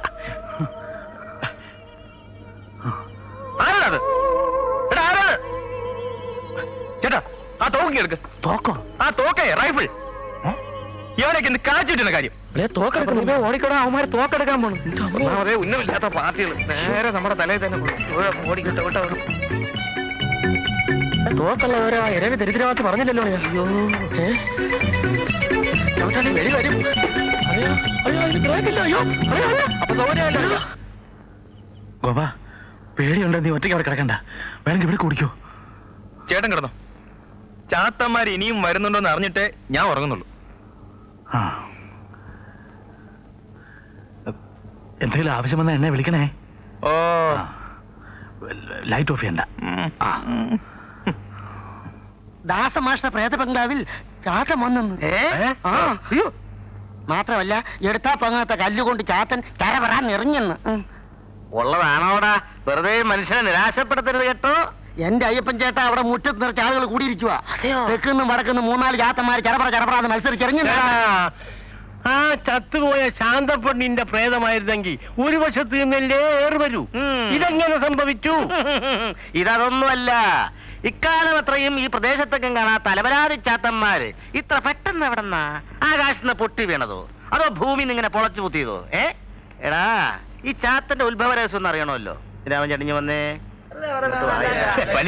ആരാണത്? എടാ ആരാണ്? ചേട്ടാ ആ തോക്കി എടുക്ക്. തോക്കോ? ആ തോക്കേ, റൈഫിൾ. ഇവനൊക്കെ എന്ത് കാച്ചിട്ട് എന്നെ കാര്യം. ഓടിക്കടാ, അവന്മാരെ തോക്കെടുക്കാൻ പോണു. ഒരേ ഉന്നമില്ലാത്ത പാർട്ടികൾ നേരെ നമ്മുടെ തലയിൽ തന്നെ ഓടിക്കട്ടെ. തോക്കല്ല ഓരോ ഇരവി ദരിദ്രവാസി പറഞ്ഞില്ലല്ലോ. അയ്യോ, ചവിട്ടാണി വെളി വരും. ഗോപ, പേടിയുണ്ടോ? നീ ഒറ്റയ്ക്ക് അവിടെ കിടക്കണ്ട, വേണമെങ്കിൽ ഇവിടെ കുടിക്കൂ. ചേട്ടൻ കിടന്നോ? ചാത്തന്മാർ ഇനിയും വരുന്നുണ്ടോന്ന് അറിഞ്ഞിട്ടേ ഞാൻ ഉറങ്ങുന്നുള്ളൂ. എന്തെങ്കിലും ആവശ്യം വന്നാ എന്നെ വിളിക്കണേ. ഓ, ലൈറ്റ് ഓഫ് ചെയ്യണ്ട. ദാസമാഷ്ടെ പ്രേത ബംഗ്ലാവിൽ ചാത്തൻ വന്നെന്ന്. മാത്രമല്ല, എടുത്താ പങ്ങാത്ത കല്ലുകൊണ്ട് ചാത്തൻ കരവറാൻ എറിഞ്ഞെന്ന്. ഉള്ളതാണോടാ, വെറുതെ മനുഷ്യനെ നിരാശപ്പെടുത്തരുത് കേട്ടോ. എന്റെ അയ്യപ്പൻ ചേട്ടാ, അവിടെ മുറ്റത്ത് നിറച്ച് ആളുകൾ കൂടിയിരിക്കുക. തെക്കുന്നും വടക്കുന്നും 3-4 ചാത്തന്മാര് ചരപറ ചരപറാന്ന് മത്സരിച്ചെറിഞ്ഞു. ആ ചത്തുപോയ ശാന്തപ്പൊണ്ണിന്റെ പ്രേതമായിരുന്നെങ്കിൽ ഒരു വശത്ത് നിന്നല്ലേ ഏറി വരൂ. ഇതെങ്ങനെ സംഭവിച്ചു? ഇതൊന്നുമല്ല, ഇക്കാലം അത്രയും ഈ പ്രദേശത്തൊക്കെയും കാണാത്ത അലവരാതി ചാത്തന്മാര് ഇത്ര പെട്ടെന്ന് എവിടെന്നാ? ആകാശത്ത് പൊട്ടി വീണതോ അതോ ഭൂമി ഇങ്ങനെ പൊളച്ചു കുത്തിയതോ? എടാ, ഈ ചാത്തന്റെ ഉത്ഭവ രഹസ്യം ഒന്നും അറിയണമല്ലോ. രാമൻ ചടിഞ്ഞു വന്നേ, നിങ്ങൾ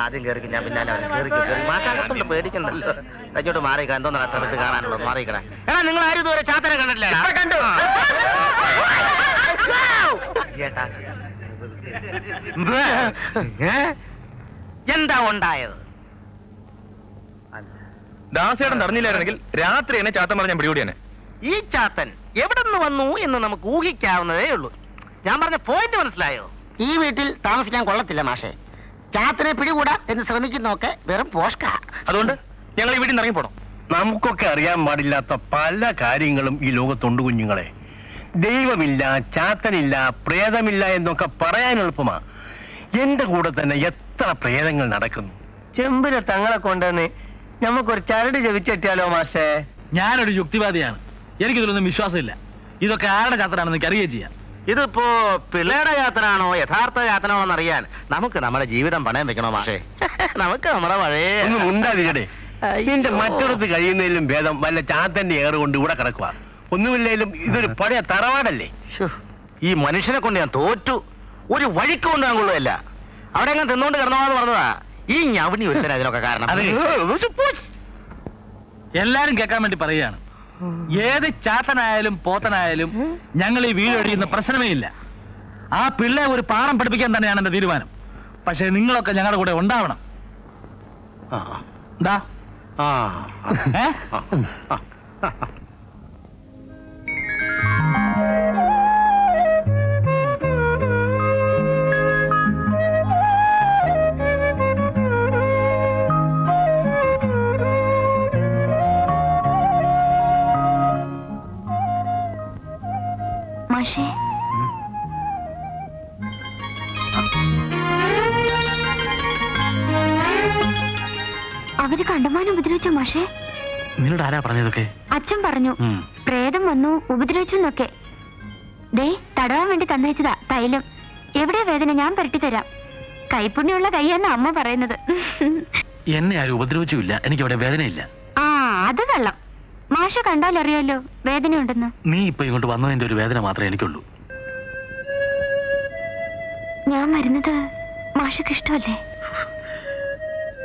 ആദ്യം കയറിക്കും, ഞാൻ പിന്നാലെ മാഷാകത്തുണ്ട്. പേടിക്കണ്ടല്ലോ, അങ്ങോട്ട് മാറിക്കാം. എന്തോന്നാ സ്ഥലത്ത് കാണാനുള്ളത്? മാറിക്കണേ. എടാ, നിങ്ങൾ ആരും ഇതുവരെ ചാത്തനെ കണ്ടില്ലേ? കണ്ടു ചേട്ടാ, എന്താ ഉണ്ടായത്? ദാസേടൻ അറിഞ്ഞില്ലായിരുന്നെങ്കിൽ രാത്രി എന്നെ ചാത്തൻ പറഞ്ഞ പിടികൂടി തന്നെ. ഈ ചാത്തൻ എവിടെ നിന്ന് വന്നു എന്ന് നമുക്ക് ഊഹിക്കാവുന്നതേ ഉള്ളൂ. ഞാൻ പറഞ്ഞ പോയിന്റ് മനസ്സിലായോ? ഈ വീട്ടിൽ താമസിക്കാൻ കൊള്ളത്തില്ല മാഷേ. ചാത്തിനെ പിടികൂടാ എന്ന് ശ്രമിക്കുന്നൊക്കെ വെറും പോഷ്കാ. അതുകൊണ്ട് ഞങ്ങൾ ഈ വീട്ടിൽ നിന്ന് ഇറങ്ങിപ്പോണം. നമുക്കൊക്കെ അറിയാൻ പാടില്ലാത്ത പല കാര്യങ്ങളും ഈ ലോകത്തുണ്ട് കുഞ്ഞുങ്ങളെ. ദൈവമില്ല, ചാത്തനില്ല, പ്രേതമില്ല എന്നൊക്കെ പറയാൻ എളുപ്പമാ. എന്റെ കൂടെ തന്നെ എത്ര പ്രേതങ്ങൾ നടക്കുന്നു. ചെമ്പിലെ തങ്ങളെ കൊണ്ടുവന്ന് നമുക്കൊരു ചരട് ജപിച്ചെത്തിയാലോ മാഷേ? ഞാനൊരു യുക്തിവാദിയാണ്, എനിക്കിതിലൊന്നും വിശ്വാസമില്ല. ഇതൊക്കെ ആരുടെ ചാത്തനാണെന്ന് എനിക്ക് അറിയുകയും ചെയ്യാം. ഇതിപ്പോ പിള്ളേരുടെ യാത്രയാണോ യഥാർത്ഥ യാത്രയാണോ എന്നറിയാൻ നമുക്ക് നമ്മുടെ ജീവിതം പണയം വെക്കണോ മാഷേ? നമുക്ക് നമ്മുടെ പഴയ ഇതിന്റെ മറ്റൊടത്ത് കഴിയുന്നതിലും ഭേദം വല്ല ചാത്തന്റെ ഏറുകൊണ്ട് ഇവിടെ കിടക്കുക. ഒന്നുമില്ലെങ്കിലും ഇതൊരു പഴയ തറവാടല്ലേ. ഈ മനുഷ്യനെ കൊണ്ട് ഞാൻ തോറ്റു. ഒരു വഴിക്ക് കൊണ്ടുപോകാൻ കൊള്ളുമല്ല. അവിടെ എങ്ങനെ തിന്നുകൊണ്ട് കിടന്നോന്ന് പറഞ്ഞതാ ഈ ഞവണി ഒരുത്തന. അതിനൊക്കെ കാരണം എല്ലാരും കേൾക്കാൻ വേണ്ടി പറയുകയാണ്. ഏത് ചാത്തനായാലും പോത്തനായാലും ഞങ്ങൾ ഈ വീട് ഒഴിയുന്ന പ്രശ്നമേ ഇല്ല. ആ പിള്ളേ ഒരു പാഠം പഠിപ്പിക്കാൻ തന്നെയാണ് എന്റെ തീരുമാനം. പക്ഷെ നിങ്ങളൊക്കെ ഞങ്ങളുടെ കൂടെ ഉണ്ടാവണം. അവര് കണ്ടമാനം ഉപദ്രവിച്ചോ മാഷേ? നിന്നോട് ആരാ പറഞ്ഞതൊക്കെ? അച്ഛൻ പറഞ്ഞു, പ്രേതം വന്നു ഉപദ്രവിച്ചു എന്നൊക്കെ. ദേ തടവാൻ വേണ്ടി തന്നയച്ചതാ തൈലം. എവിടെ വേദന ഞാൻ പരട്ടിത്തരാം. കൈപ്പുണ്യുള്ള കൈയെന്ന് അമ്മ പറയുന്നത്. എന്നെ ആരും ഉപദ്രവിച്ചില്ല, എനിക്ക് അവിടെ വേദനയില്ല. ആ അത് കള്ളം. മാഷ കണ്ടാലറിയാലോ വേദനയുണ്ടെന്ന്. നീ ഇപ്പൊ ഇങ്ങോട്ട് വന്നതിന്റെ ഒരു വേദന മാത്രമേ എനിക്കുള്ളൂ. ഞാൻ വരുന്നത് മാഷക്ക് ഇഷ്ടമല്ലേ?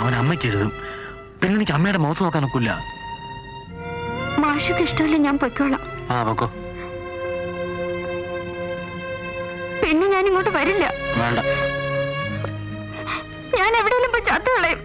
അവൻ അമ്മയ്ക്ക് എഴുതും. പിന്നെ എനിക്ക് അമ്മയുടെ മുഖത്ത് നോക്കാൻ ഒക്കില്ല. മാഷക്ക് ഇഷ്ടമല്ല, ഞാൻ പൊയ്ക്കോളാം. ആ പൊക്കോ. പിന്നെ ഞാൻ ഇങ്ങോട്ട് വരില്ല. വേണ്ട, ഞാൻ എവിടെയെങ്കിലും പോയി ചാത്ത കളയും.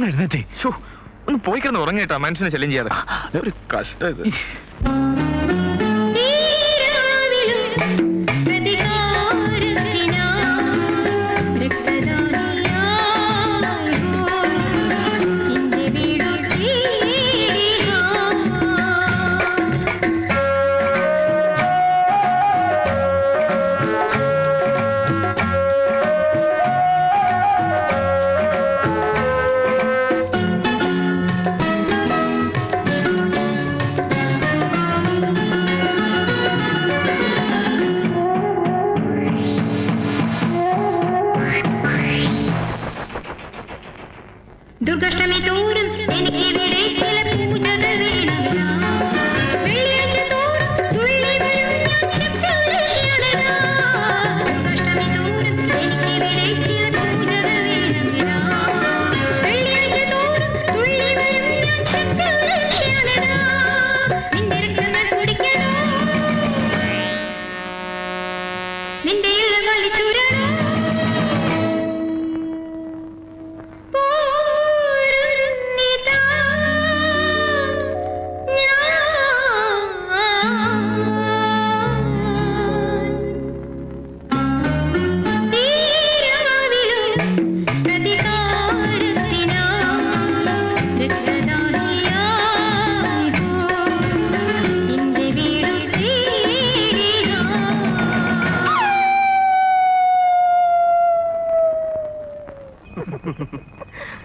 ഒന്ന് എഴുന്നേറ്റേ. ഒന്ന് പോയി കിടന്ന് ഉറങ്ങേട്ടാ, മനുഷ്യനെ ശല്യം ചെയ്യാതെ. ഒരു കഷ്ടം ഇത്.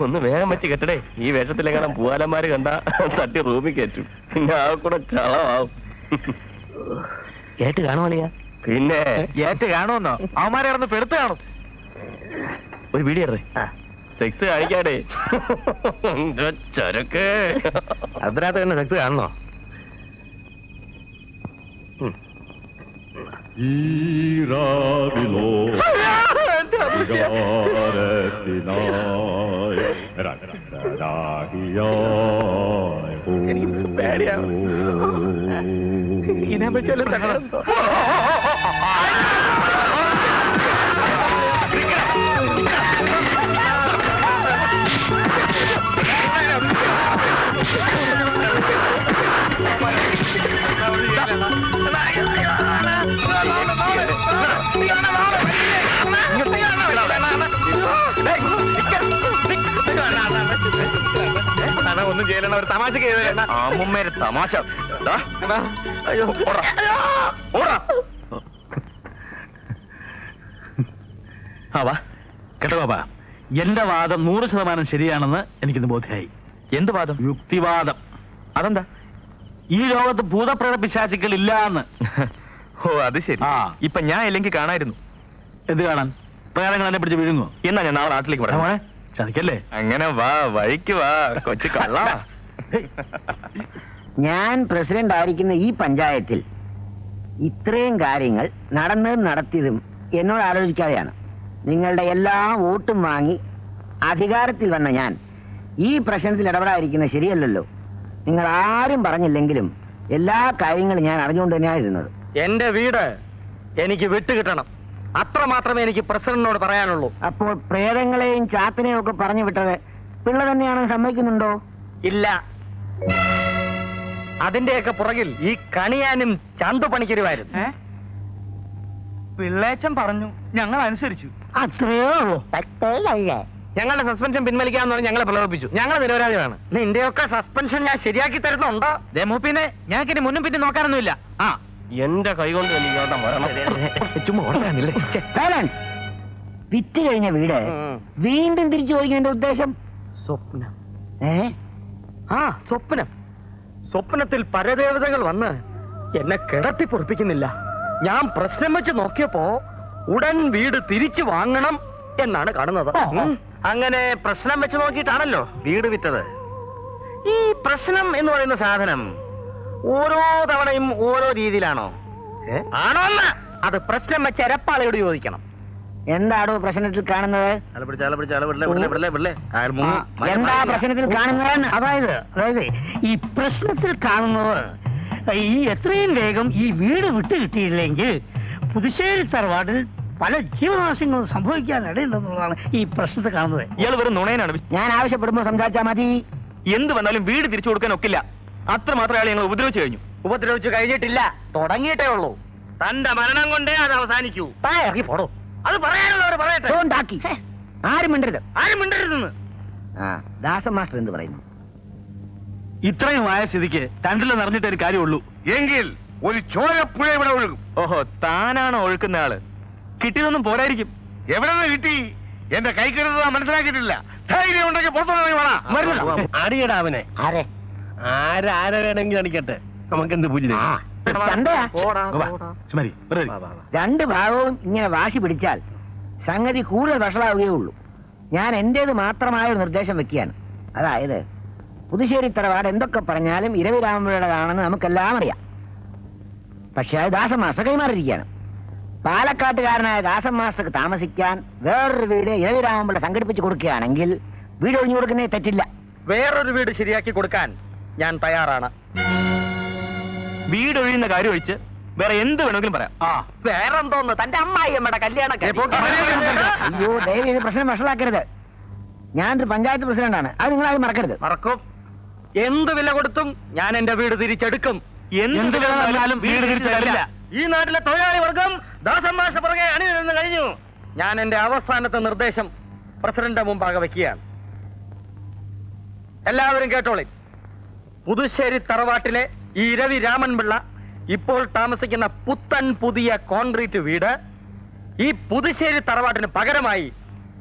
ഒന്ന് വേഗം വെച്ച് കെട്ടടേ, ഈ വേഷത്തിലെങ്ങാനും പൂവാലന്മാര് കണ്ട തട്ടി റൂമിൽ കയറ്റും. പിന്നെ ആ കൂടെ ചളമാവും. ഏറ്റ് കാണുവാണിയാ? പിന്നെ ഏറ്റ് കാണുമെന്നോ? അവന്മാരെ ഇറന്ന് പെടുത്ത് കാണും. ഒരു വീടിയറേ സെക്സ് കാണിക്കാടേ. ചരക്ക് അതിനകത്ത് തന്നെ സെക്സ് കാണണോ? ഇനെ പറ്റിയല്ലോ തങ്ങളോ. ഒന്നും ചെയ്യലണ, ഒരു തമാശ ചെയ്തേണ്ട. അമ്മൂമ്മേരെ തമാശ. അയ്യോ ആവാ കേട്ടോ ബാബാ, എന്റെ വാദം 100% ശരിയാണെന്ന് എനിക്കിന്ന് ബോധ്യമായി. എന്ത് വാദം? യുക്തിവാദം. അതെന്താ? ഈ ലോകത്ത് ഭൂതപ്രേത പിശാചുക്കൾ ഇല്ല എന്ന്. ഓ അത് ശരി. ഇപ്പൊ ഞാൻ ഇല്ലെങ്കിൽ കാണായിരുന്നു. എന്ത് കാണാൻ? പ്രേതങ്ങൾ എന്നെ പിടിച്ച് വിഴുങ്ങോ? എന്നാ ഞാൻ നാളെ നാട്ടിലേക്ക് പറയാം. ചതിക്കല്ലേ, അങ്ങനെ വാ, വഴിക്ക് വാ കൊച്ചു കള്ള. ഞാൻ പ്രസിഡന്റ് ആയിരിക്കുന്ന ഈ പഞ്ചായത്തിൽ ഇത്രയും കാര്യങ്ങൾ നടന്നതും നടത്തിയതും എന്നോട് ആലോചിക്കാതെയാണ്. നിങ്ങളുടെ എല്ലാ വോട്ടും വാങ്ങി അധികാരത്തിൽ വന്ന ഞാൻ ഈ പ്രശ്നത്തിൽ ഇടപെടാതിരിക്കുന്നത് ശരിയല്ലല്ലോ. നിങ്ങൾ ആരും പറഞ്ഞില്ലെങ്കിലും എല്ലാ കാര്യങ്ങളും ഞാൻ അറിഞ്ഞുകൊണ്ട് തന്നെയായിരുന്നത്. എന്റെ വീട് എനിക്ക് വിട്ടുകിട്ടണം, അത്ര മാത്രമേ എനിക്ക് പ്രസിഡന്റിനോട് പറയാനുള്ളൂ. അപ്പോൾ പ്രേതങ്ങളെയും ചാത്തനെയും ഒക്കെ പറഞ്ഞു വിട്ടത് പിള്ള തന്നെയാണെന്ന് സമ്മതിക്കുന്നുണ്ടോ? ഇല്ല. അതിന്റെയൊക്കെ പുറകിൽ ഈ കണിയാനും ചന്തു പണിക്കരുമായിരുന്നു. പിള്ളേച്ചൻ പറഞ്ഞു, ഞങ്ങൾ അനുസരിച്ചു. അത്രയോ? ഞങ്ങളുടെ സസ്പെൻഷൻ പിൻവലിക്കാന്ന് പറഞ്ഞ് ഞങ്ങളെ പ്രലോഭിപ്പിച്ചു. ഞങ്ങൾ നിരപരാധികളാണ്. നിന്റെയൊക്കെ സസ്പെൻഷൻ ഞാൻ ശരിയാക്കി തരുന്നുണ്ടോ? ദേമോപ്പിനെ ഞങ്ങൾക്ക് ഇനി മുന്നും പിന്നെ നോക്കാനൊന്നുമില്ല. ആ എന്റെ കൈകൊണ്ട് വിറ്റ് കഴിഞ്ഞ വീട് വീണ്ടും തിരിച്ചു ചോദിക്കുന്നതിന്റെ ഉദ്ദേശം സ്വപ്നം. ആ സ്വപ്നം. സ്വപ്നത്തിൽ പരദേവതകൾ വന്ന് എന്നെ കിടത്തി പൊറിപ്പിക്കുന്നില്ല. ഞാൻ പ്രശ്നം വെച്ച് നോക്കിയപ്പോ ഉടൻ വീട് തിരിച്ചു വാങ്ങണം എന്നാണ് കാണുന്നത്. അങ്ങനെ പ്രശ്നം വെച്ച് നോക്കിയിട്ടാണല്ലോ വീട് വിറ്റത്. ഈ പ്രശ്നം എന്ന് പറയുന്ന സാധനം ഓരോ തവണയും ഓരോ രീതിയിലാണോ? ആണോ? അത് പ്രശ്നം വെച്ച എരപ്പാളയോട് ചോദിക്കണം. എന്താണോ പ്രശ്നത്തിൽ കാണുന്നത്? എന്താ പ്രശ്നത്തിൽ കാണുന്നത്? അതായത് ഈ പ്രശ്നത്തിൽ കാണുന്നത് ഈ എത്രയും വേഗം ഈ വീട് വിട്ടുകിട്ടിയില്ലെങ്കിൽ പുതുശ്ശേരി തറവാടിൽ പല ജീവനാശങ്ങളും സംഭവിക്കാനിടയുണ്ടെന്നുള്ളതാണ് ഈ പ്രശ്നത്തെ കാണുന്നത്. ഇയാൾ വെറും നുണയനാണ്. ഞാൻ ആവശ്യപ്പെടുമ്പോൾ സംസാരിച്ചാൽ മതി. എന്ത് വന്നാലും വീട് തിരിച്ചു കൊടുക്കാൻ ഒക്കില്ല. അത്രമാത്രം അയാൾ ഞങ്ങൾ ഉപദ്രവിച്ചു കഴിഞ്ഞു. ഉപദ്രവിച്ചു കഴിഞ്ഞിട്ടില്ല, തുടങ്ങിയിട്ടേ ഉള്ളൂ. തന്റെ മരണം കൊണ്ടേ അത് അവസാനിക്കൂ. ഇറങ്ങി പോടോ. അത് പറയാനുള്ളവർ പറയട്ടെ. ആരും മിണ്ടരുത്, ആരും മിണ്ടരുതെന്ന് ദാസൻ മാസ്റ്റർ എന്ത് പറയുന്നു? ഇത്രയും ആയ സ്ഥിതിക്ക് തണ്ടിൽ നിറഞ്ഞിട്ട് ഒരു കാര്യമുള്ളൂ എങ്കിൽ ഒരു ചോരപ്പുഴ ഇവിടെ ഒഴുകും. ഓഹോ, താനാണ് ഒഴുക്കുന്ന ആള്. കിട്ടിയതൊന്നും പോരായിരിക്കും. എവിടെ നിന്ന് കിട്ടി? എന്റെ കൈ കരുതാൻ മനസ്സിലാക്കിയിട്ടില്ല. ധൈര്യം ഉണ്ടെങ്കിൽ പുറത്തുള്ള അടിയടാവനെ ആരാരാണെങ്കിൽ അടിക്കട്ടെ. നമുക്കെന്ത് പൂജ? രണ്ട് ഭാഗവും ഇങ്ങനെ വാശി പിടിച്ചാൽ സംഗതി കൂടുതൽ വഷളാവുകയേ ഉള്ളൂ. ഞാൻ എന്റേത് മാത്രമായ ഒരു നിർദ്ദേശം വെക്കുകയാണ്. അതായത് പുതുശ്ശേരി തറവാട് എന്തൊക്കെ പറഞ്ഞാലും ഇരവി രാമപുഴയുടേതാണെന്ന് നമുക്കെല്ലാം അറിയാം. പക്ഷെ അത് ദാസൻ മാസ്റ്റർ കൈമാറിയിരിക്കുകയാണ്. പാലക്കാട്ടുകാരനായ ദാസൻ മാസ്റ്റർക്ക് താമസിക്കാൻ വേറൊരു വീട് ഇരവി രാമപുഴ സംഘടിപ്പിച്ചു കൊടുക്കുകയാണെങ്കിൽ വീട് ഒഴിഞ്ഞു കൊടുക്കുന്നേ തെറ്റില്ല. വേറൊരു വീട് ശരിയാക്കി കൊടുക്കാൻ ഞാൻ തയ്യാറാണ്. വീട് ഒഴിയുന്ന കാര്യം ഒഴിച്ച് വേറെ എന്ത് വേണമെങ്കിലും പറയാം. വേറെ എന്തോന്ന് തന്റെ അമ്മായിയമ്മയുടെ കല്യാണം പ്രശ്നം വഷളാക്കരുത്. ഞാനൊരു പഞ്ചായത്ത് പ്രസിഡന്റാണ്, അത് നിങ്ങളാരും മറക്കരുത്. മറക്കും. എന്ത് വില കൊടുത്തും ഞാൻ എന്റെ വീട് തിരിച്ചെടുക്കും. എന്ത് വില കൊടുത്താലും വീട് തിരിച്ചെടുക്കില്ല. ഈ നാട്ടിലെ തൊഴിലാളി വർഗം ദാസൻ മാസ്റ്റർ പുറകെ അണിനിരന്ന് കഴിഞ്ഞു. ഞാൻ എന്റെ അവസാനത്തെ നിർദ്ദേശം പ്രസിഡന്റ് മുമ്പാകെ വയ്ക്കുകയാണ്. എല്ലാവരും കേട്ടോളി. പുതുശ്ശേരി തറവാട്ടിലെ ഈ ഇരവി രാമൻ പിള്ള ഇപ്പോൾ താമസിക്കുന്ന പുത്തൻ പുതിയ കോൺക്രീറ്റ് വീട് ഈ പുതുശ്ശേരി തറവാട്ടിന് പകരമായി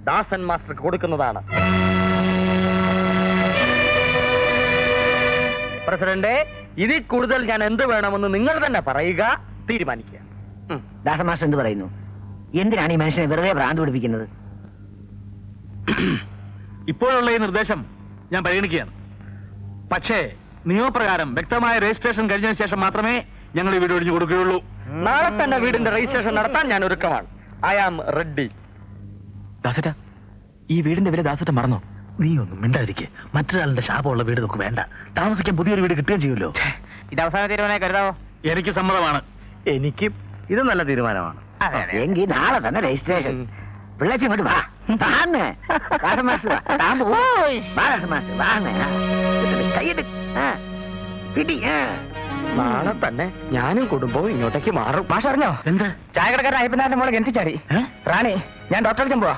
ദാസൻ മാസ്റ്റർക്ക് കൊടുക്കുന്നതാണ്. പ്രസിഡന്റ്, ഇതിൽ കൂടുതൽ ഞാൻ എന്ത് വേണമെന്ന് നിങ്ങൾ തന്നെ പറയുക, തീരുമാനിക്കുക. ദാസൻ മാസ്റ്റർ എന്ത് പറയുന്നു? എന്തിനാണ് ഈ മനുഷ്യനെ വെറുതെ ഭ്രാന്ത് പിടിപ്പിക്കുന്നത്? ഇപ്പോഴുള്ള ഈ നിർദ്ദേശം ഞാൻ പരിഗണിക്കുകയാണ്. പക്ഷേ നിയമപ്രകാരം വ്യക്തമായ രജിസ്ട്രേഷൻ കഴിഞ്ഞതിന് ശേഷം മാത്രമേ ഞങ്ങൾ ഈ വീട് ഒഴിഞ്ഞു കൊടുക്കുകയുള്ളൂ. നാളെ തന്നെ വീടിന്റെ രജിസ്ട്രേഷൻ നടത്താൻ ഞാൻ ഒരുക്കമാണ്. I am ready. ദാസേട്ടാ, ഈ വീടിന്റെ വില ദാസേട്ട മറന്നോ? നീ ഒന്നും മിണ്ടാതിരിക്കെ. മറ്റൊരാളിന്റെ ശാപമുള്ള വീട് നമുക്ക് വേണ്ട. താമസിക്കാൻ പുതിയൊരു വീട് കിട്ടുകയും ചെയ്യുമല്ലോ. ഇത് അവസാന തീരുമാനമായി കരുതാവോ? എനിക്ക് സമ്മതമാണ്. എനിക്ക് ഇത് നല്ല തീരുമാനമാണ്. എങ്കിൽ നാളെ തന്നെ രജിസ്ട്രേഷൻ. പിള്ളേച്ചി ഇങ്ങോട്ട് വാ. നാളെ തന്നെ ഞാനും കുടുംബവും ഇങ്ങോട്ടേക്ക് മാറും. മാഷ് അറിഞ്ഞോ? എന്ത്? ചായക്കടക്കാരൻ അയ്യപ്പനാരന്റെ മോളെ കെഞ്ചി ചാടി. റാണി, ഞാൻ ഡോക്ടറെ അടുത്ത് പോവാ.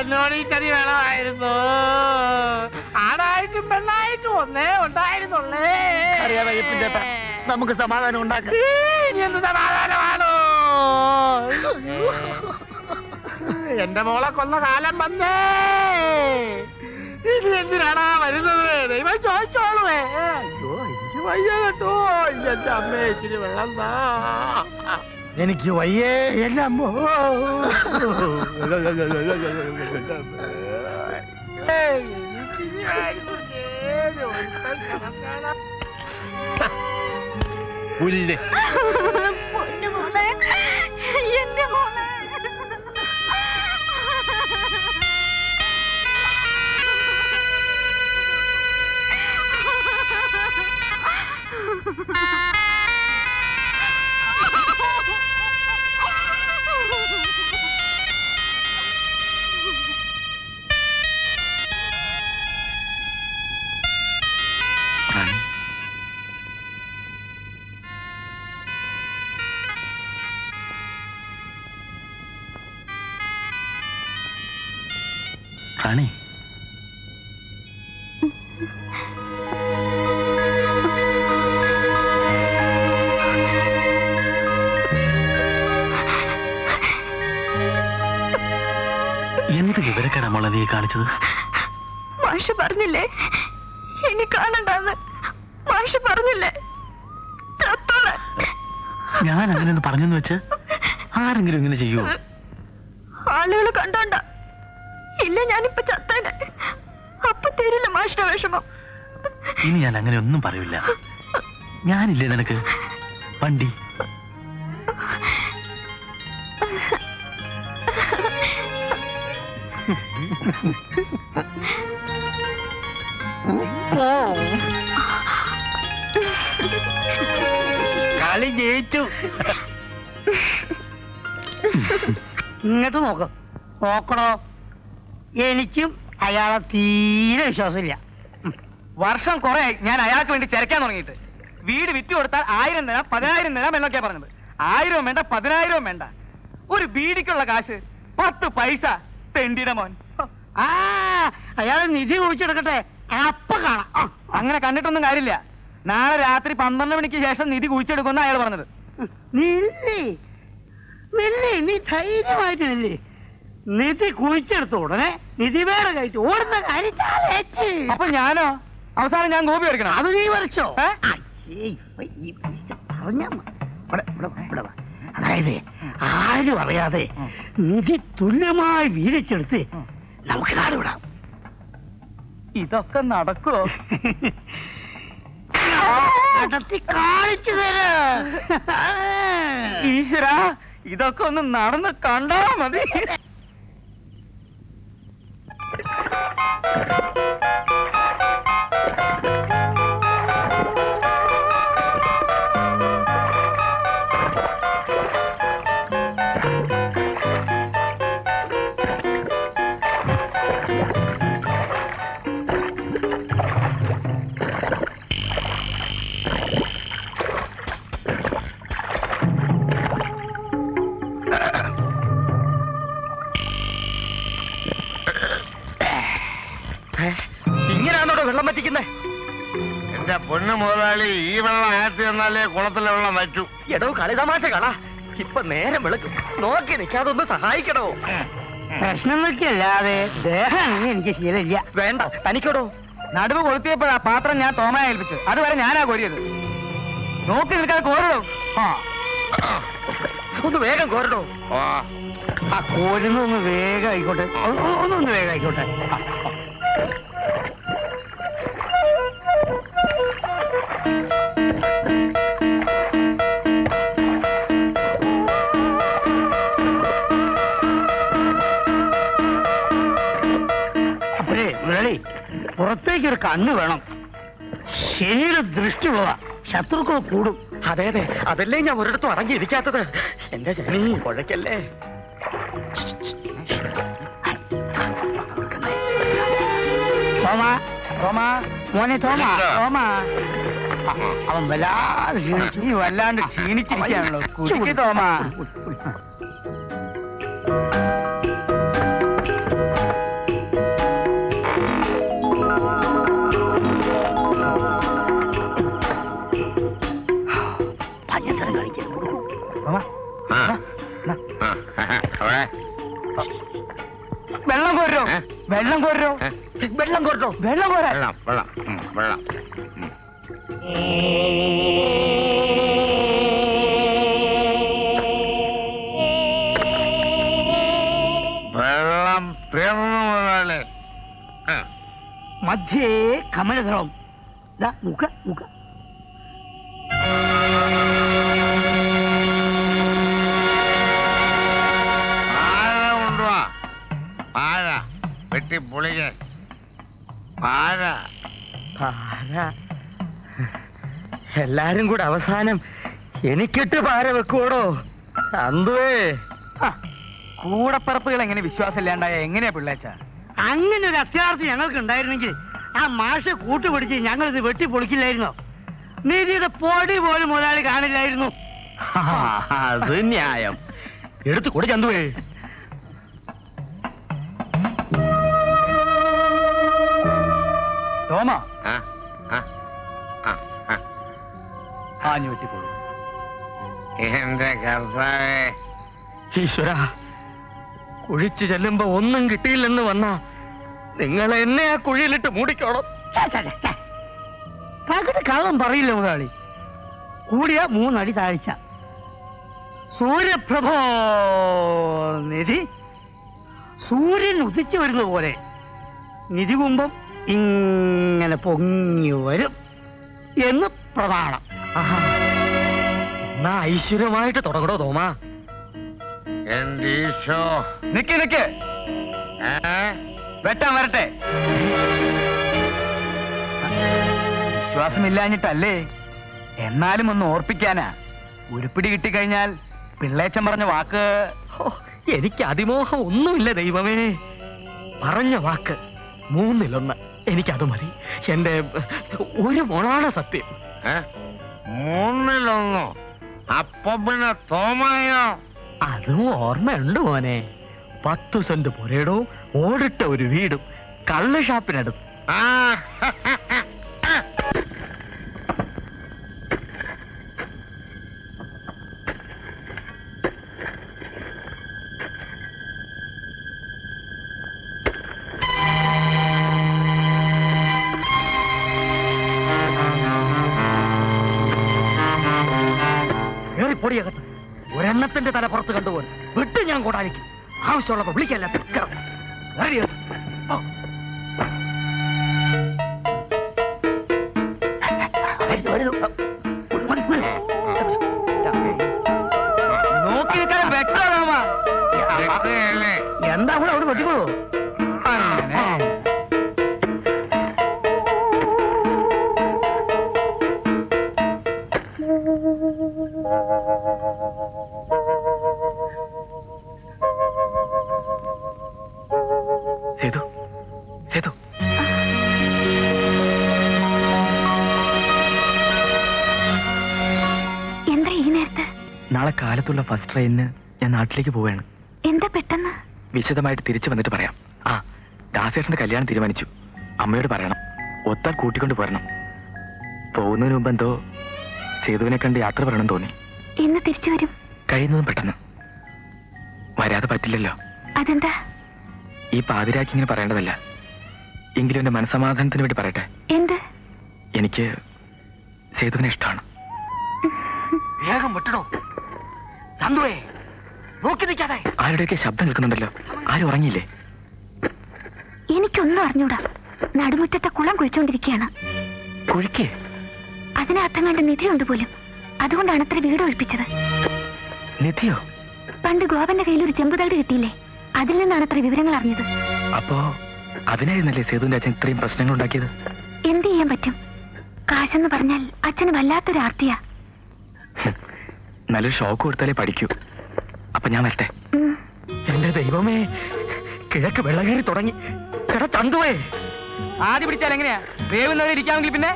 എന്നോട് ഈ ചതി വേണമായിരുന്നു. ആണായിട്ടും പെണ്ണായിട്ടും ഒന്നേ ഉണ്ടായിരുന്നുള്ളേ. നമുക്ക് സമാധാനം ഉണ്ടാക്കാം. എന്ത് സമാധാനമാണോ? എന്റെ മോളെ കൊന്ന കാലം വന്നേ. ഇനി എന്തിനാണ് ആ വരുന്നത്? ദൈവം ചോദിച്ചോളുവേ. അയ്യോ, എനിക്ക് വയ്യ കേട്ടോ. എന്റെ അമ്മ ഇച്ചിരി വെള്ളം താ. എനിക്ക് വയ്യേ. എന്റെ അമ്മ പുല്ല്. റാണി, എന്ത് വിവരക്കേടാ മോളെ നീ കാണിച്ചത്? മാഷ് പറഞ്ഞില്ലേ ഇനി കാണണ്ടെന്ന്? മാഷ് പറഞ്ഞില്ലേ? ഞാൻ അങ്ങനെയൊന്ന് പറഞ്ഞെന്ന് വെച്ച് ആരെങ്കിലും ഇങ്ങനെ ചെയ്യുമോ? ആളുകൾ കണ്ടോണ്ട. ഇല്ല, ഞാനിപ്പോ ചത്തനെ. അപ്പൊ തരില്ല മാഷ്ട വിഷമം. ഇനി ഞാൻ അങ്ങനെ ഒന്നും പറയില്ല. ഞാനില്ലേ നിനക്ക് വണ്ടി? കളി ജയിച്ചു. ഇങ്ങോട്ട് നോക്ക്, നോക്കണോ? എനിക്കും അയാളെ തീരെ വിശ്വാസമില്ല. വർഷം കുറെ ഞാൻ അയാൾക്ക് വേണ്ടി ചെരക്കാൻ തുടങ്ങിയിട്ട്. വീട് വിറ്റ് കൊടുത്താൽ 1000 തരാം 10000 തരാം എന്നൊക്കെയാ പറഞ്ഞത്. 1000 വേണ്ട, 10000 വേണ്ട, ഒരു ബീഡിക്കുള്ള കാശ് 10 പൈസ. തെണ്ടിയുടെ മോൻ. അയാളെ നിധി കുഴിച്ചെടുക്കട്ടെ, അപ്പൊ കാണാം. അങ്ങനെ കണ്ടിട്ടൊന്നും കാര്യമില്ല. നാളെ രാത്രി 12 മണിക്ക് ശേഷം നിധി കുഴിച്ചെടുക്കുമെന്ന് അയാൾ പറഞ്ഞത്. നീ ധൈര്യമായിട്ട് നില്ലേ. നിധി കുഴിച്ചെടുത്ത ഉടനെ നിധി വേറെ കഴിച്ചു ഓടുന്ന കാര്യം. അപ്പൊ ഞാനോ അവസാനം ഞാൻ ഗോപി വരയ്ക്കണം. അത് നീ വരച്ചോ? അതായത് ആരും അറിയാതെ നിധി തുല്യമായി വീതിച്ചെടുത്ത് നമുക്ക് നാട് വിടാം. ഇതൊക്കെ നടക്കോ? നടത്തി കാണിച്ചു തരാം. ഈശ്വര, ഇതൊക്കെ ഒന്ന് നടന്ന് കണ്ടാ മതി. പൊന്നു മുതലാളി, ഈ വെള്ളം ആറ്റി വന്നാലേ കുളത്തിലെ വെള്ളം വറ്റൂ. എടോ കളി തമാശ കള, ഇപ്പൊ നേരം വിളക്കും. നോക്കി നിൽക്കാതെ ഒന്ന് സഹായിക്കണോ? പ്രശ്നം വെക്കല്ലാതെ ദേഹം എനിക്ക് ശീലമില്ല. വേണ്ട, തനിക്കോടോ. നടുവ് കൊളുത്തിയപ്പോഴാ പാത്രം ഞാൻ തോമയെ ഏൽപ്പിച്ചു. അതുവരെ ഞാനാ കോരിയത്. നോക്കി നിൽക്കാതെ കോരടോ. ഒന്ന് വേഗം കോരടോ. ആ കോരുന്ന ഒന്ന് വേഗം ആയിക്കോട്ടെ. ഒന്നൊന്ന് വേഗം ആയിക്കോട്ടെ. പുറത്തേക്കൊരു കണ്ണ് വേണം. ശരീര ദൃഷ്ടിയുള്ളതാ, ശത്രുക്കൾ കൂടും. അതെ അതെ, അതല്ലേ ഞാൻ ഒരിടത്തും അടങ്ങിയിരിക്കാത്തത്. എന്റെ ജനീ കുഴക്കല്ലേ. തോമാ തോമാ മോനെ, തോമാ തോമാ. അവൻ വല്ലാതെ ക്ഷീണിച്ചു. നീ വല്ലാണ്ട് ക്ഷീണിച്ചിരിക്കുകയാണല്ലോ. കുടിക്ക് തോമാ. വെള്ളം കോരോ, വെള്ളം കോരോ, വെള്ളം കോരോ, വെള്ളം കോരാ. വെള്ളം വെള്ളം വെള്ളം. വെള്ളം തീർന്നു മുതലാളി. മധ്യേ കമലതളം. മുഖ മുഖ എല്ലാരും കൂടെ അവസാനം എനിക്കിട്ട് പാര വെക്കോടോ. അന്തുവേ, കൂടപ്പറപ്പുകൾ എങ്ങനെ വിശ്വാസം ഇല്ലാണ്ടായ എങ്ങനെയാ പിള്ളേച്ച? അങ്ങനെ ഒരു അത്യാർത്ഥം ഞങ്ങൾക്ക് ഉണ്ടായിരുന്നെങ്കിൽ ആ മാഷെ കൂട്ടുപിടിച്ച് ഞങ്ങൾ ഇത് വെട്ടി പൊളിക്കില്ലായിരുന്നോ? നിധിയുടെ പൊടി പോലും മുതലാളി കാണില്ലായിരുന്നു. അത് ന്യായം. എടുത്തു കൊടു ചന്തുവേ. തോമാ, ആഞ്ഞൂറ്റിക്കോളൂ. എന്റെ കർത്താവേ ഈശ്വര, കുഴിച്ചു ചെല്ലുമ്പോ ഒന്നും കിട്ടിയില്ലെന്ന് വന്ന നിങ്ങൾ എന്നെ ആ കുഴിയിലിട്ട് മൂടിക്കോണം. കാക്കട്ട് കള്ളം പറയില്ല മുതലാളി. കൂടിയ 3 അടി താഴ്ച. സൂര്യപ്രഭോ നിധി, സൂര്യൻ ഉദിച്ചു വരുന്ന പോലെ നിധി കുമ്പം ഇങ്ങനെ പൊങ്ങി വരും എന്ന് പ്രമാണം. ഐശ്വര്യമായിട്ട് തുടങ്ങടോ തോമാ. നിക്ക് നിക്ക് വെട്ടാൻ വരട്ടെ. വിശ്വാസമില്ലാഞ്ഞിട്ടല്ലേ, എന്നാലും ഒന്ന് ഓർപ്പിക്കാനാ. ഉരുപ്പിടി കിട്ടിക്കഴിഞ്ഞാൽ പിള്ളേച്ചൻ പറഞ്ഞ വാക്ക്. എനിക്ക് അതിമോഹം ഒന്നുമില്ല ദൈവമേ, പറഞ്ഞ വാക്ക് 3-1 എനിക്കത് മതി. എന്റെ ഒരു മോളാണ് സത്യം. 3-1 അപ്പൊ പിന്നെ തോമായോ? അതും ഓർമ്മയുണ്ട് മോനെ. 10 സെന്റ് പുരയിടവും ഓടിട്ട ഒരു വീടും കള്ള് ഷാപ്പിനടുത്ത്. ഒരെണ്ണത്തിന്റെ തല പുറത്ത് കണ്ടുപോലെ വിട്ട് ഞാൻ കൂടാനിക്കും. ആവശ്യമുള്ളപ്പോ വിളിക്കല്ല. എന്താ കൂടെ അവിടെ പറ്റിക്കോ? നാളെ കാലത്തുള്ള ഫസ്റ്റ് ട്രെയിനിന് ഞാൻ നാട്ടിലേക്ക് പോവുകയാണ്. എന്താ പെട്ടെന്ന്? വിശദമായിട്ട് തിരിച്ചു വന്നിട്ട് പറയാം. ആ, ദാസേട്ടന്റെ കല്യാണം തീരുമാനിച്ചു. അമ്മയോട് പറയണം, ഒത്താൽ കൂട്ടിക്കൊണ്ട് പോരണം. പോകുന്നതിന് മുമ്പ് എന്തോ സേതുവിനെ കണ്ട് യാത്ര പറയണം തോന്നി. ഇന്ന് തിരിച്ചു വരും. കഴിയുന്നതും പെട്ടെന്ന്. വരാതെ പറ്റില്ലല്ലോ. അതെന്താ? ഈ പാതിരാക്കി ഇങ്ങനെ പറയേണ്ടതല്ല. എങ്കിലും എന്റെ മനസമാധാനത്തിന് വേണ്ടി പറയട്ടെ. എന്ത്? എനിക്ക് സേതുവിനെ ഇഷ്ടമാണ്. വേഗം വിട്ടടോ. ആരുടെയൊക്കെ ശബ്ദം കേൾക്കുന്നുണ്ടല്ലോ. ആരും ഉറങ്ങിയില്ലേ? എനിക്കൊന്നും അറിഞ്ഞൂടാ. നടുമുറ്റത്തെ കുളം കുഴിച്ചോണ്ടിരിക്കുകയാണ്. കുഴിക്ക് അതിനകത്തം കണ്ട് നിധിയുണ്ട് പോലും. അതുകൊണ്ടാണ് അത്ര വീട് ഒഴിപ്പിച്ചത്. നിധിയോ? പണ്ട് ഗോപന്റെ കയ്യിൽ ഒരു ചെമ്പുതകട് കിട്ടിയില്ലേ, അതിൽ നിന്നാണ് അത്ര വിവരങ്ങൾ അറിഞ്ഞത്. അപ്പോ അതിനായിരുന്നല്ലേ സേതുവിന്റെ അച്ഛൻ ഇത്രയും പ്രശ്നങ്ങൾ ഉണ്ടാക്കിയത്? എന്ത് ചെയ്യാൻ പറ്റും, കാശെന്ന് പറഞ്ഞാൽ അച്ഛന് വല്ലാത്തൊരു ആർത്തിയാ. നല്ലൊരു ഷോക്ക് കൊടുത്താലേ പഠിക്കൂ. അപ്പൊ ഞാൻ വരട്ടെ. എന്റെ ദൈവമേ, കിഴക്ക് വെള്ളം കയറി തുടങ്ങി. തണ്ടുവേ ആദ്യം പിടിച്ചാൽ എങ്ങനെയാ? വേവുന്നവരെ ഇരിക്കാമെങ്കിൽ പിന്നെ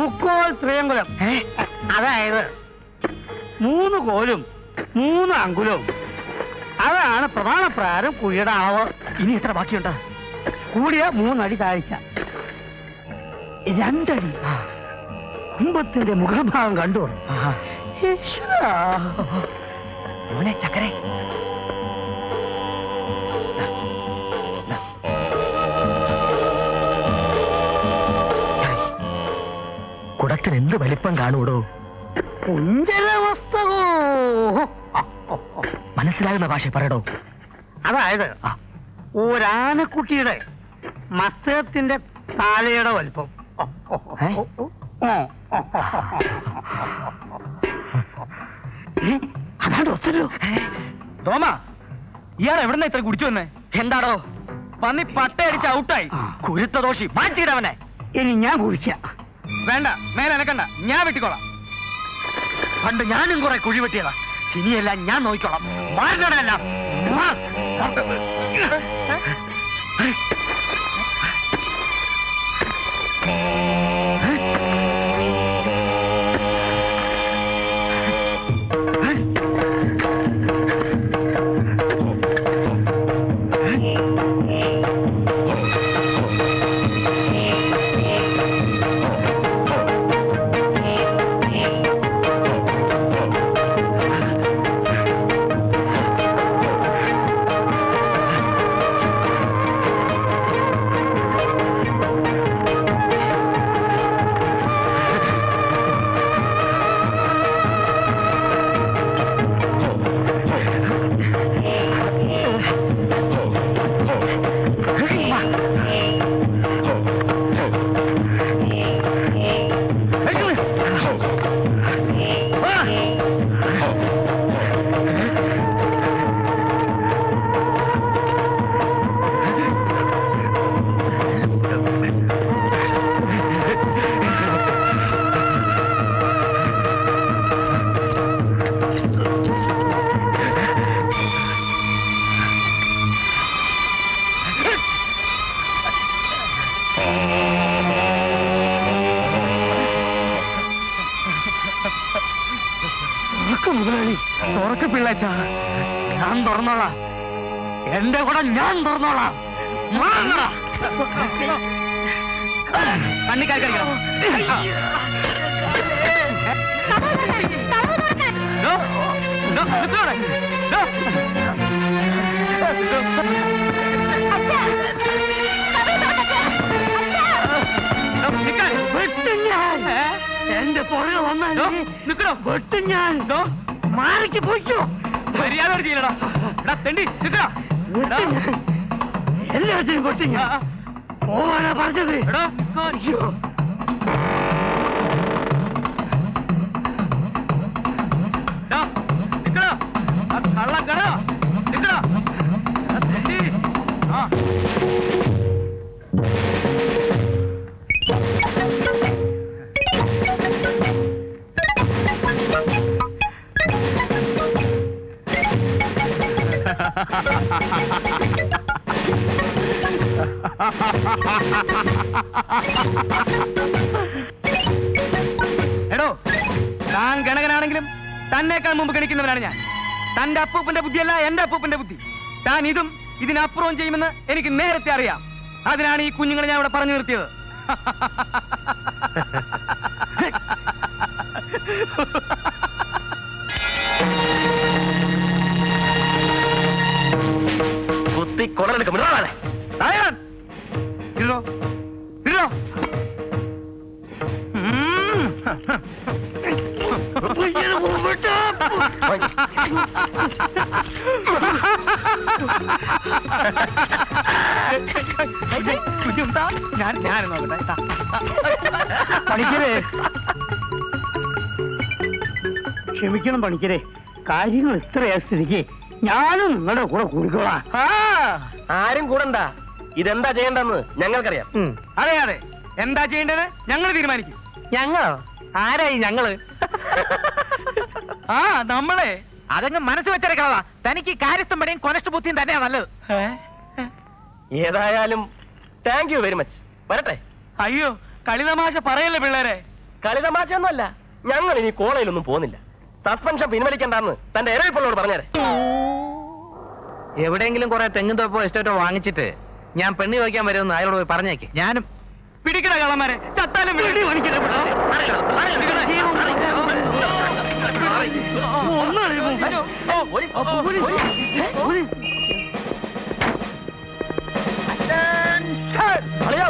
മുക്കോൾ ശ്രീയങ്കുലം, അതായത് 3 കോലും 3 അങ്കുലവും. അതാണ് പ്രധാനപ്രകാരം കുഴിയുടെ അളവ്. ഇനി എത്ര ബാക്കിയുണ്ട്? കൂടിയ 3 അടി താഴ്ച, 2 അടി. കുമ്പത്തിന്റെ മുഖഭാഗം കണ്ടു. മോനെ ചക്കരെ, കുടത്തിന് എന്ത് വലിപ്പം കാണൂടോ? മനസ്സിലാകുന്ന ഭാഷ പറയടോ. അതായത് ഒരാനക്കുട്ടിയുടെ മസ്തകത്തിന്റെ താലയുടെ വലിപ്പം. തോമാ, ഇയാൾ എവിടെന്നാ ഇത്ര കുടിച്ചു വന്നേ? എന്താടോ പന്നി പട്ടയടിച്ച് ഔട്ടായി. കുരുത്ത ദോഷി, മാറ്റിയിടവനെ. ഇനി ഞാൻ കുഴിക്കാം. വേണ്ട, മേലനക്കണ്ട, ഞാൻ വെട്ടിക്കോളാം. പണ്ട് ഞാനും കുറെ കുഴി വെട്ടിയതാ. ഇനിയെല്ലാം ഞാൻ നോക്കിക്കോളാം. മാറണല്ല. കുറച്ച് പിള്ളേച്ച ഞാൻ തുറന്നോളാം, എന്റെ കൂടെ ഞാൻ തുറന്നോളാം. എന്റെ പുറകെ വന്നാലോ നിക്കടോ വെട്ടും ഞാൻ മാറിക്ക് പോയിക്കോ. മര്യാദ ചെയ്യലടാ തെണ്ടി നിക്കടാ. എല്ലാത്തിനും വെട്ടും ഞാൻ പോവാനാ പറഞ്ഞത്. നിക്കടാ കള്ള കടോ നിക്കടാ തെണ്ടി. ആ എടോ താൻ ഗണകനാണെങ്കിലും തന്നേക്കാൾ മുമ്പ് ഗണിക്കുന്നവനാണ് ഞാൻ. തന്റെ അപ്പൂപ്പന്റെ ബുദ്ധിയല്ല എന്റെ അപ്പൂപ്പന്റെ ബുദ്ധി. താൻ ഇതും ഇതിനപ്പുറവും ചെയ്യുമെന്ന് എനിക്ക് നേരത്തെ അറിയാം. അതിനാണ് ഈ കുഞ്ഞുങ്ങളെ ഞാൻ ഇവിടെ പറഞ്ഞു നിർത്തിയത്. ഞാൻ നോക്കട്ടെ പണിക്കരേ, ക്ഷമിക്കണം പണിക്കരേ, കാര്യങ്ങൾ ഇത്രയാ സ്ഥിതിക്ക് ഞാനും നിങ്ങളുടെ കൂടെ കൂടിക്കോളാം. ആരും കൂടണ്ട, ഇതെന്താ ചെയ്യേണ്ടെന്ന് ഞങ്ങൾക്കറിയാം. അതെ അതെ, എന്താ ചെയ്യേണ്ടത് ഞങ്ങൾ തീരുമാനിക്കും. ഞങ്ങളോ? ആരായി ഞങ്ങള്? ആ നമ്മളെ. അതങ്ങ് മനസ്സ് വെച്ചേക്കളാ, തനിക്ക് കാര്യസ്ഥം പണിയും കൊനഷ്ട ബുദ്ധിയും തന്നെയാ നല്ലത്. ഏതായാലും താങ്ക് യു വെരി മച്ച്. വരട്ടെ. അയ്യോ കളിതമാശ പറയല്ലേ പിള്ളേരെ. കളിതമാശ ഒന്നുമല്ല, ഞങ്ങൾ ഇനി കോളേജിലൊന്നും പോകുന്നില്ല. സസ്പെൻഷൻ പിൻവലിക്കണ്ടെന്ന് തന്റെ ഇരവിപ്പുള്ളോട് പറഞ്ഞേരെ. എവിടെയെങ്കിലും കുറെ തെങ്ങും തോപ്പോ എസ്റ്റേറ്റോ വാങ്ങിച്ചിട്ട് ഞാൻ പെണ്ണി വയ്ക്കാൻ വരുമെന്ന് അയാളോട് പോയി പറഞ്ഞേക്ക്. ഞാനും പിടിക്കണ കള്ളന്മാരെ ചത്താലും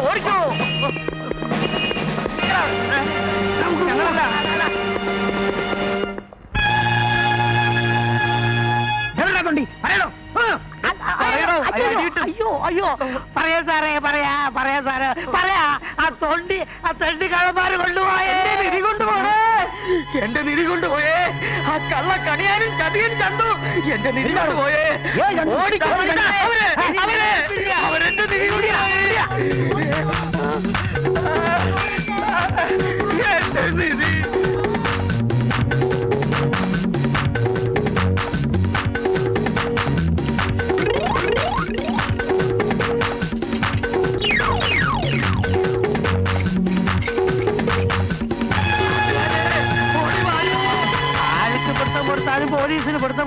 ഓടിക്കോ. അയ്യോ അയ്യോ പറയാ സാറേ, പറയാ പറയാ സാറേ പറയാ. ആ തൊണ്ടി ആ തൊണ്ടി കള്ളന്മാര് കൊണ്ടുപോയേ, നിധി കൊണ്ടുപോണേ, എന്റെ നിധി കൊണ്ടുപോയേ. ആ കള്ള കണിയാനും കഥയും കണ്ടു, എന്റെ നിധി കൊണ്ടുപോയേ. അവരെന്റെ നിധി കൊണ്ടുപോയ പോലീസിന് പിടുത്തം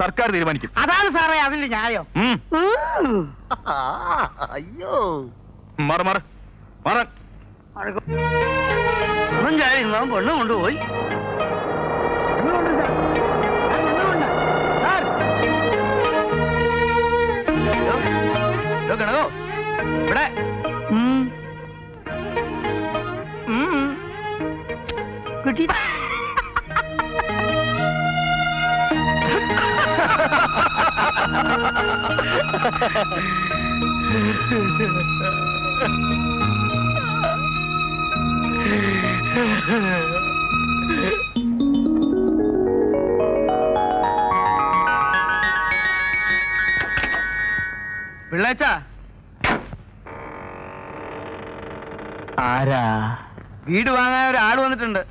സർക്കാർ തീരുമാനിക്കും. അതാണ് സാറേ അതിന്റെ ന്യായോ? അയ്യോ മാറ മാറ മാറാൻ പെണ്ണു കൊണ്ടുപോയി ഗണകോ ഇവിടെ കിട്ടി പിള്ളേച്ച ആരാ? വീട് വാങ്ങാൻ ഒരാൾ വന്നിട്ടുണ്ട്.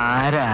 ആരാ?